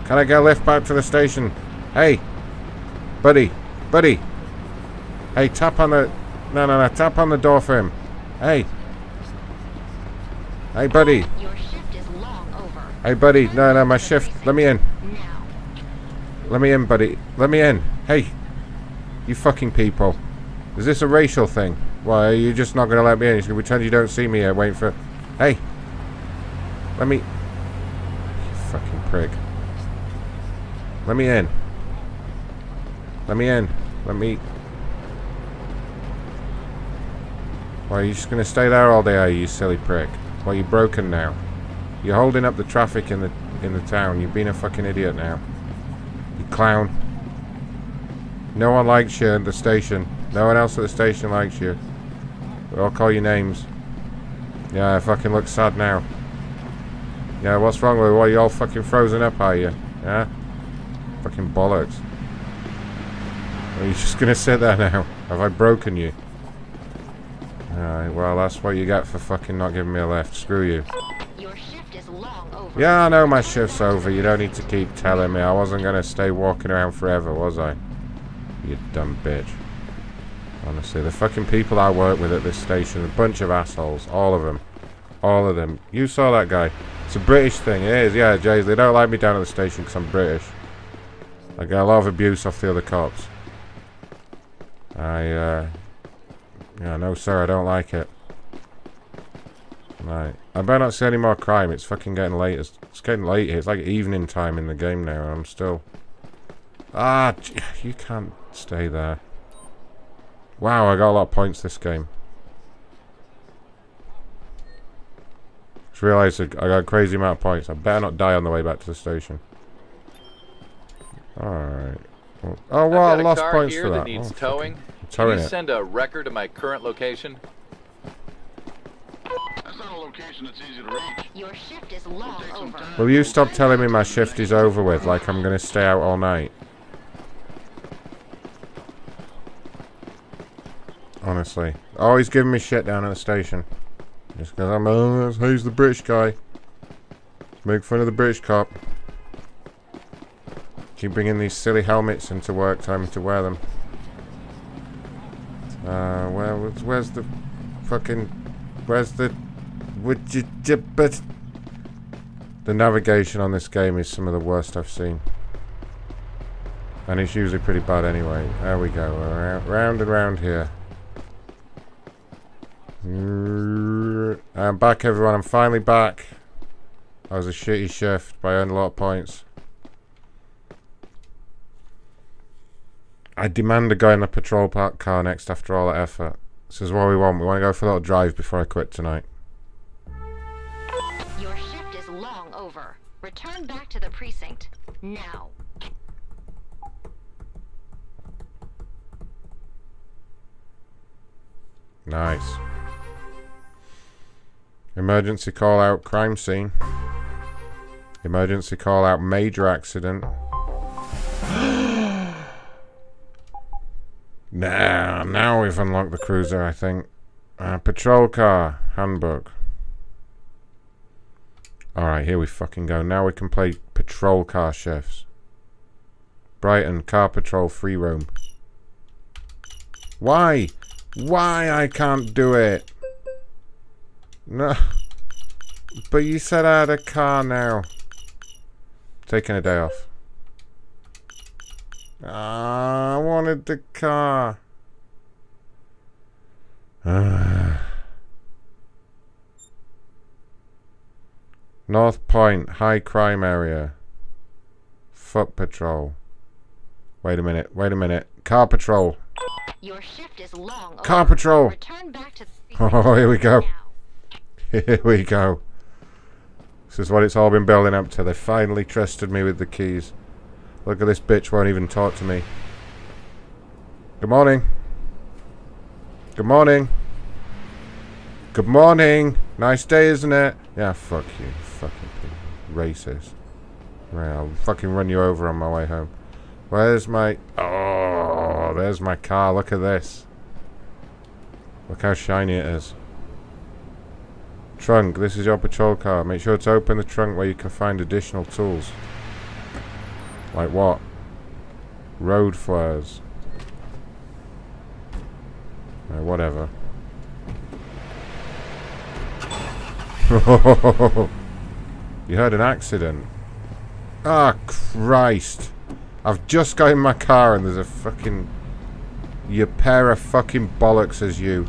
Can I get a lift back to the station? Hey, buddy, buddy. Hey, tap on the. No, no, no. Tap on the door for him. Hey. Hey, buddy. Your shift is long over. Hey, buddy. No, no, my shift. Let me in. Now. Let me in, buddy. Let me in. Hey, you fucking people. Is this a racial thing? Why, are you just not going to let me in? You're going to pretend you don't see me here waiting for... Hey. Let me... You fucking prick. Let me in. Let me in. Let me... Why, are you just going to stay there all day, are you, you silly prick? Well, you're broken now. You're holding up the traffic in the town. You've been a fucking idiot now. You clown. No one likes you at the station. No one else at the station likes you. We all call you names. Yeah, I fucking look sad now. Yeah, what's wrong with you? Why, you all fucking frozen up, are you? Yeah? Fucking bollocks. Are you just gonna sit there now? Have I broken you? Alright, well that's what you get for fucking not giving me a lift. Screw you. Your shift is long over. Yeah, I know my shift's over. You don't need to keep telling me. I wasn't going to stay walking around forever, was I? You dumb bitch. Honestly, the fucking people I work with at this station, a bunch of assholes. All of them. All of them. You saw that guy. It's a British thing. It is, yeah, Jays. They don't like me down at the station because I'm British. I get a lot of abuse off the other cops. Yeah, no sir, I don't like it. Right. I better not see any more crime. It's fucking getting late. It's getting late here. It's like evening time in the game now. And I'm still... Ah, you can't stay there. Wow, I got a lot of points this game. Just realised I got a crazy amount of points. I better not die on the way back to the station. Alright. Oh, wow, I lost points for that. Needs towing. Can you send a wrecker to my current location? That's not a location that's easy to reach. Your shift is long over. Will you stop telling me my shift is over with, like I'm going to stay out all night? honestly. Always giving me shit down at the station. Just because I'm, who's the British guy? Make fun of the British cop. Keep bringing these silly helmets into work, time to wear them. Where's the fucking... Where's the... Would you... But... The navigation on this game is some of the worst I've seen. And it's usually pretty bad anyway. There we go. Round and round here. I'm back, everyone. I'm finally back. I was a shitty shift, but I earned a lot of points. I demand a guy in the patrol park car next after all that effort. This is what we want. We want to go for a little drive before I quit tonight. Your shift is long over. Return back to the precinct now. Nice. Emergency call out crime scene. Emergency call out major accident. Nah, now we've unlocked the cruiser, I think. Patrol car handbook. Alright, here we fucking go. Now we can play patrol car shifts. Brighton, car patrol, free roam. Why? Why I can't do it? No. But you said I had a car now. Taking a day off. I wanted the car. North Point, high crime area. Foot patrol. Wait a minute, wait a minute. Car patrol. Your shift is long. Car patrol. Return back to the here we go. Here we go. This is what it's all been building up to. They finally trusted me with the keys. Look at this bitch, won't even talk to me. Good morning. Good morning. Good morning. Nice day, isn't it? Yeah, fuck you. Fucking racist. Right, I'll fucking run you over on my way home. Where's my... Oh, there's my car. Look at this. Look how shiny it is. Trunk, this is your patrol car. Make sure to open the trunk where you can find additional tools. Like what? Road flares. Whatever. You heard an accident. Ah, Christ. I've just got in my car and there's a fucking... You pair of fucking bollocks as you.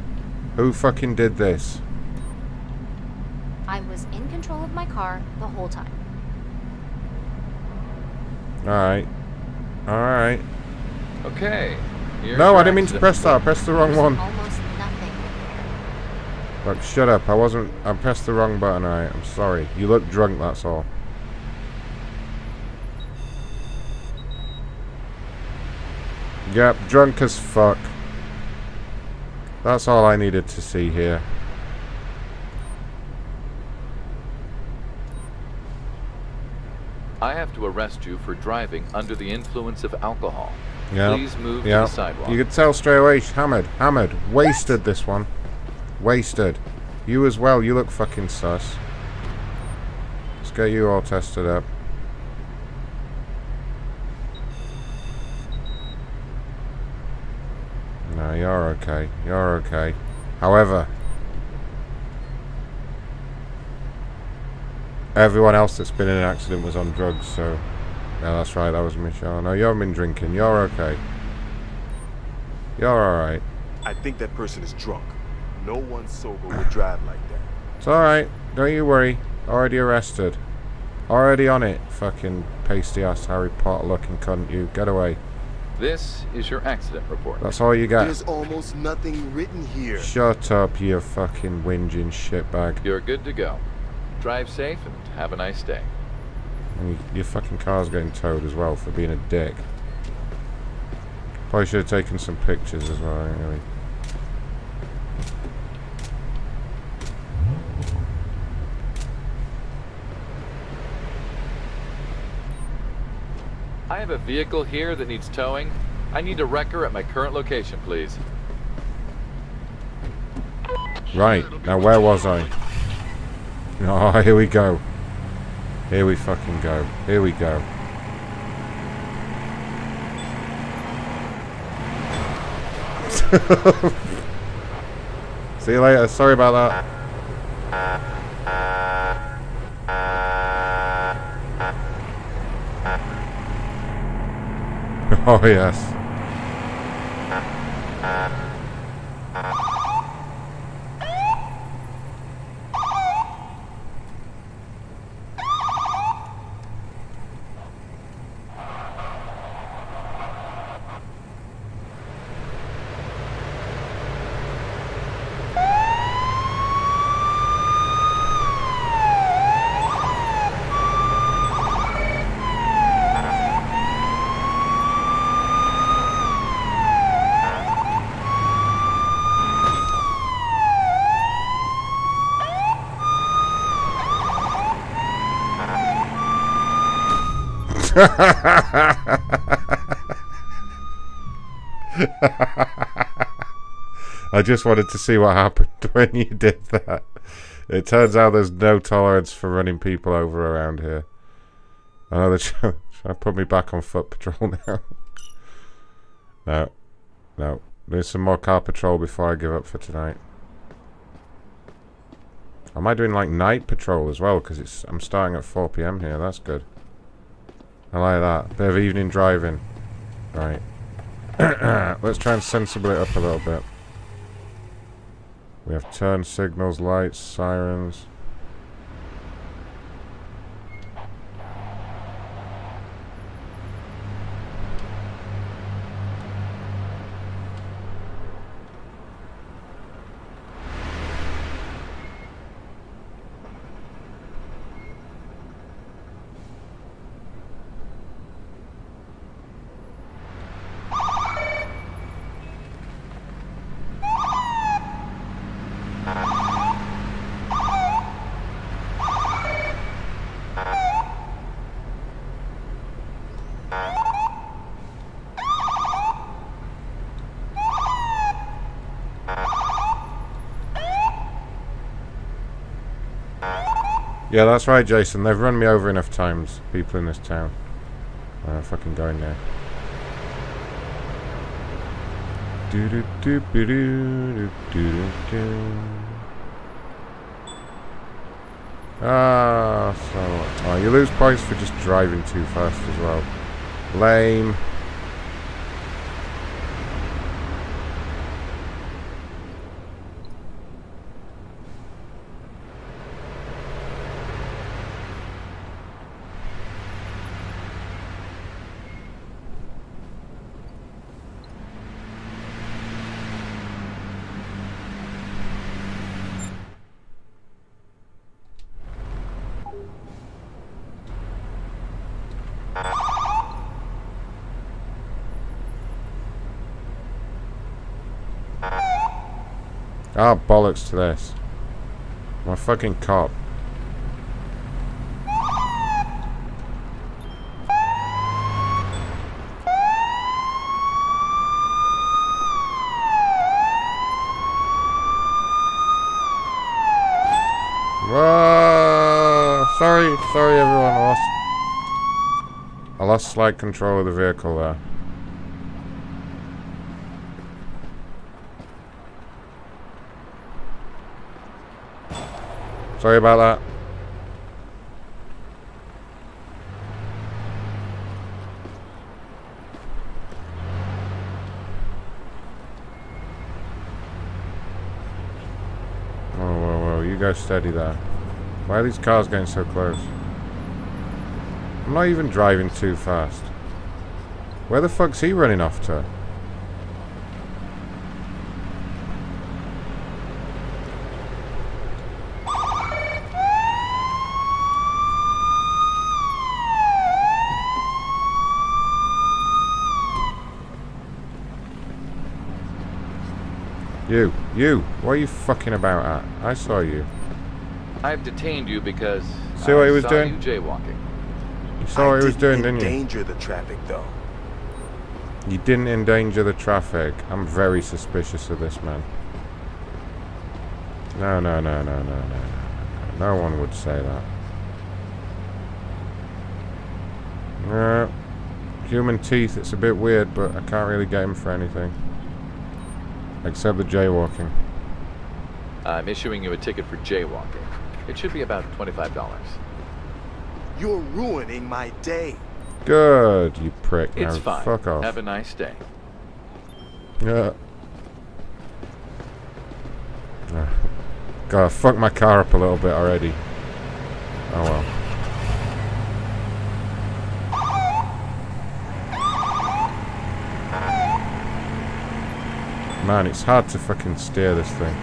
Who fucking did this? I was in control of my car the whole time. Alright. Alright. Okay. No, I didn't mean to press that. I pressed the wrong one. Almost nothing. Look, shut up. I wasn't... I pressed the wrong button. Alright, I'm sorry. You look drunk, that's all. Yep, drunk as fuck. That's all I needed to see here. I have to arrest you for driving under the influence of alcohol. Yep. Please move to the sidewalk. You could tell straight away, hammered. Wasted this one. Wasted. You as well, you look fucking sus. Let's get you all tested up. No, you're okay. You're okay. However... Everyone else that's been in an accident was on drugs, so... No, that's right, that was Michelle. No, you haven't been drinking. You're okay. You're alright. I think that person is drunk. No one sober would drive like that. It's alright. Don't you worry. Already arrested. Already on it, fucking pasty-ass Harry Potter-looking cunt. You get away. This is your accident report. That's all you got. There's almost nothing written here. Shut up, you fucking whinging shitbag. You're good to go. Drive safe and have a nice day. And your fucking car's getting towed as well for being a dick. Probably should have taken some pictures as well, anyway. I have a vehicle here that needs towing. I need a wrecker at my current location, please. Right, now where was I? Oh, here we go. Here we fucking go. Here we go. See you later. Sorry about that. Oh, yes. I just wanted to see what happened when you did that. It turns out there's no tolerance for running people over around here. Another challenge. Should I put me back on foot patrol now? No. No. Do some more car patrol before I give up for tonight. Am I doing like night patrol as well? Because it's I'm starting at 4 PM here. That's good. I like that. Bit of evening driving. Right. Let's try and sensible it up a little bit. We have turn signals, lights, sirens. Yeah, that's right, Jason. They've run me over enough times, people in this town. I'm fucking going there. Do do do do do do do. Ah, so what? Oh, you lose points for just driving too fast as well. Lame. Ah, bollocks to this. I'm a fucking cop. Whoa! Sorry everyone, I lost slight control of the vehicle there. Sorry about that. Whoa, whoa, whoa. You go steady there. Why are these cars going so close? I'm not even driving too fast. Where the fuck's he running off to? You! What are you fucking about at? I saw you. I've detained you because see what he was doing? You jaywalking. You saw what he was doing, didn't you? I didn't endanger the traffic, though. You didn't endanger the traffic. I'm very suspicious of this man. No, no, no, no, no, no. No one would say that. Human teeth, it's a bit weird, but I can't really get him for anything. Except the jaywalking. I'm issuing you a ticket for jaywalking. It should be about $25. You're ruining my day. Good, you prick. It's now, fine. Fuck off. Have a nice day. Yeah. God, I fucked my car up a little bit already. Oh well. Man, it's hard to fucking steer this thing.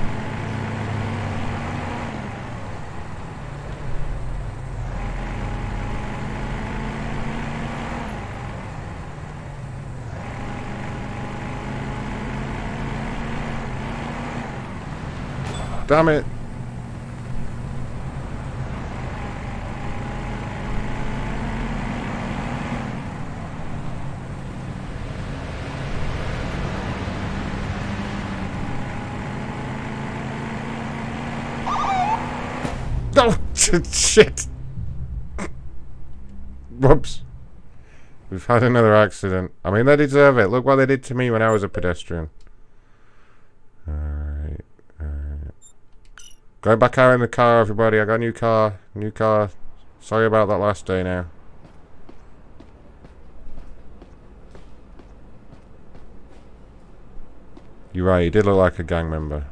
Damn it. Oh, shit. Whoops. We've had another accident. I mean, they deserve it. Look what they did to me when I was a pedestrian. Alright, alright. Go back out in the car, everybody. I got a new car. New car. Sorry about that last day now. You're right, he did look like a gang member.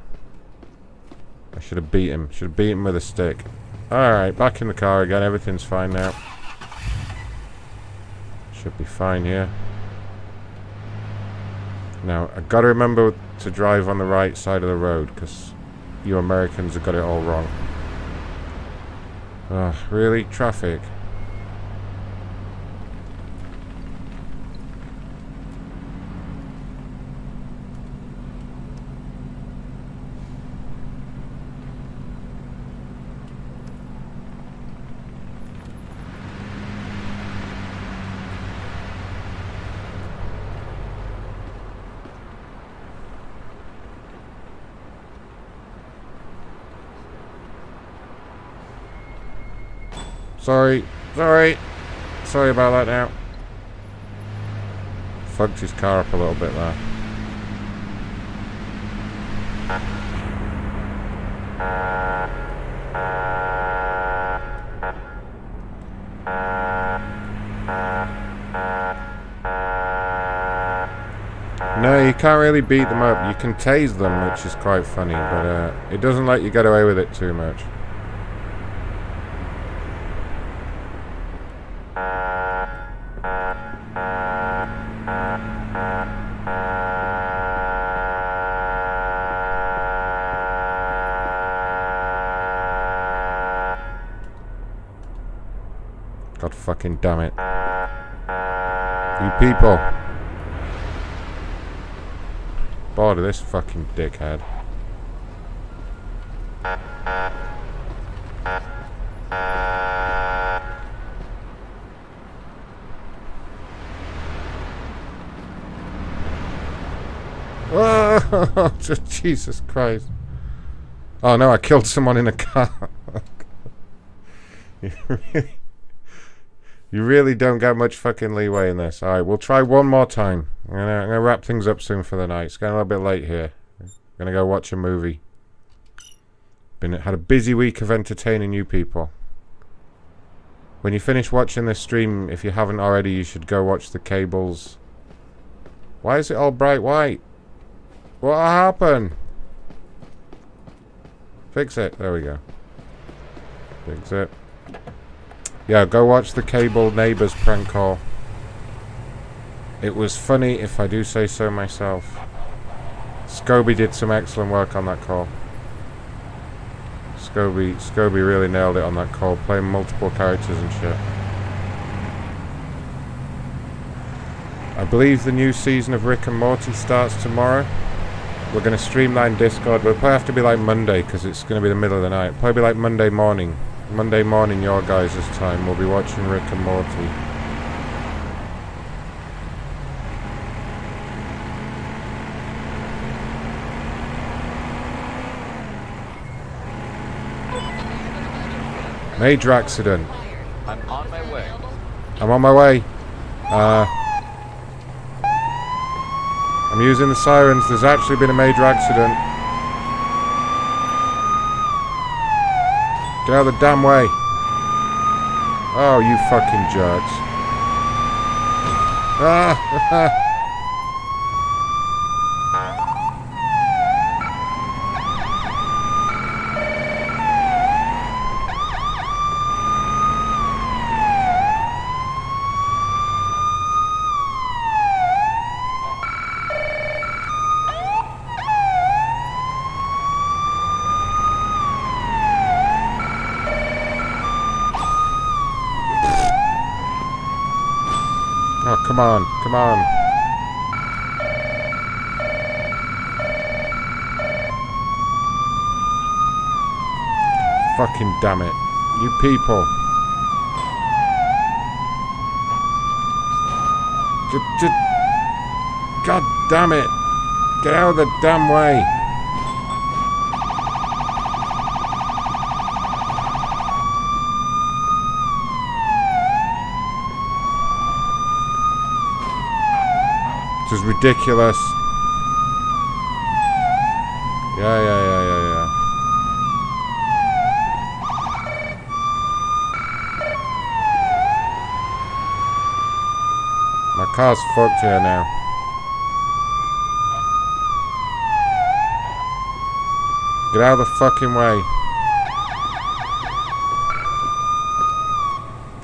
I should have beat him. Should have beat him with a stick. Alright, back in the car again. Everything's fine now. Should be fine here. Now, I've got to remember to drive on the right side of the road, because you Americans have got it all wrong. Ugh, really? Traffic? Sorry, sorry, sorry about that now. Fucked his car up a little bit there. No, you can't really beat them up. You can tase them, which is quite funny, but it doesn't let you get away with it too much. God fucking damn it. You people. Bored of this fucking dickhead. Oh, Jesus Christ. Oh no, I killed someone in a car. You really don't get much fucking leeway in this. Alright, we'll try one more time. I'm gonna wrap things up soon for the night. It's getting a little bit late here. I'm gonna go watch a movie. Had a busy week of entertaining you people. When you finish watching this stream, if you haven't already, you should go watch the cables. Why is it all bright white? What happened? Fix it. There we go. Fix it. Yeah, go watch the Cable Neighbours prank call. It was funny, if I do say so myself. Scobie did some excellent work on that call. Scobie really nailed it on that call, playing multiple characters and shit. I believe the new season of Rick and Morty starts tomorrow. We're going to stream that in Discord, but it'll probably have to be like Monday, because it's going to be the middle of the night. It'll probably be like Monday morning. Monday morning, your guys' time, we'll be watching Rick and Morty. Major accident. I'm on my way. I'm on my way. I'm using the sirens. There's actually been a major accident. Get out of the damn way. Oh, you fucking jerks. Ah! Come on, come on. Fucking damn it. You people. God damn it. Get out of the damn way. This is ridiculous. Yeah. My car's fucked here now. Get out of the fucking way.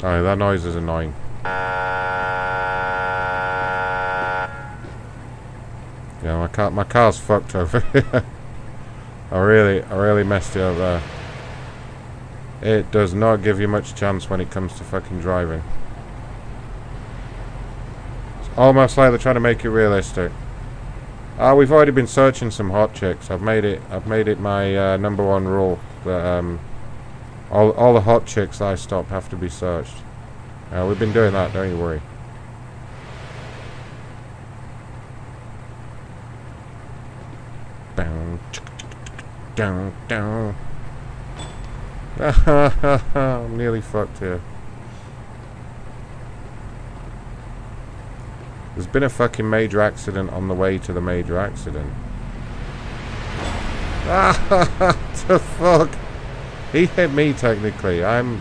Oh, that noise is annoying. Yeah, my car's fucked over here. I really messed it up there. It does not give you much chance when it comes to fucking driving. It's almost like they're trying to make it realistic. Ah, we've already been searching some hot chicks. I've made it my #1 rule that all the hot chicks that I stop have to be searched. We've been doing that. Don't you worry. Down. I'm nearly fucked here. There's been a fucking major accident on the way to the major accident. The fuck? He hit me technically. I'm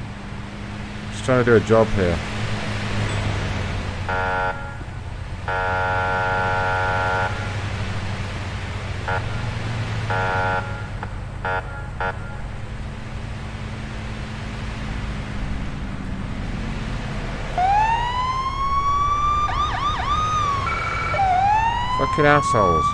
just trying to do a job here. Fucking assholes.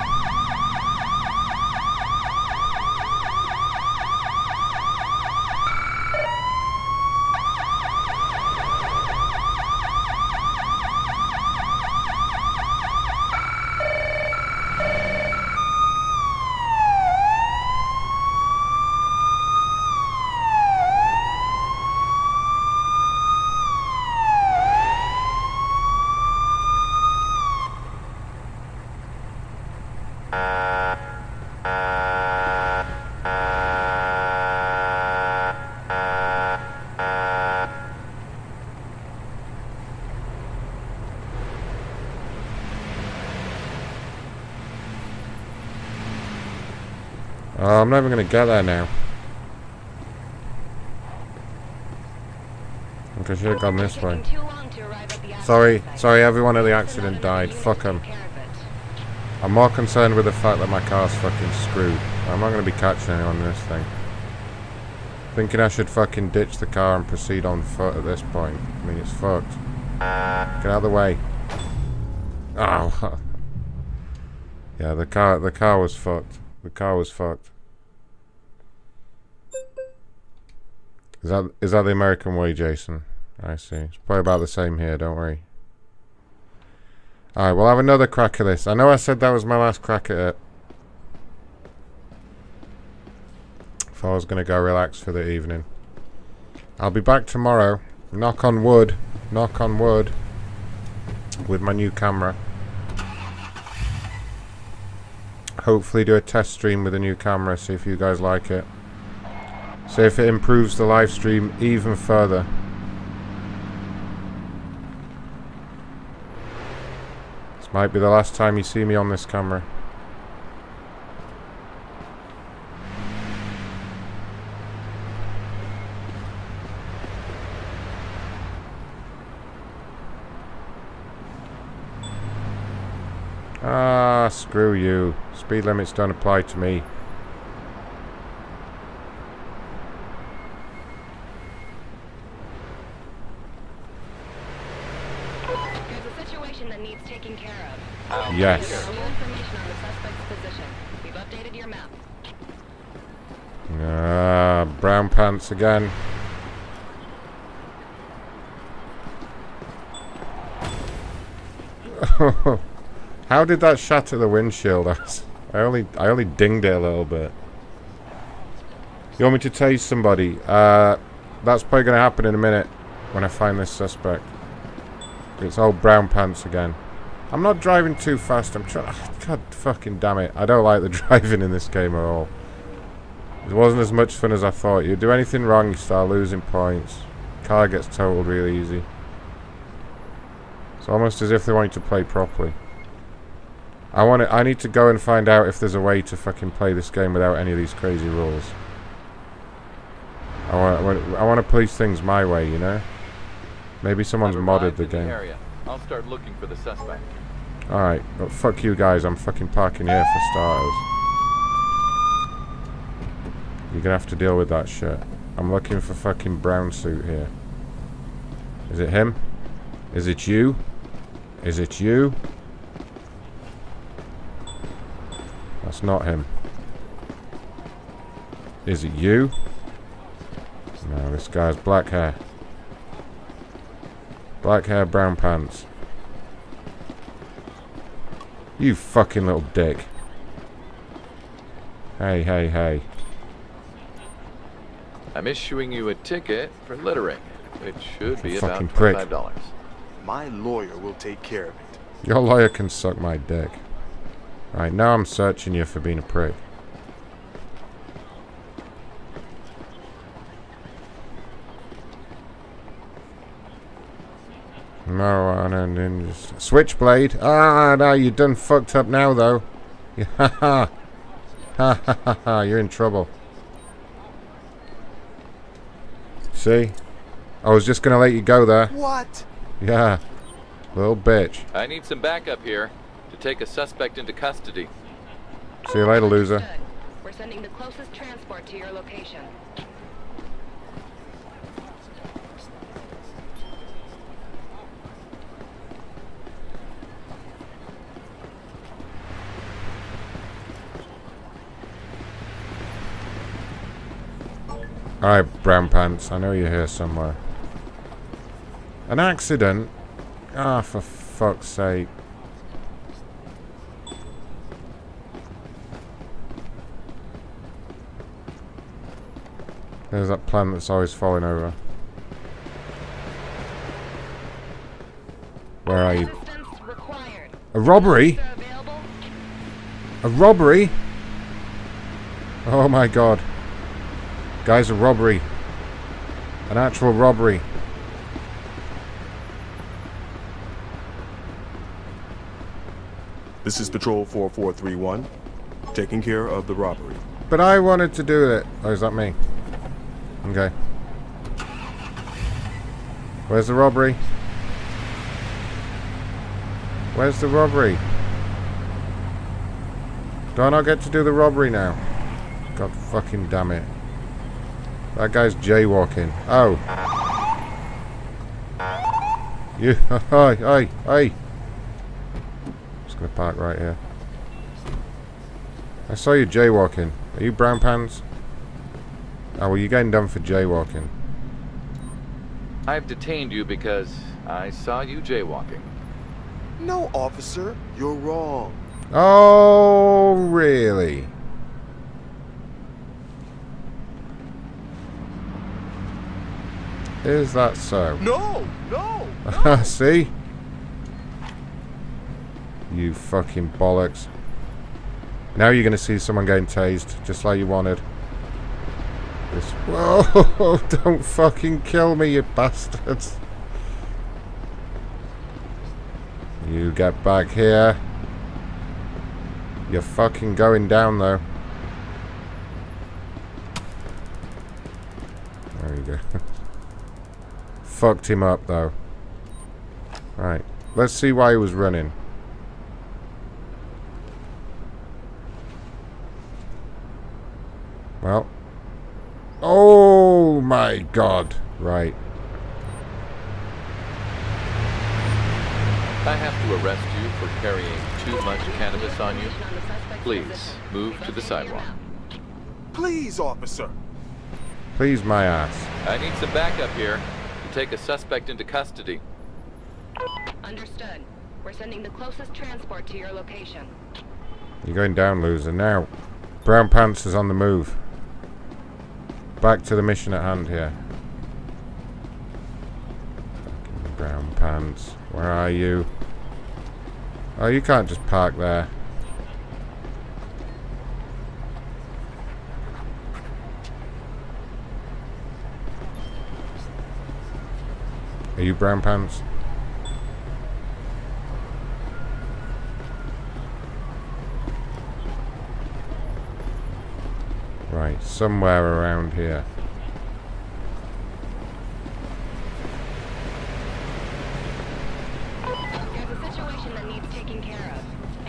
I'm not even going to get there now. I think I should have gone this way. Sorry, everyone at the accident died. Fuck them. I'm more concerned with the fact that my car's fucking screwed. I'm not going to be catching anyone on this thing. Thinking I should fucking ditch the car and proceed on foot at this point. I mean, it's fucked. Get out of the way. Oh. Yeah, the car was fucked. The car was fucked. Is that the American way, Jason? I see. It's probably about the same here, don't worry. Alright, we'll have another crack at this. I know I said that was my last crack at it. If I was going to go relax for the evening. I'll be back tomorrow. Knock on wood. Knock on wood. With my new camera. Hopefully do a test stream with a new camera, see if you guys like it. So if it improves the live stream even further. This might be the last time you see me on this camera. Ah, screw you. Speed limits don't apply to me. Yes. Ah, brown pants again. How did that shatter the windshield? I only dinged it a little bit. You want me to tase somebody? That's probably going to happen in a minute when I find this suspect. It's old brown pants again. I'm not driving too fast, I'm trying... God fucking damn it. I don't like the driving in this game at all. It wasn't as much fun as I thought. You do anything wrong, you start losing points. Car gets totaled really easy. It's almost as if they want you to play properly. I need to go and find out if there's a way to fucking play this game without any of these crazy rules. I want to police things my way, you know? Maybe someone's modded the game. I'll start looking for the suspect. Alright, but fuck you guys, I'm fucking parking here for starters. You're gonna have to deal with that shit. I'm looking for fucking brown suit here. Is it him? Is it you? Is it you? That's not him. Is it you? No, this guy's black hair. Black hair, brown pants. You fucking little dick. Hey, hey, hey. I'm issuing you a ticket for littering. It should be about $25. My lawyer will take care of it. Your lawyer can suck my dick. Right, now I'm searching you for being a prick. Marijuana and industry. Switchblade. Ah, no, you done fucked up now, though. Ha ha ha ha ha! You're in trouble. See, I was just gonna let you go there. What? Yeah, little bitch. I need some backup here to take a suspect into custody. See you later, loser. We're sending the closest transport to your location. Alright, brown pants, I know you're here somewhere. An accident? Ah, for fuck's sake. There's that plant that's always falling over. Where are you? A robbery? A robbery? Oh my god. Guys, a robbery. An actual robbery. This is Patrol 4431, taking care of the robbery. But I wanted to do it. Oh, is that me? Okay. Where's the robbery? Where's the robbery? Do I not get to do the robbery now? God fucking damn it. That guy's jaywalking. Oh. You. Hi, hi, hi. Just gonna park right here. I saw you jaywalking. Are you brown pants? Oh, well, you're getting done for jaywalking. I've detained you because I saw you jaywalking. No, officer. You're wrong. Oh, really? Is that so? No! No! No. See? You fucking bollocks. Now you're going to see someone getting tased, just like you wanted. This this. Whoa, don't fucking kill me, you bastards. You get back here. You're fucking going down, though. There you go. Fucked him up, though. Right. Let's see why he was running. Well. Oh, my God. Right. I have to arrest you for carrying too much cannabis on you. Please, move to the sidewalk. Please, officer. Please, my ass. I need some backup here to take a suspect into custody. Understood. We're sending the closest transport to your location. You're going down, loser. Now, Brown Pants is on the move. Back to the mission at hand here. Brown Pants. Where are you? Oh, you can't just park there. Are you Brown Pants? Right, somewhere around here.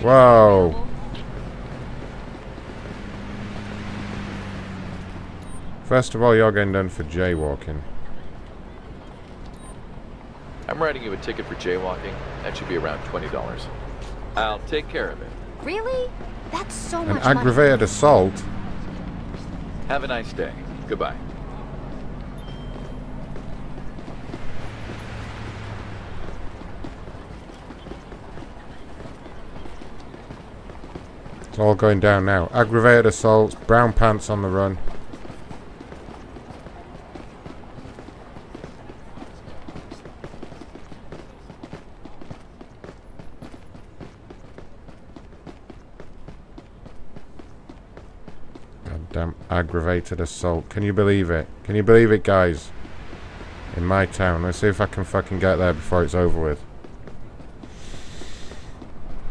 Whoa! First of all, you're getting done for jaywalking. I'm writing you a ticket for jaywalking. That should be around $20. I'll take care of it. Really? That's so much money. An aggravated assault. Have a nice day. Goodbye. It's all going down now. Aggravated assaults, Brown Pants on the run. Goddamn aggravated assault. Can you believe it? Can you believe it, guys? In my town. Let's see if I can fucking get there before it's over with.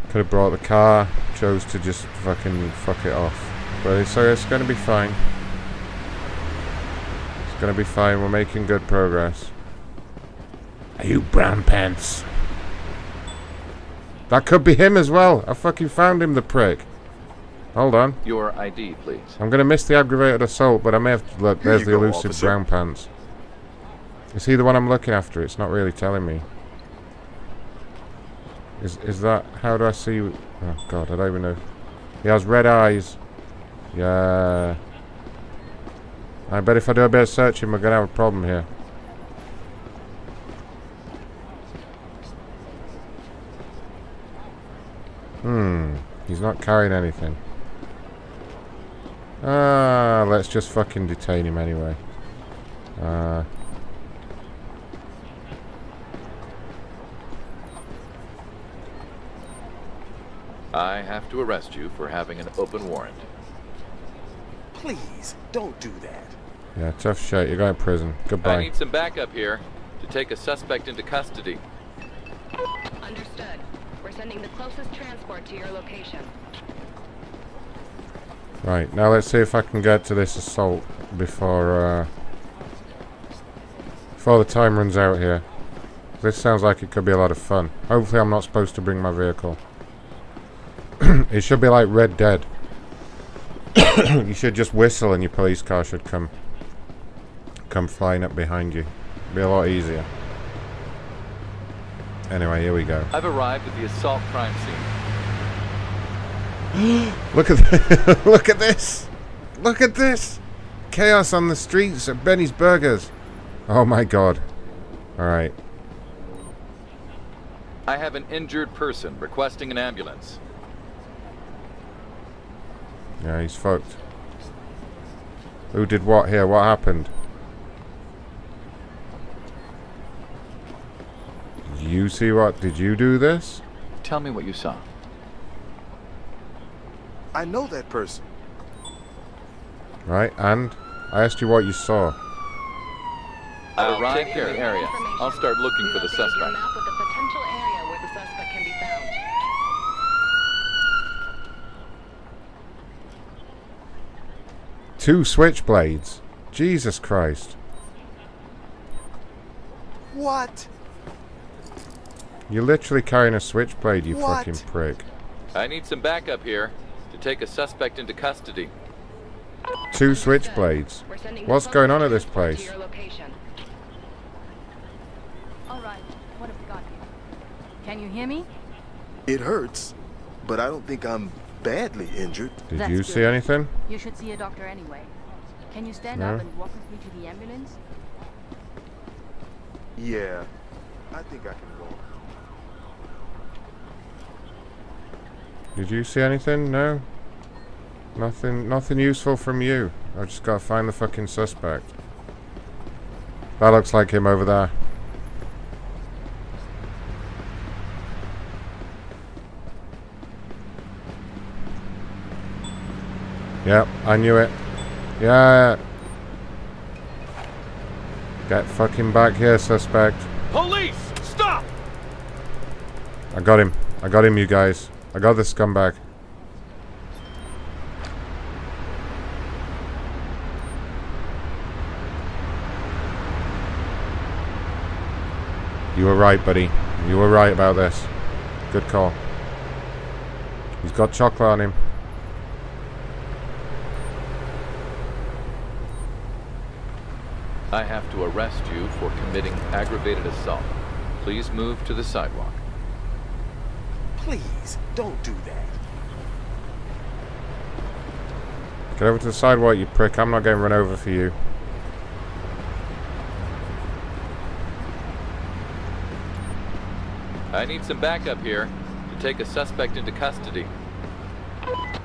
Could have brought the car, chose to just fucking fuck it off. But so it's going to be fine. It's going to be fine, we're making good progress. Are you Brown Pants? That could be him as well. I fucking found him, the prick. Hold on. Your ID, please. I'm going to miss the aggravated assault, but I may have to look. There's the elusive officer. Brown Pants. Is he the one I'm looking after? It's not really telling me. Is that... How do I see... Oh, God, I don't even know. He has red eyes. Yeah. I bet if I do a bit of searching, we're going to have a problem here. Hmm. He's not carrying anything. Ah, let's just fucking detain him anyway. I have to arrest you for having an open warrant. Please, don't do that. Yeah, tough shit. You're going to prison. Goodbye. I need some backup here to take a suspect into custody. Understood. We're sending the closest transport to your location. Right, now let's see if I can get to this assault before the time runs out here. This sounds like it could be a lot of fun. Hopefully I'm not supposed to bring my vehicle. It should be like Red Dead. You should just whistle and your police car should come flying up behind you. It'd be a lot easier. Anyway, here we go. I've arrived at the assault crime scene. Look at this. Look at this. Look at this. Chaos on the streets at Benny's Burgers. Oh my God. All right. I have an injured person requesting an ambulance. Yeah, he's fucked. Who did what here? What happened? You see what? Did you do this? Tell me what you saw. I know that person. Right, and? I asked you what you saw. I arrived here in the area. I'll start looking for the suspect. Two switchblades. Jesus Christ. What? You're literally carrying a switchblade, you fucking prick. I need some backup here to take a suspect into custody. Two switchblades. What's going on at this place? All right. What have we got here? Can you hear me? It hurts, but I don't think I'm badly injured. Did That's you good. See anything? You should see a doctor anyway. Can you stand up and walk with me to the ambulance? Yeah, I think I can walk. Did you see anything? No? Nothing useful from you. I just gotta find the fucking suspect. That looks like him over there. Yep, I knew it. Yeah. Get fucking back here, suspect. Police! Stop! I got him. I got him, you guys. I got this scumbag. You were right, buddy. You were right about this. Good call. He's got chocolate on him. I have to arrest you for committing aggravated assault. Please move to the sidewalk. Please, don't do that. Get over to the sidewalk, you prick. I'm not getting run over for you. I need some backup here to take a suspect into custody.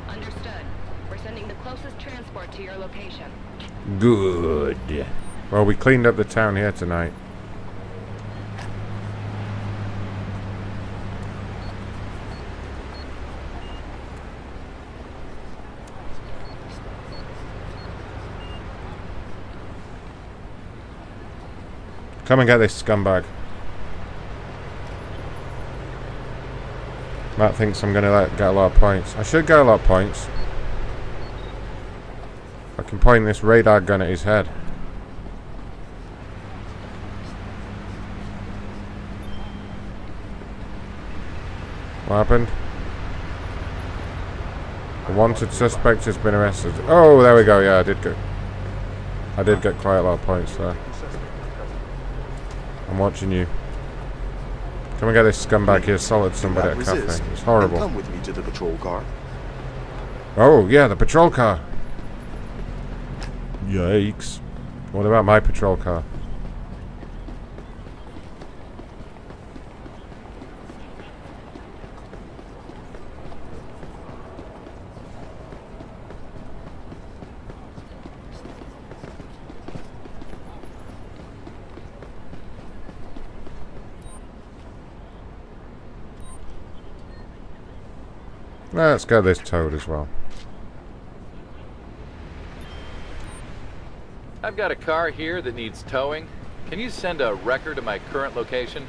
Understood. We're sending the closest transport to your location. Good. Well, we cleaned up the town here tonight. Come and get this scumbag. Matt thinks I'm gonna get a lot of points. I should get a lot of points. I can point this radar gun at his head. What happened? The wanted suspect has been arrested. Oh, there we go. Yeah, I did get quite a lot of points there. I'm watching you. Come and get this scumbag here. Solid somebody at a cafe. It's horrible. Come with me to the patrol car. Oh yeah, the patrol car. Yikes! What about my patrol car? Let's get this toad as well. I've got a car here that needs towing. Can you send a wrecker to my current location?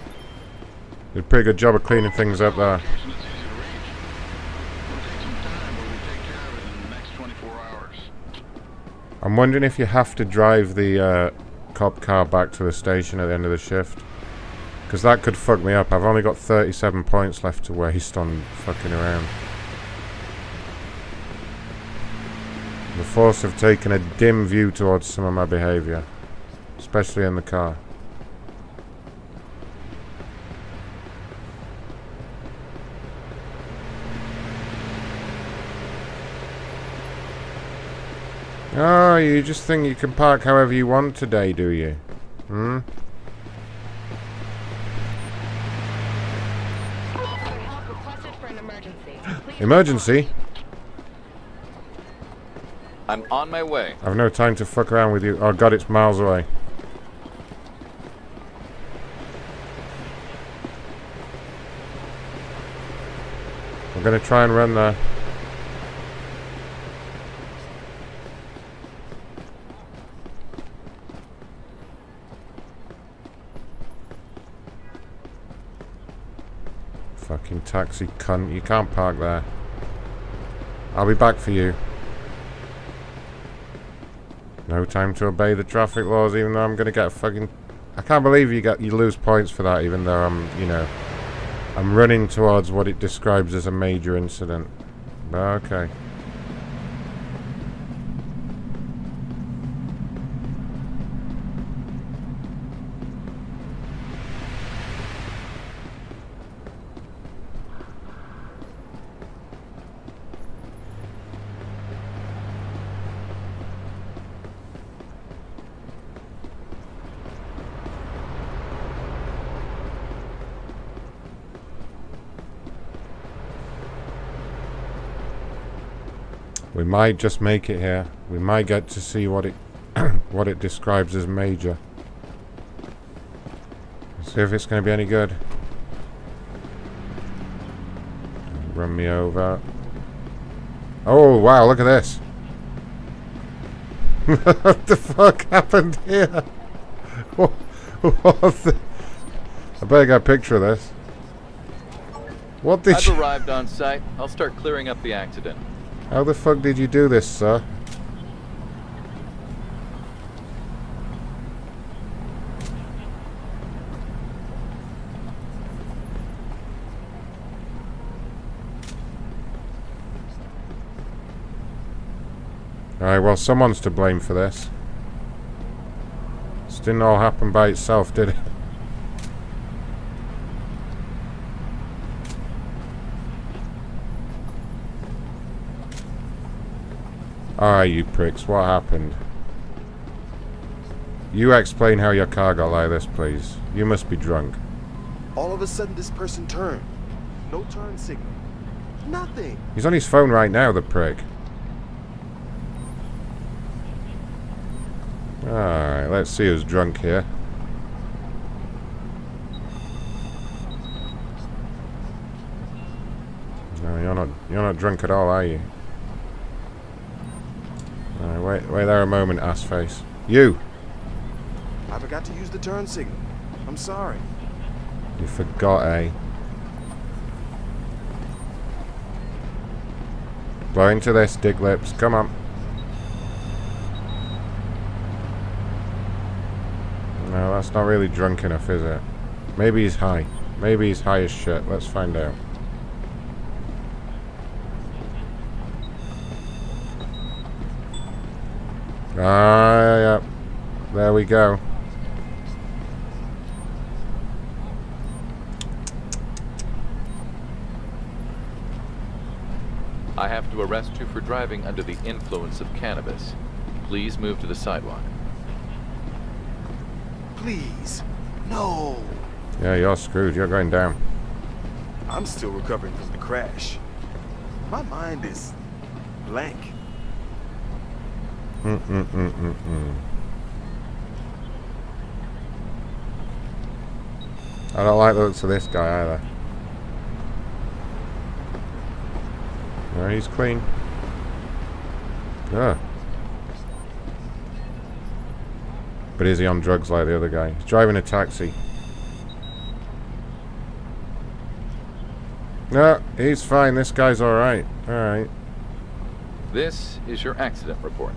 Did a pretty good job of cleaning things up there. I'm wondering if you have to drive the cop car back to the station at the end of the shift. Because that could fuck me up. I've only got 37 points left to waste on fucking around. The force have taken a dim view towards some of my behaviour, especially in the car. Oh, you just think you can park however you want today, do you? Hmm? Emergency? I'm on my way. I've no time to fuck around with you. Oh god, it's miles away. I'm gonna try and run there. Fucking taxi cunt. You can't park there. I'll be back for you. No time to obey the traffic laws, even though I'm going to get a fucking... I can't believe you lose points for that, even though I'm, you know... I'm running towards what it describes as a major incident. Okay. We might just make it here. We might get to see what it what it describes as major. Let's see if it's going to be any good. Run me over. Oh wow! Look at this. What the fuck happened here? I better get a picture of this. What did you? I've arrived on site. I'll start clearing up the accident. How the fuck did you do this, sir? Alright, well, someone's to blame for this. This didn't all happen by itself, did it? Alright, you pricks, what happened? You explain how your car got like this, please. You must be drunk. All of a sudden, this person turned. No turn signal. Nothing. He's on his phone right now, the prick. Alright, let's see who's drunk here. No, you're not drunk at all, are you? Wait there a moment, ass face. You! I forgot to use the turn signal. I'm sorry. You forgot, eh? Blow into this, dick lips. Come on. No, that's not really drunk enough, is it? Maybe he's high. Maybe he's high as shit. Let's find out. Ah, yeah. There we go. I have to arrest you for driving under the influence of cannabis. Please move to the sidewalk. Please. No. Yeah, you're screwed. You're going down. I'm still recovering from the crash. My mind is blank. I don't like the looks of this guy either. No, he's clean. Yeah. But is he on drugs like the other guy? He's driving a taxi. No, he's fine. This guy's alright. Alright. This is your accident report.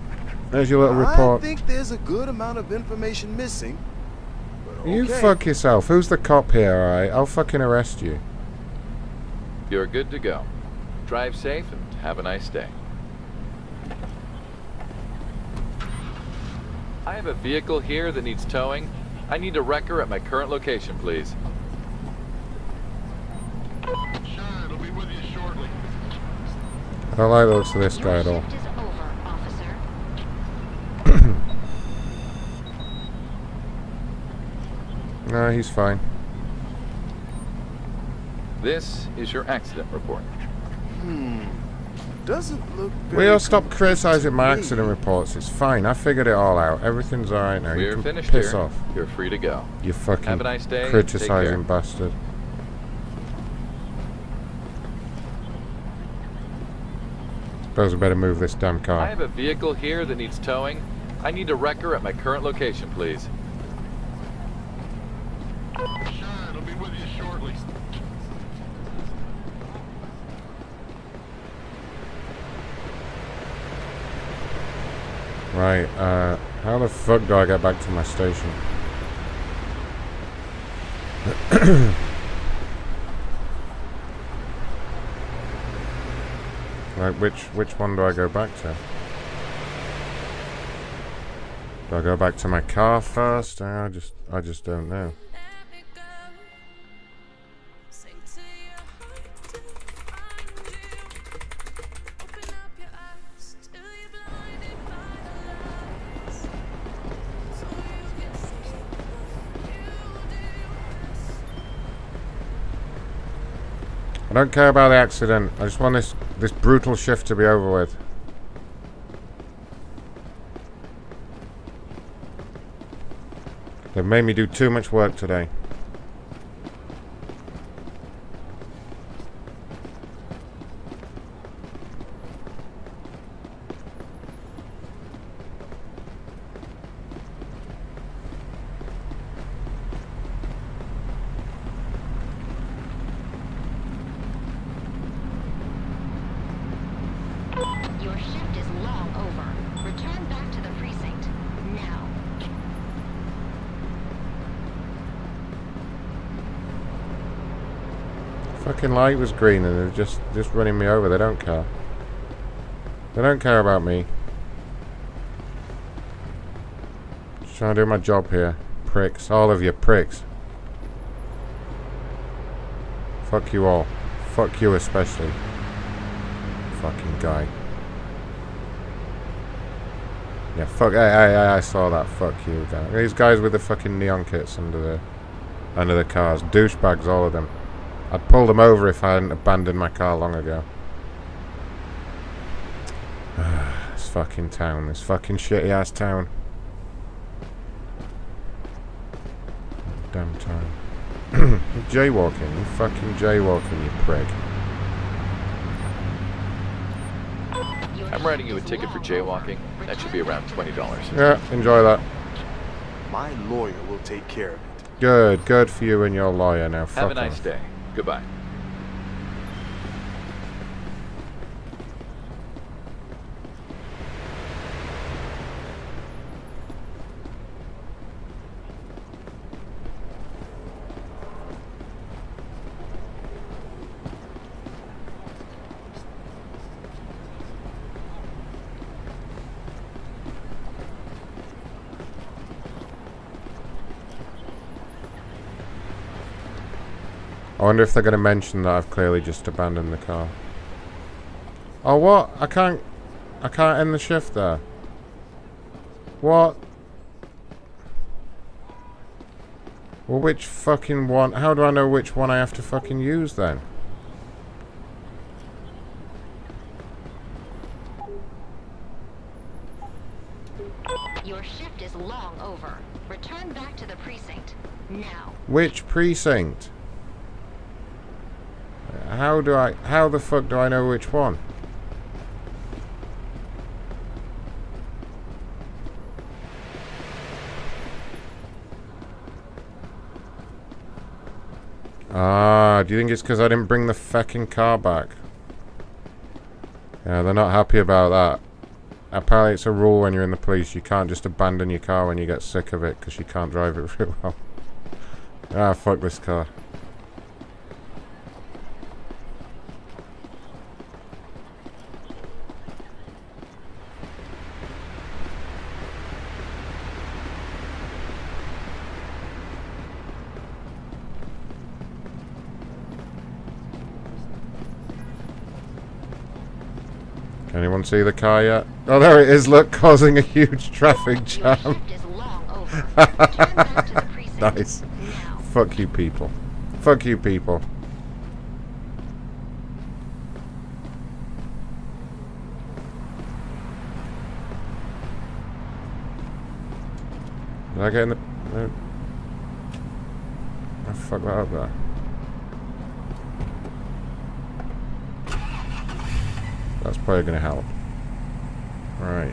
There's your little report. I think there's a good amount of information missing. But okay. You fuck yourself. Who's the cop here, alright? I'll fucking arrest you. You're good to go. Drive safe and have a nice day. I have a vehicle here that needs towing. I need a wrecker at my current location, please. Sure, it'll be with you shortly. I don't like the looks of this guy at all. No, he's fine. This is your accident report. Doesn't look good. Will you stop criticizing my accident reports? It's fine. I figured it all out. Everything's alright now. We're finished here. Piss off. You're free to go. You fucking have a nice day. Criticizing bastard. Suppose I better move this damn car. I have a vehicle here that needs towing. I need a wrecker at my current location, please. Sure, it'll be with you shortly. Right, how the fuck do I get back to my station? Like, which one do I go back to? Do I go back to my car first? I just don't know. I don't care about the accident. I just want this brutal shift to be over with. They've made me do too much work today. Fucking light was green and they're just running me over. They don't care. They don't care about me. Just trying to do my job here. Pricks. All of you pricks. Fuck you all. Fuck you especially. Fucking guy. Yeah, fuck. I saw that. Fuck you guy. These guys with the fucking neon kits under the cars. Douchebags, all of them. I'd pull them over if I hadn't abandoned my car long ago. This fucking town. This fucking shitty-ass town. Damn town. Jaywalking. You fucking jaywalking, you prick. I'm writing you a ticket for jaywalking. That should be around $20. Yeah, enjoy that. My lawyer will take care of it. Good. Good for you and your lawyer now. Fuck Have a nice day. Goodbye. I wonder if they're going to mention that I've clearly just abandoned the car. Oh, what? I can't end the shift there. What? Well, which fucking one? How do I know which one I have to fucking use then? Your shift is long over. Return back to the precinct now. Which precinct? How the fuck do I know which one? Ah, do you think it's because I didn't bring the fucking car back? Yeah, they're not happy about that. Apparently it's a rule when you're in the police, you can't just abandon your car when you get sick of it, because you can't drive it very well. Ah, fuck this car. Anyone see the car yet? Oh, there it is, look, causing a huge traffic jam. Your shift is long over. Turn back to the precinct. Nice. Now. Fuck you people. Fuck you people. Did I get in the... No. I fucked that up there. That's probably going to help. Right.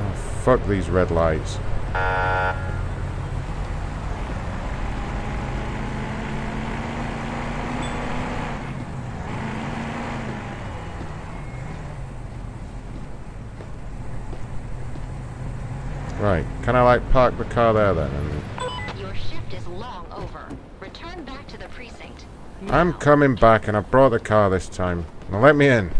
Oh, fuck these red lights. Right, can I like park the car there then? And... Your shift is long over. Return back to the precinct. Now. I'm coming back and I brought the car this time. Now let me in.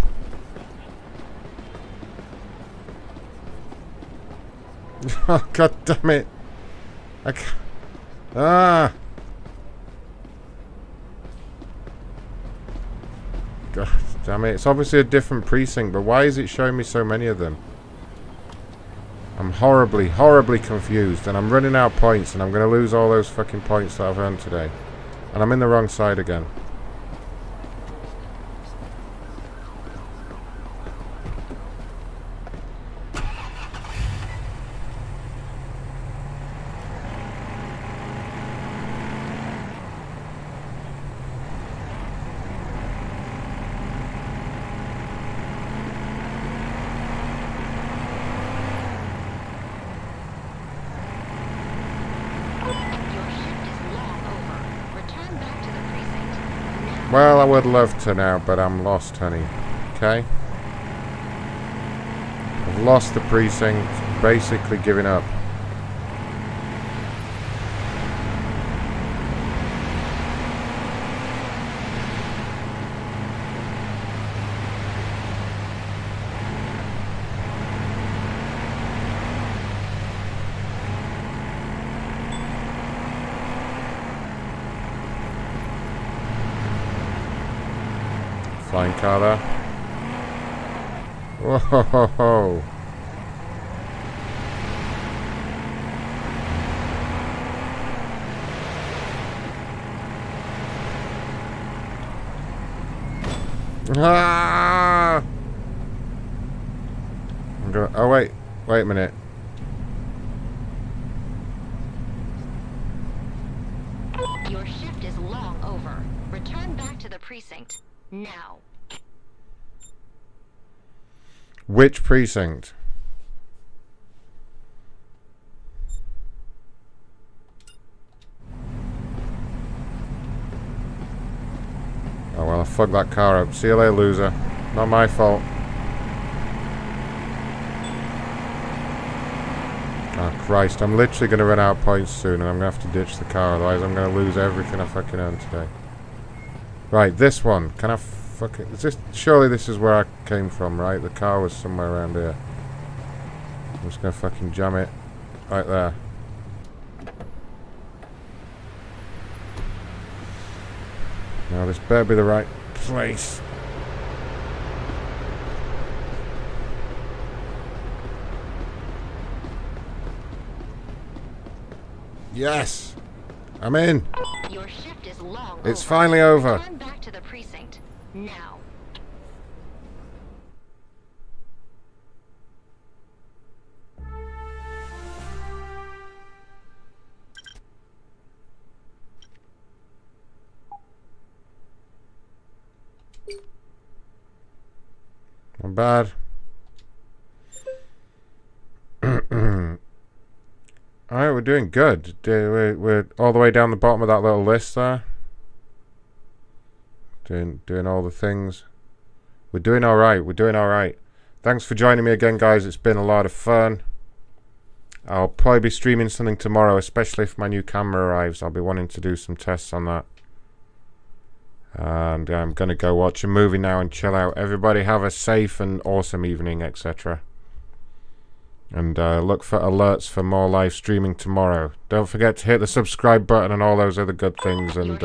Oh, God damn it. I can't. Ah! God damn it. It's obviously a different precinct, but why is it showing me so many of them? I'm horribly, horribly confused, and I'm running out of points, and I'm going to lose all those fucking points that I've earned today. And I'm in the wrong side again. Well, I would love to now, but I'm lost, honey. Okay? I've lost the precinct, basically giving up. Flying car there. Whoa ho ho ho. Ah! I'm gonna, oh wait, wait a minute. Your shift is long over. Return back to the precinct. Now. Which precinct? Oh well, I fucked that car up. See you later, loser. Not my fault. Oh Christ, I'm literally going to run out of points soon and I'm going to have to ditch the car, otherwise I'm going to lose everything I fucking earned today. Right, this one. Can I fuck it? Is this, surely this is where I came from, right? The car was somewhere around here. I'm just gonna fucking jam it. Right there. Now this better be the right place. Yes! I'm in! Your shift is long over. It's finally over. Turn back to the precinct now. Not bad. Alright, we're doing good. We're all the way down the bottom of that little list there. Doing all the things. We're doing alright, we're doing alright. Thanks for joining me again, guys. It's been a lot of fun. I'll probably be streaming something tomorrow, especially if my new camera arrives. I'll be wanting to do some tests on that. And I'm going to go watch a movie now and chill out. Everybody have a safe and awesome evening, etc. And look for alerts for more live streaming tomorrow. Don't forget to hit the subscribe button and all those other good things. And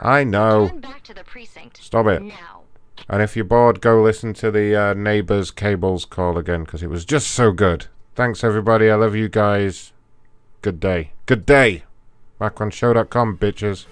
I know. Back to the precinct. Stop it. Now. And if you're bored, go listen to the Neighbours Cables call again because it was just so good. Thanks everybody. I love you guys. Good day. Good day. MacronShow.com, bitches.